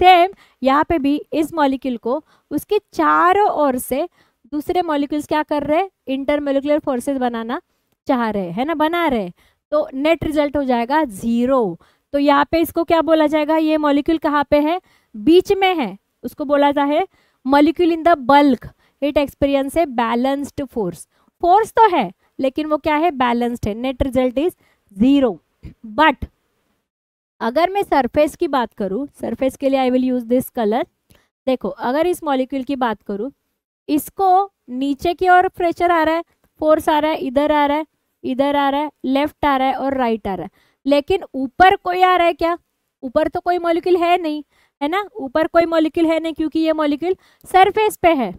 Same यहाँ पे भी इस मॉलिक्यूल को उसके चारों ओर से दूसरे मॉलिक्यूल्स क्या कर रहे हैं, इंटरमॉलिक्यूलर फोर्सेस बनाना चाह रहे हैं ना, बना रहे, तो नेट रिजल्ट हो जाएगा 0। तो यहाँ पे इसको क्या बोला जाएगा, ये मॉलिक्यूल कहाँ पे है, बीच में है, उसको बोला जाता है molecule in the bulk, it experience है बैलेंस्ड फोर्स। फोर्स तो है लेकिन वो क्या है, बैलेंस्ड है, नेट रिजल्ट इज 0। बट अगर मैं सरफेस की बात करूँ, सरफेस के लिए I will use this colour. देखो अगर इस मॉलिक्यूल की बात करूँ, इसको नीचे की ओर प्रेशर आ रहा है, फोर्स आ रहा है, इधर आ रहा है, इधर आ रहा है, लेफ्ट आ रहा है और राइट आ रहा है, लेकिन ऊपर कोई आ रहा है क्या, ऊपर तो कोई मॉलिक्यूल है नहीं, है ना, ऊपर कोई मॉलिक्यूल है नहीं क्योंकि ये मॉलिक्यूल सरफेस पे है,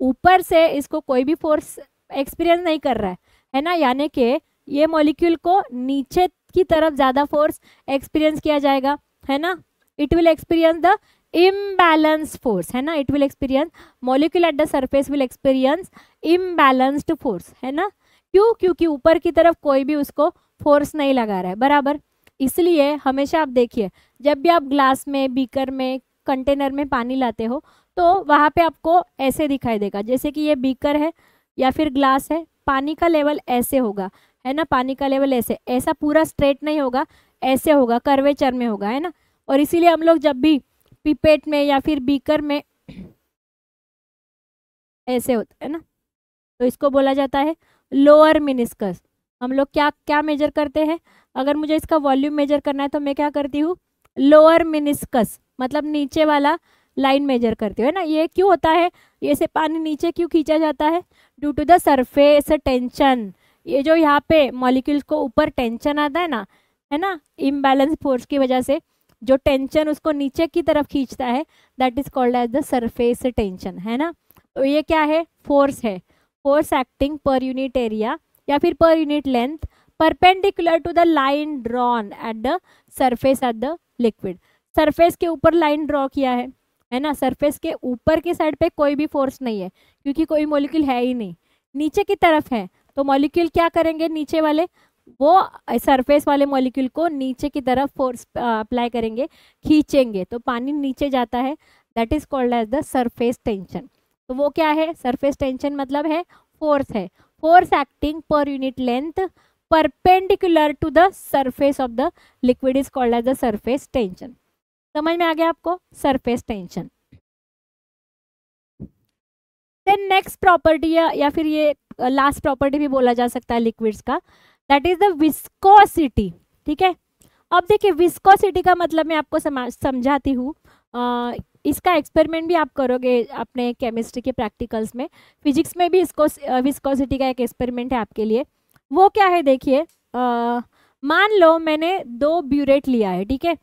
ऊपर से इसको कोई भी फोर्स एक्सपीरियंस नहीं कर रहा है ना, यानी कि ये मॉलिक्यूल को नीचे की तरफ ज़्यादा फोर्स एक्सपीरियंस किया जाएगा, है ना, it will experience the imbalance force, है ना, it will experience, molecule at the surface will experience imbalanced force, है ना, क्यों, क्योंकि ऊपर की तरफ कोई भी उसको फोर्स नहीं लगा रहा है, बराबर। इसलिए हमेशा आप देखिए जब भी आप ग्लास में, बीकर में, कंटेनर में पानी लाते हो तो वहाँ पे आपको ऐसे दिखाई देगा, जैसे कि ये बीकर है या फिर ग्लास है, पानी का लेवल ऐसे होगा, है ना, पानी का लेवल ऐसे, ऐसा पूरा स्ट्रेट नहीं होगा, ऐसे होगा, कर्वेचर में होगा, है ना। और इसीलिए हम लोग जब भी पिपेट में या फिर बीकर में ऐसे होता है ना, तो इसको बोला जाता है लोअर मिनिस्कस। हम लोग क्या क्या मेजर करते हैं, अगर मुझे इसका वॉल्यूम मेजर करना है तो मैं क्या करती हूँ, लोअर मिनिस्कस मतलब नीचे वाला लाइन मेजर करती हूँ, है ना। ये क्यों होता है, ये से पानी नीचे क्यों खींचा जाता है, due to the surface tension. ये जो यहाँ पे मॉलिक्यूल्स को ऊपर टेंशन आता है ना इम्बैलेंस फोर्स की वजह से, जो टेंशन उसको नीचे की तरफ खींचता है, that is called as the surface tension, है ना। तो ये क्या है, फोर्स है, force acting per unit area या फिर per unit length perpendicular to the line drawn at the surface at the liquid. Surface के ऊपर लाइन ड्रॉ किया है ना, सरफेस के ऊपर की साइड पे कोई भी फोर्स नहीं है क्योंकि कोई मॉलिक्यूल है ही नहीं, नीचे की तरफ है, तो मॉलिक्यूल क्या करेंगे, नीचे वाले वो सरफेस वाले मॉलिक्यूल को नीचे की तरफ फोर्स अप्लाई करेंगे, खींचेंगे, तो पानी नीचे जाता है, that is called as the surface tension. तो वो क्या है, सरफेस टेंशन मतलब है फोर्स, है force acting per unit length perpendicular to the surface of the liquid is called as the surface tension. समझ में आ गया आपको, surface tension. Then next property या फिर ये लास्ट प्रॉपर्टी भी बोला जा सकता है लिक्विड्स का, दैट इज द विस्कोसिटी। ठीक है, अब देखिए विस्कोसिटी का मतलब मैं आपको समझाती हूँ। इसका एक्सपेरिमेंट भी आप करोगे अपने केमिस्ट्री के प्रैक्टिकल्स में, फिजिक्स में भी इसको विस्कोसिटी का एक एक्सपेरिमेंट है आपके लिए। वो क्या है, देखिए मान लो मैंने 2 ब्यूरेट लिया है, ठीक है,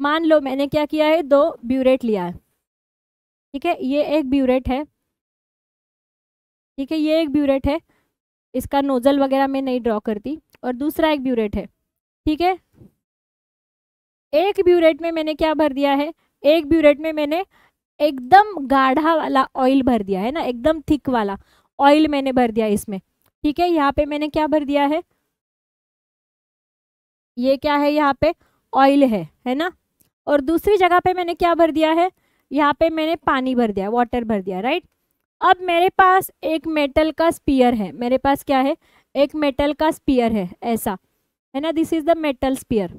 मान लो मैंने क्या किया है, 2 ब्यूरेट लिया है, ठीक है, ये एक ब्यूरेट है, ठीक है, ये एक ब्यूरेट है, इसका नोजल वगैरह मैं नहीं ड्रॉ करती, और दूसरा एक ब्यूरेट है, ठीक है। एक ब्यूरेट में मैंने क्या भर दिया है, एक ब्यूरेट में मैंने एकदम गाढ़ा वाला ऑयल भर दिया है ना, एकदम थिक वाला ऑयल मैंने भर दिया इसमें, ठीक है। यहाँ पे मैंने क्या भर दिया है, ये क्या है, यहाँ पे ऑयल है ना, और दूसरी जगह पे मैंने क्या भर दिया है, यहाँ पे मैंने पानी भर दिया, वाटर भर दिया, राइट। अब मेरे पास एक मेटल का स्फीयर है, मेरे पास क्या है, एक मेटल का स्फीयर है, ऐसा है ना, this is the metal sphere,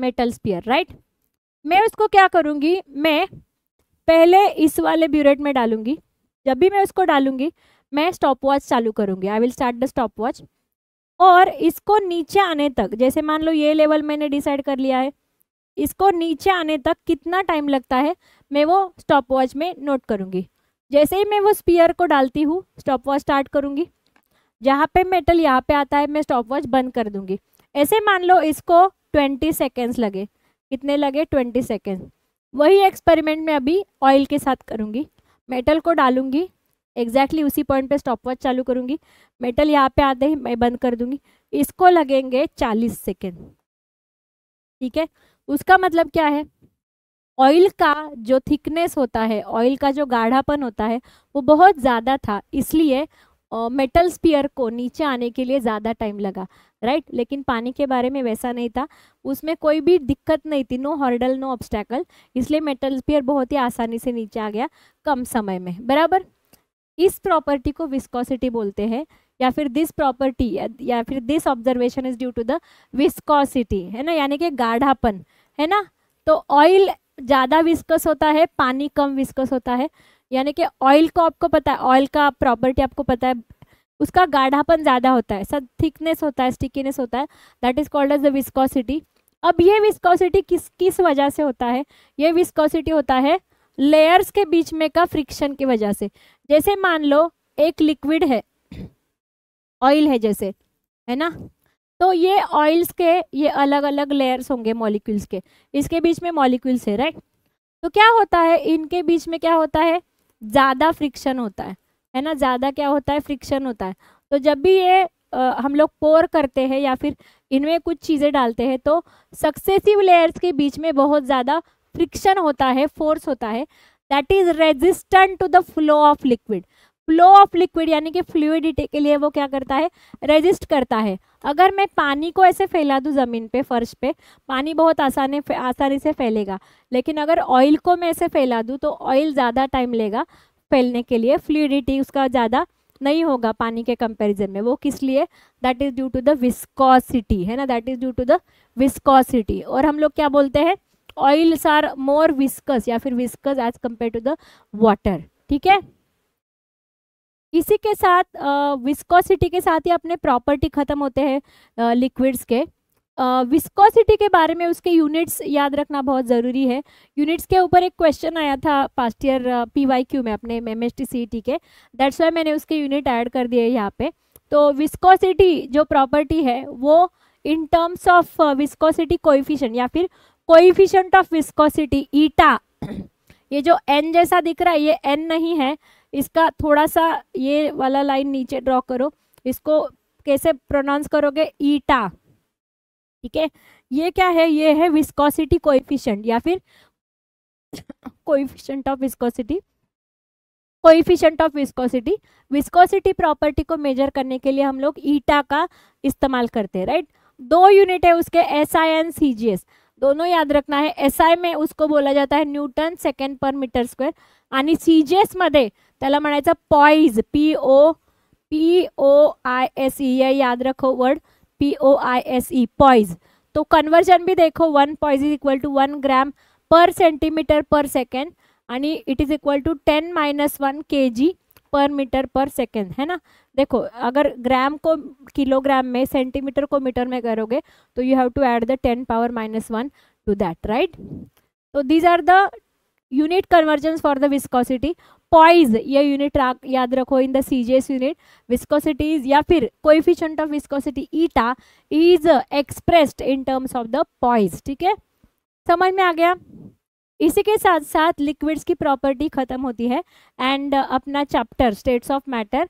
metal sphere, right. मैं उसको क्या करूँगी, मैं पहले इस वाले ब्यूरेट में डालूंगी, जब भी मैं उसको डालूंगी मैं स्टॉपवॉच चालू करूँगी, I will start the stopwatch, और इसको नीचे आने तक, जैसे मान लो ये लेवल मैंने डिसाइड कर लिया है, इसको नीचे आने तक कितना टाइम लगता है मैं वो स्टॉपवॉच में नोट करूँगी। जैसे ही मैं वो स्फीयर को डालती हूँ स्टॉपवॉच स्टार्ट करूँगी, जहाँ पे मेटल यहाँ पे आता है मैं स्टॉपवॉच बंद कर दूँगी। ऐसे मान लो इसको 20 सेकेंड्स लगे, कितने लगे, 20 सेकेंड। वही एक्सपेरिमेंट मैं अभी ऑयल के साथ करूँगी, मेटल को डालूँगी, एग्जैक्टली उसी पॉइंट पे स्टॉपवॉच चालू करूँगी, मेटल यहाँ पे आते ही मैं बंद कर दूँगी, इसको लगेंगे 40 सेकेंड, ठीक है। उसका मतलब क्या है, ऑयल का जो थिकनेस होता है, ऑयल का जो गाढ़ापन होता है वो बहुत ज़्यादा था, इसलिए मेटल स्फीयर को नीचे आने के लिए ज़्यादा टाइम लगा, राइट लेकिन पानी के बारे में वैसा नहीं था, उसमें कोई भी दिक्कत नहीं थी, नो हर्डल नो ऑब्स्टैकल, इसलिए मेटस्फीयर बहुत ही आसानी से नीचे आ गया कम समय में, बराबर। इस प्रॉपर्टी को विस्कोसिटी बोलते हैं, या फिर दिस प्रॉपर्टी या फिर this observation is due to the viscosity, है ना, यानी कि गाढ़ापन, है ना। तो ऑयल ज़्यादा विस्कस होता है, पानी कम विस्कस होता है, यानी कि ऑयल को आपको पता है, ऑयल का प्रॉपर्टी आपको पता है, उसका गाढ़ापन ज़्यादा होता है, सब थिकनेस होता है, स्टिकीनेस होता है, that is called as the viscosity. अब ये विस्कोसिटी किस किस वजह से होता है? ये विस्कोसिटी होता है लेयर्स के बीच में का फ्रिक्शन की वजह से। जैसे मान लो एक लिक्विड है, ऑयल है जैसे, है ना, तो ये ऑयल्स के ये अलग अलग लेयर्स होंगे मॉलिक्यूल्स के, इसके बीच में मॉलिक्यूल्स है, राइट। तो क्या होता है इनके बीच में क्या होता है, ज़्यादा फ्रिक्शन होता है ना, ज़्यादा क्या होता है, फ्रिक्शन होता है। तो जब भी ये हम लोग पोर करते हैं या फिर इनमें कुछ चीज़ें डालते हैं तो सक्सेसिव लेयर्स के बीच में बहुत ज़्यादा फ्रिक्शन होता है, फोर्स होता है, that is resistant to the flow of liquid. Flow of liquid यानी कि फ्लूइडिटी के लिए वो क्या करता है, रेजिस्ट करता है। अगर मैं पानी को ऐसे फैला दूँ ज़मीन पे, फर्श पे, पानी बहुत आसानी से फैलेगा, लेकिन अगर ऑयल को मैं ऐसे फैला दूँ तो ऑयल ज़्यादा टाइम लेगा फैलने के लिए, फ्लूइडिटी उसका ज़्यादा नहीं होगा पानी के कंपैरिजन में। वो किस लिए, that is due to the viscosity, है ना, that is due to the viscosity. और हम लोग क्या बोलते हैं, ऑयल्स आर मोर विस्कस या फिर viscous as compare to the water, ठीक है। इसी के साथ विस्कोसिटी के साथ ही अपने प्रॉपर्टी खत्म होते हैं लिक्विड्स के। विस्कोसिटी के बारे में उसके यूनिट्स याद रखना बहुत ज़रूरी है। यूनिट्स के ऊपर एक क्वेश्चन आया था पास्ट ईयर PYQ में अपने MST CET के, दैट्स वाई मैंने उसके यूनिट ऐड कर दिए यहाँ पे। तो विस्कोसिटी जो प्रॉपर्टी है वो in terms of viscosity coefficient या फिर कोएफिशिएंट ऑफ विस्कोसिटी ईटा, ये जो एन जैसा दिख रहा है ये एन नहीं है, इसका थोड़ा सा ये वाला लाइन नीचे ड्रॉ करो, इसको कैसे प्रोनाउंस करोगे, ईटा, ठीक है। ये क्या है, ये है विस्कोसिटी कोएफिशिएंट या फिर coefficient of viscosity. Coefficient of viscosity, viscosity property को मेजर करने के लिए हम लोग ईटा का इस्तेमाल करते हैं, राइट। दो यूनिट है उसके, SI एंड CGS, दोनों याद रखना है। SI में उसको बोला जाता है Newton/s/m², आणि CGS मध्ये त्याला म्हणायचं पॉइज, POISE, ये याद रखो वर्ड, POISE, पॉइज। तो कन्वर्जन भी देखो, 1 poise is equal to 1 gram per centimetre per second आणि it is equal to 10 - 1 kg/m/s, है ना। देखो अगर ग्राम को किलोग्राम में, सेंटीमीटर को मीटर में करोगे तो you have to add the 10⁻⁻1 to that, right. तो these are the unit conversion for the viscosity. Poise ये यूनिट याद रखो in the CGS unit. Viscosities या फिर coefficient of viscosity eta is expressed in terms of the poise, ठीक है, समझ में आ गया। इसी के साथ साथ लिक्विड्स की प्रॉपर्टी खत्म होती है एंड अपना chapter states of matter,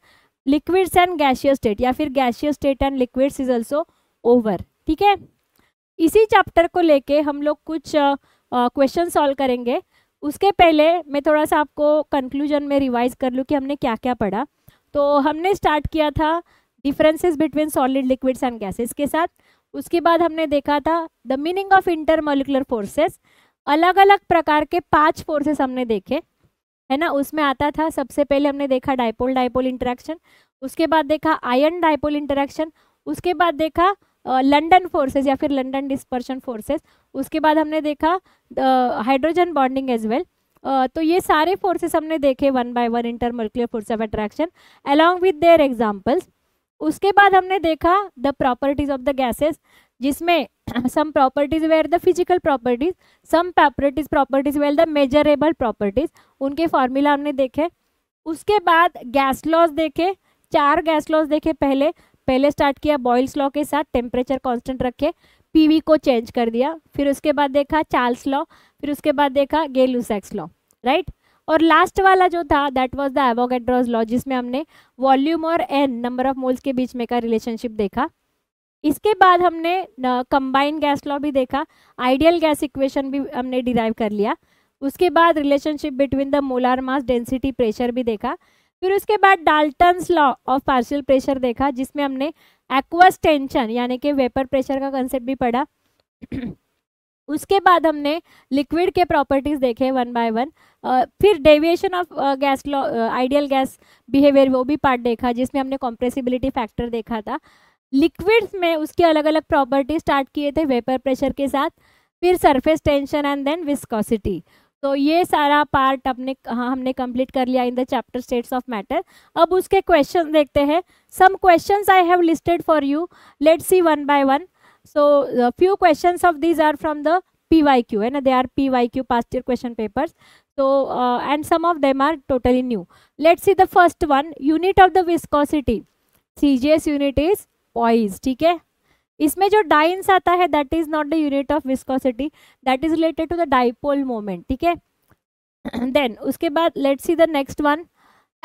liquids and gaseous state या फिर gaseous state and liquids is also over, ठीक है। इसी चैप्टर को लेके हम लोग कुछ क्वेश्चन सॉल्व करेंगे। उसके पहले मैं थोड़ा सा आपको कंक्लूजन में रिवाइज कर लूँ कि हमने क्या क्या पढ़ा। तो हमने स्टार्ट किया था differences between solid, liquids and gases के साथ। उसके बाद हमने देखा था the meaning of intermolecular forces, अलग अलग प्रकार के 5 फोर्सेस हमने देखे, है ना। उसमें आता था सबसे पहले हमने देखा डायपोल डायपोल इंटरेक्शन, उसके बाद देखा आयन डायपोल इंटरेक्शन, उसके बाद देखा लंडन फोर्सेस या फिर लंडन डिस्पर्शन फोर्सेस, उसके बाद हमने देखा हाइड्रोजन बॉन्डिंग एज वेल। तो ये सारे फोर्सेस हमने देखे 1 by 1 intermolecular force of attraction along with their examples. उसके बाद हमने देखा the properties of the gases, जिसमें some properties were the physical properties, some properties were the measurable properties, उनके फॉर्मूला हमने देखे। उसके बाद गैस लॉज देखे, 4 गैस लॉज देखे। पहले स्टार्ट किया बॉयल्स लॉ के साथ, टेम्परेचर कांस्टेंट रखे, PV को चेंज कर दिया। फिर उसके बाद देखा चार्ल्स लॉ, फिर उसके बाद देखा गे-ल्यूसैक्स लॉ, राइट। और लास्ट वाला जो था that was the Avogadro's law, जिसमें हमने वॉल्यूम और एन नंबर ऑफ मोल्स के बीच में का रिलेशनशिप देखा। इसके बाद हमने कंबाइंड गैस लॉ भी देखा, आइडियल गैस इक्वेशन भी हमने डिराइव कर लिया। उसके बाद relationship between the molar mass density pressure भी देखा। फिर उसके बाद Dalton's law of partial pressure देखा, जिसमें हमने एक्वस टेंशन यानी कि वेपर प्रेशर का कंसेप्ट भी पढ़ा। उसके बाद हमने लिक्विड के प्रॉपर्टीज देखे वन बाय वन। फिर deviation of gas law, ideal gas behaviour, वो भी पार्ट देखा जिसमें हमने कंप्रेसिबिलिटी फैक्टर देखा था। लिक्विड्स में उसके अलग अलग प्रॉपर्टी स्टार्ट किए थे वेपर प्रेशर के साथ, फिर surface tension and then viscosity. तो ये सारा पार्ट अपने हमने कंप्लीट कर लिया in the chapter states of matter. अब उसके क्वेश्चन देखते हैं। Some questions I have listed for you, let's see one by one. So few questions of these are from the PYQ, है ना, they are PYQ past year question papers. तो and some of them are totally new. Let's see the first one, unit of the viscosity, CGS unit is poise. ठीक है, इसमें जो डाइंस आता है that is not the unit of viscosity, that is related to the dipole moment. ठीक है, देन उसके बाद let's see the next one,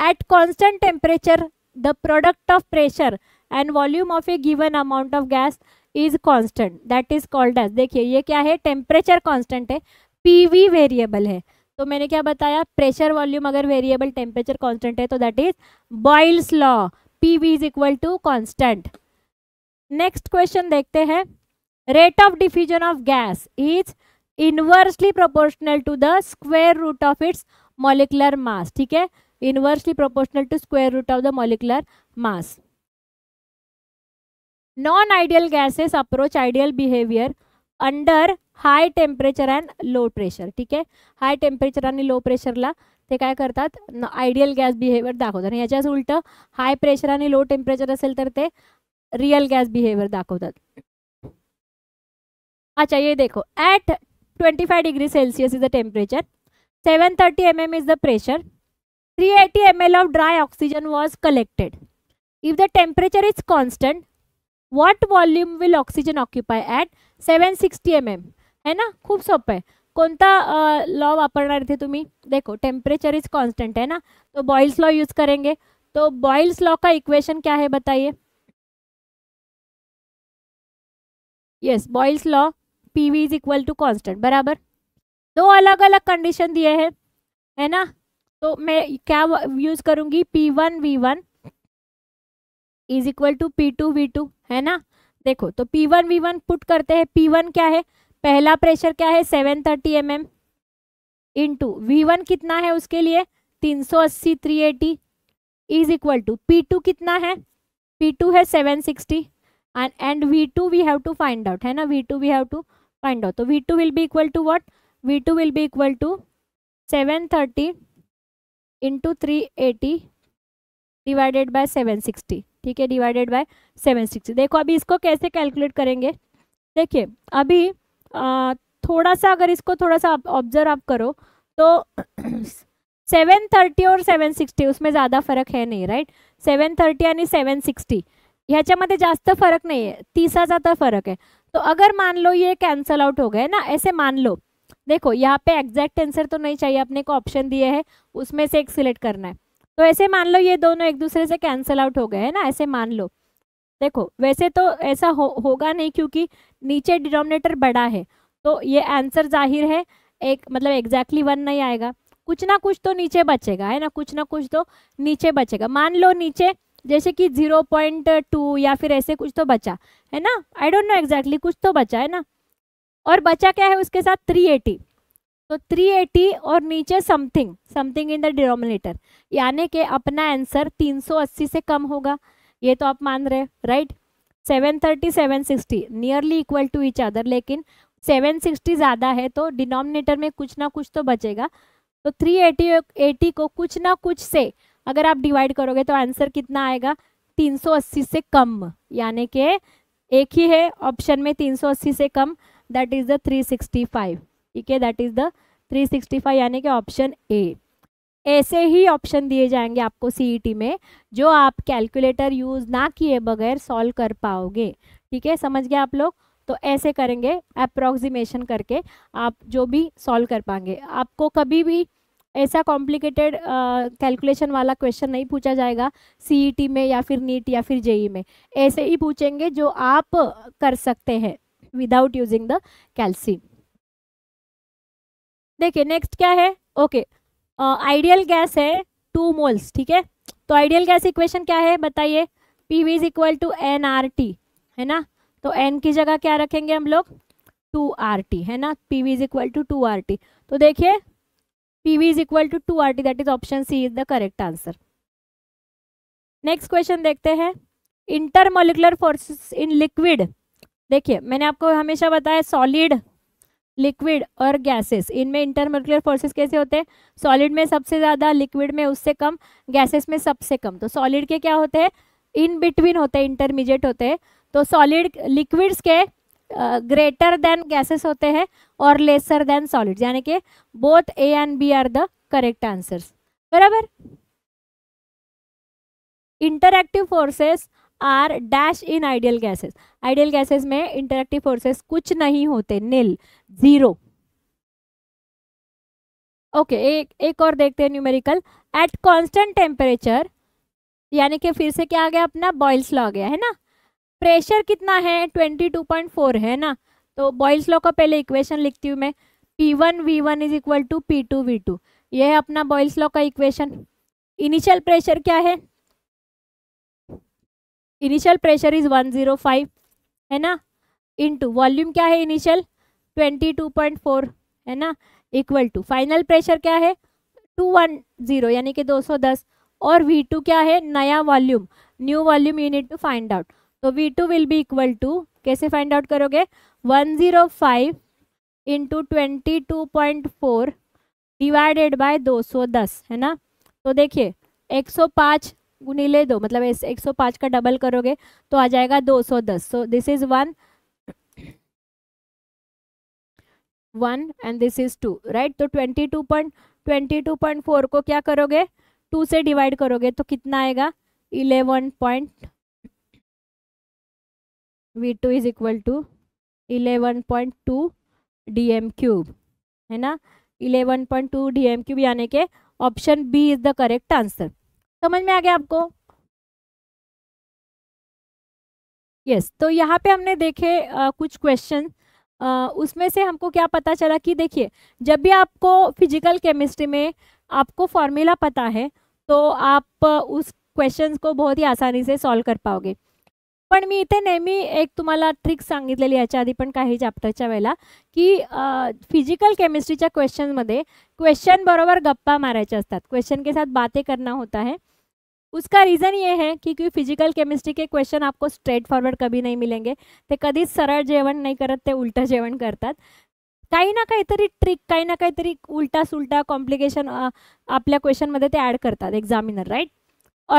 at constant temperature the product of pressure and volume of a given amount of gas is constant, that is called as. देखिए ये क्या है, टेम्परेचर कांस्टेंट है, PV वेरिएबल है। तो मैंने क्या बताया, प्रेशर वॉल्यूम अगर वेरिएबल, टेम्परेचर कांस्टेंट है तो that is Boyle's law, PV is equal to constant. Next question देखते हैं, rate of diffusion of gas is inversely proportional to the square root of its molecular mass. ठीक है, inversely proportional to square root of the molecular mass. Non ideal gases approach ideal behaviour under high temperature and low pressure. ठीक है, हाय टेम्परेचर आणि लो प्रेशरला ते काय करतात, आयडियल गॅस बिहेवियर दाखवतात। याच्याच उलट हाय प्रेशर आणि लो टेम्परेचर असेल तर ते रियल गैस बिहेवियर दाखवतात। अच्छा, ये देखो, at 25 degree Celsius is the temperature, 730 mm is the pressure, 380 ml of dry oxygen was collected. If the temperature is constant what volume will oxygen occupy at 760 mm, है ना। खूप सोपं आहे, कोणता लॉ वापरणार इथे तुम्ही, देखो टेम्परेचर इज कॉन्स्टंट है ना, तो बॉयल्स लॉ यूज करेंगे। तो बॉयल्स लॉ का इक्वेशन क्या है बताइए। Yes, Boyle's law, PV is equal to constant, बराबर। दो अलग अलग कंडीशन दिए हैं, है ना, तो मैं क्या यूज करूंगी, P1V1 is equal to P2V2, है ना। देखो तो P1V1 पुट करते हैं, P1 क्या है, पहला प्रेशर क्या है 730 mm, इंटू V1 कितना है उसके लिए 380, 380 इज इक्वल टू P2 कितना है, P2 है 760 and V2 we have to find out, है ना, V2 we have to find out. तो V2 will be equal to what? V2 will be equal to 730 into 380 divided by 760. ठीक है, divided by 760. देखो अभी इसको कैसे कैलकुलेट करेंगे, देखिए अभी थोड़ा सा, अगर इसको थोड़ा सा ऑब्जर्व आप करो तो 730 और 760 उसमें ज़्यादा फर्क है नहीं, राइट। 730 यानी 760 ह्याच्यामध्ये जास्त फरक नहीं है, 30,000 का फर्क है। तो अगर मान लो ये कैंसल आउट हो गए ना, ऐसे मान लो, देखो यहाँ पे एग्जैक्ट आंसर तो नहीं चाहिए, अपने को ऑप्शन दिए हैं उसमें से एक सिलेक्ट करना है। तो ऐसे मान लो ये दोनों एक दूसरे से कैंसल आउट हो गए, है ना, ऐसे मान लो। देखो वैसे तो ऐसा होगा नहीं क्योंकि नीचे डिनोमिनेटर बड़ा है, तो ये आंसर जाहिर है एक, मतलब एग्जैक्टली 1 नहीं आएगा, कुछ ना कुछ तो नीचे बचेगा, है ना कुछ तो नीचे बचेगा। मान लो नीचे जैसे कि 0.2 या फिर ऐसे कुछ तो बचा, है ना, आई डोंट नो एग्जैक्टली, कुछ तो बचा, है ना। और बचा क्या है उसके साथ 380, तो 380 और नीचे something something in the denominator, यानी कि अपना आंसर 380 से कम होगा, ये तो आप मान रहे, right. 730 760 nearly equal to each other, लेकिन 760 ज़्यादा है तो डिनोमिनेटर में कुछ ना कुछ तो बचेगा। तो 380 को कुछ ना कुछ से अगर आप डिवाइड करोगे तो आंसर कितना आएगा, 380 से कम, यानी कि एक ही है ऑप्शन में 380 से कम, दैट इज द 365। ठीक है, दैट इज द 365, यानी कि ऑप्शन ए। ऐसे ही ऑप्शन दिए जाएंगे आपको CET में, जो आप कैलकुलेटर यूज ना किए बगैर सॉल्व कर पाओगे। ठीक है, समझ गए आप लोग। तो ऐसे करेंगे, अप्रोक्सीमेशन करके आप जो भी सॉल्व कर पाएंगे। आपको कभी भी ऐसा कॉम्प्लिकेटेड कैलकुलेशन वाला क्वेश्चन नहीं पूछा जाएगा CET में या फिर NEET या फिर JEE में, ऐसे ही पूछेंगे जो आप कर सकते हैं विदाउट यूजिंग द कैलसी। देखिए नेक्स्ट क्या है, ओके, आइडियल गैस है 2 मोल्स, ठीक है, तो आइडियल गैस इक्वेशन क्या है बताइए, PV is equal to NRT है ना, तो एन की जगह क्या रखेंगे हम लोग 2RT है ना, PV is equal to 2RT। तो देखिए PV is equal to 2RT that is option C is the correct answer. Next question देखते हैं, इंटरमोलिकुलर फोर्सेस इन लिक्विड। देखिए मैंने आपको हमेशा बताया सॉलिड, लिक्विड और गैसेस, इनमें इंटरमोलिकुलर फोर्सेस कैसे होते हैं, सॉलिड में सबसे ज़्यादा, लिक्विड में उससे कम, गैसेस में सबसे कम। तो सॉलिड के क्या होते हैं, इन बिटवीन होते हैं, इंटरमीडिएट होते हैं। तो सॉलिड लिक्विड्स के ग्रेटर देन गैसेस होते हैं और लेसर देन सॉलिड्स, यानी कि both A and B are the correct answers, बराबर। Interactive forces are dash in ideal gases, ideal gases में इंटरएक्टिव फोर्सेस कुछ नहीं होते, निल, जीरो। ओके एक और देखते हैं न्यूमेरिकल। एट कांस्टेंट टेम्परेचर, यानी कि फिर से क्या आ गया अपना बॉयल्स लॉ आ गया है ना। प्रेशर कितना है 22.4 है ना, तो बॉयल्स लॉ का पहले इक्वेशन लिखती हूँ मैं, P1V1 is equal to P2V2, यह है अपना बॉयल्स लॉ का इक्वेशन। इनिशियल प्रेशर क्या है, इनिशियल प्रेशर इज 105 है ना, इनटू वॉल्यूम क्या है इनिशियल 22.4 है ना, इक्वल टू फाइनल प्रेशर क्या है 210 यानी कि 210, और V2 क्या है नया volume, new volume you need to find out. तो V2 will be equal to, कैसे फाइंड आउट करोगे, 105 इंटू 22.4 डिवाइडेड बाय 210 है ना। तो देखिए 105 गुणिले 2 मतलब 105 का डबल करोगे तो आ जाएगा 210। So this is 1 and this is 2 right. तो 22.4 को क्या करोगे 2 से डिवाइड करोगे तो कितना आएगा 11. V2 is equal to 11.2 dm³ है ना, 11.2 dm³ यानी के option B is the correct answer. समझ में आ गया आपको? यस, तो यहाँ पे हमने देखे कुछ क्वेश्चन, उसमें से हमको क्या पता चला कि देखिए जब भी आपको फिजिकल केमिस्ट्री में आपको फॉर्मूला पता है तो आप उस क्वेश्चन को बहुत ही आसानी से सॉल्व कर पाओगे। पण मी इथे नेहमी एक तुम्हाला ट्रिक सांगितलेली याच्या आधी पण काही चॅप्टरच्या वेळेला की फिजिकल केमिस्ट्रीच्या क्वेश्चनमध्ये क्वेश्चन बरोबर गप्पा मारायचे असतात, क्वेश्चन के साथ बातें करना होता है। उसका रीज़न ये है कि फिजिकल केमिस्ट्री के क्वेश्चन आपको स्ट्रेट फॉरवर्ड कभी नहीं मिलेंगे, ते कधीच सरळ जेवण नहीं करत, ते उलटा जेवण करतात। काही ना काहीतरी ट्रिक, काही ना काहीतरी उलटा सुलटा कॉम्प्लिकेशन आपल्या क्वेश्चनमध्ये ते ॲड करतात एक्झामिनर, राइट।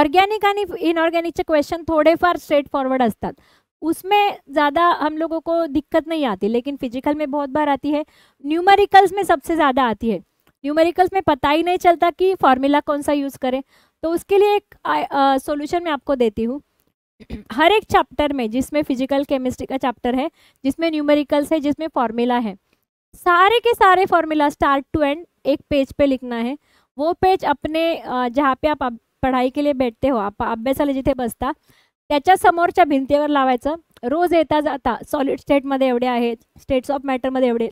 ऑर्गेनिक आणि इनऑर्गेनिकचे क्वेश्चन थोड़ेफार स्ट्रेट फॉरवर्ड असतात, उसमें ज़्यादा हम लोगों को दिक्कत नहीं आती, लेकिन फिजिकल में बहुत बार आती है, न्यूमेरिकल्स में सबसे ज़्यादा आती है। न्यूमेरिकल्स में पता ही नहीं चलता कि फार्मूला कौन सा यूज़ करें, तो उसके लिए एक सॉल्यूशन मैं आपको देती हूँ। हर एक चैप्टर में जिसमें फिजिकल केमिस्ट्री का चैप्टर है, जिसमें न्यूमेरिकल्स है, जिसमें फार्मूला है, सारे के सारे फार्मूला स्टार्ट टू एंड एक पेज पर लिखना है। वो पेज अपने जहाँ पे आप पढ़ाई के लिए बैठते हो, आप अभ्यासाला जिथे बसता त्याच्यासमोरच्या भिंतीवर लावायचं, रोज येता जाता। सॉलिड स्टेटमध्ये एवढे आहेत, स्टेट्स ऑफ मॅटरमध्ये एवढे,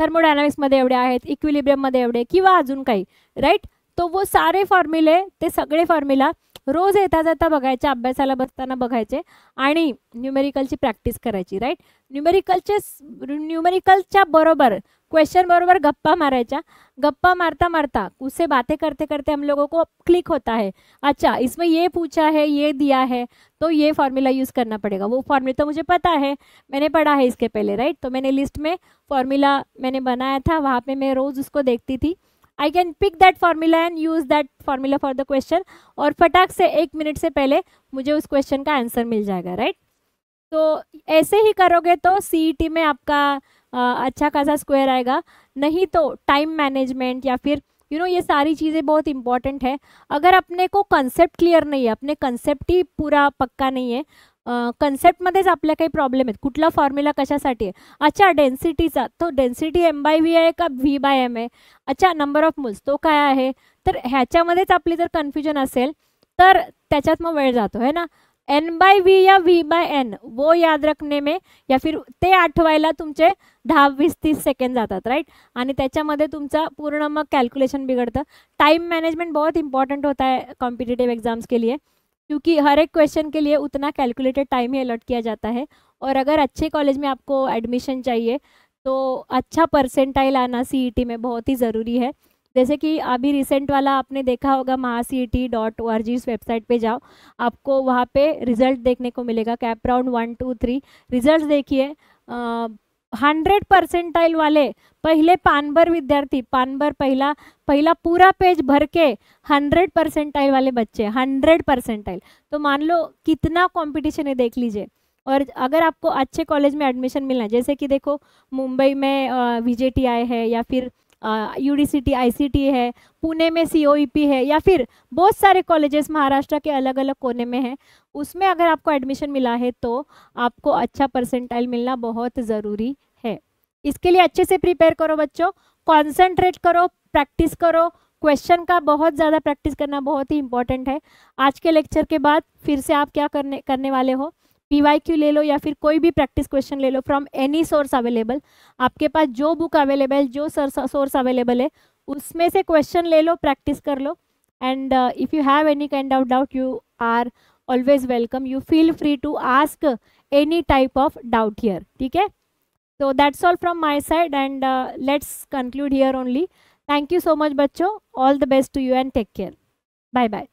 थर्मोडायनामिक्समध्ये एवढे आहेत, इक्विलिब्रियममध्ये एवढे, किंवा अजून काही, राइट। तो वो सारे फॉर्म्युले, ते सगळे फॉर्म्युला रोज येता जाता बघायचे, अभ्यासाला बसताना बघायचे आणि न्यूमेरिकलची प्रॅक्टिस करायची, राइट। न्यूमेरिकलच्या बरोबर क्वेश्चन बरोबर गप्पा मारायचा, गप्पा मारता मारता उससे बातें करते करते हम लोगों को क्लिक होता है, अच्छा इसमें ये पूछा है, ये दिया है, तो ये फार्मूला यूज़ करना पड़ेगा। वो फार्मूला तो मुझे पता है, मैंने पढ़ा है इसके पहले, राइट। तो मैंने लिस्ट में फार्मूला मैंने बनाया था, वहाँ पे मैं रोज़ उसको देखती थी। I can pick that formula and use that formula for the question, और फटाक से 1 मिनट से पहले मुझे उस क्वेश्चन का आंसर मिल जाएगा, राइट। तो ऐसे ही करोगे तो CET में आपका अच्छा खासा स्क्वायर आएगा। नहीं तो टाइम मैनेजमेंट या फिर ये सारी चीज़ें बहुत इंपॉर्टेंट है। अगर अपने को कॉन्सेप्ट क्लियर नहीं है, अपने कॉन्सेप्ट ही पूरा पक्का नहीं है, कॉन्सेप्टमध्येच आपल्या काही प्रॉब्लेम आहेत, कुठला फॉर्म्युला कशासाठी आहे, अच्छा डेन्सिटीचा, तो डेन्सिटी m/v आहे का v/m आहे, अच्छा नंबर ऑफ मोल्स तो काय आहे, तर ह्याच्यामध्येच आपली जर कन्फ्युजन असेल तर त्याच्यात मग वेळ जातो है ना। एन बाय वी या वी बाय एन वो याद रखने में या फिर ते आठवायला तुमचे 10-20-30 सेकंड जातात राइट। आणि त्याच्यामध्ये तुमचा पूर्ण मग कैलकुलेशन बिगड़ता। टाइम मैनेजमेंट बहुत इंपॉर्टेंट होता है कॉम्पिटिटिव एग्जाम्स के लिए, क्योंकि हर एक क्वेश्चन के लिए उतना कैलकुलेटेड टाइम ही अलॉट किया जाता है। और अगर अच्छे कॉलेज में आपको एडमिशन चाहिए तो अच्छा परसेंटाइल आना सीईटी में बहुत ही ज़रूरी है। जैसे कि अभी रिसेंट वाला आपने देखा होगा mahaCET.org इस वेबसाइट पे जाओ, आपको वहाँ पे रिजल्ट देखने को मिलेगा। कैप राउंड 1, 2, 3 रिजल्ट देखिए। 100 परसेंटाइल वाले पहले 5 विद्यार्थी 5 पहला पूरा पेज भर के 100 परसेंटाइल वाले बच्चे 100 परसेंटाइल, तो मान लो कितना कॉम्पिटिशन है देख लीजिए। और अगर आपको अच्छे कॉलेज में एडमिशन मिलना है, जैसे कि देखो मुंबई में VJTI है या फिर UDCT ICT है, पुणे में COEP है, या फिर बहुत सारे कॉलेजेस महाराष्ट्र के अलग अलग कोने में हैं, उसमें अगर आपको एडमिशन मिला है तो आपको अच्छा परसेंटाइल मिलना बहुत ज़रूरी है। इसके लिए अच्छे से प्रिपेयर करो बच्चों, कॉन्सेंट्रेट करो, प्रैक्टिस करो। क्वेश्चन का बहुत ज़्यादा प्रैक्टिस करना बहुत ही इंपॉर्टेंट है। आज के लेक्चर के बाद फिर से आप क्या करने वाले हो, PYQ ले लो या फिर कोई भी प्रैक्टिस क्वेश्चन ले लो फ्रॉम एनी सोर्स अवेलेबल। आपके पास जो बुक अवेलेबल, जो सोर्स अवेलेबल है उसमें से क्वेश्चन ले लो, प्रैक्टिस कर लो। And if you have any kind of doubt you are always welcome, you feel free to ask any type of doubt here. ठीक है, तो that's all from my side, and let's conclude here only. Thank you so much, bachcho. All the best to you and take care. Bye bye.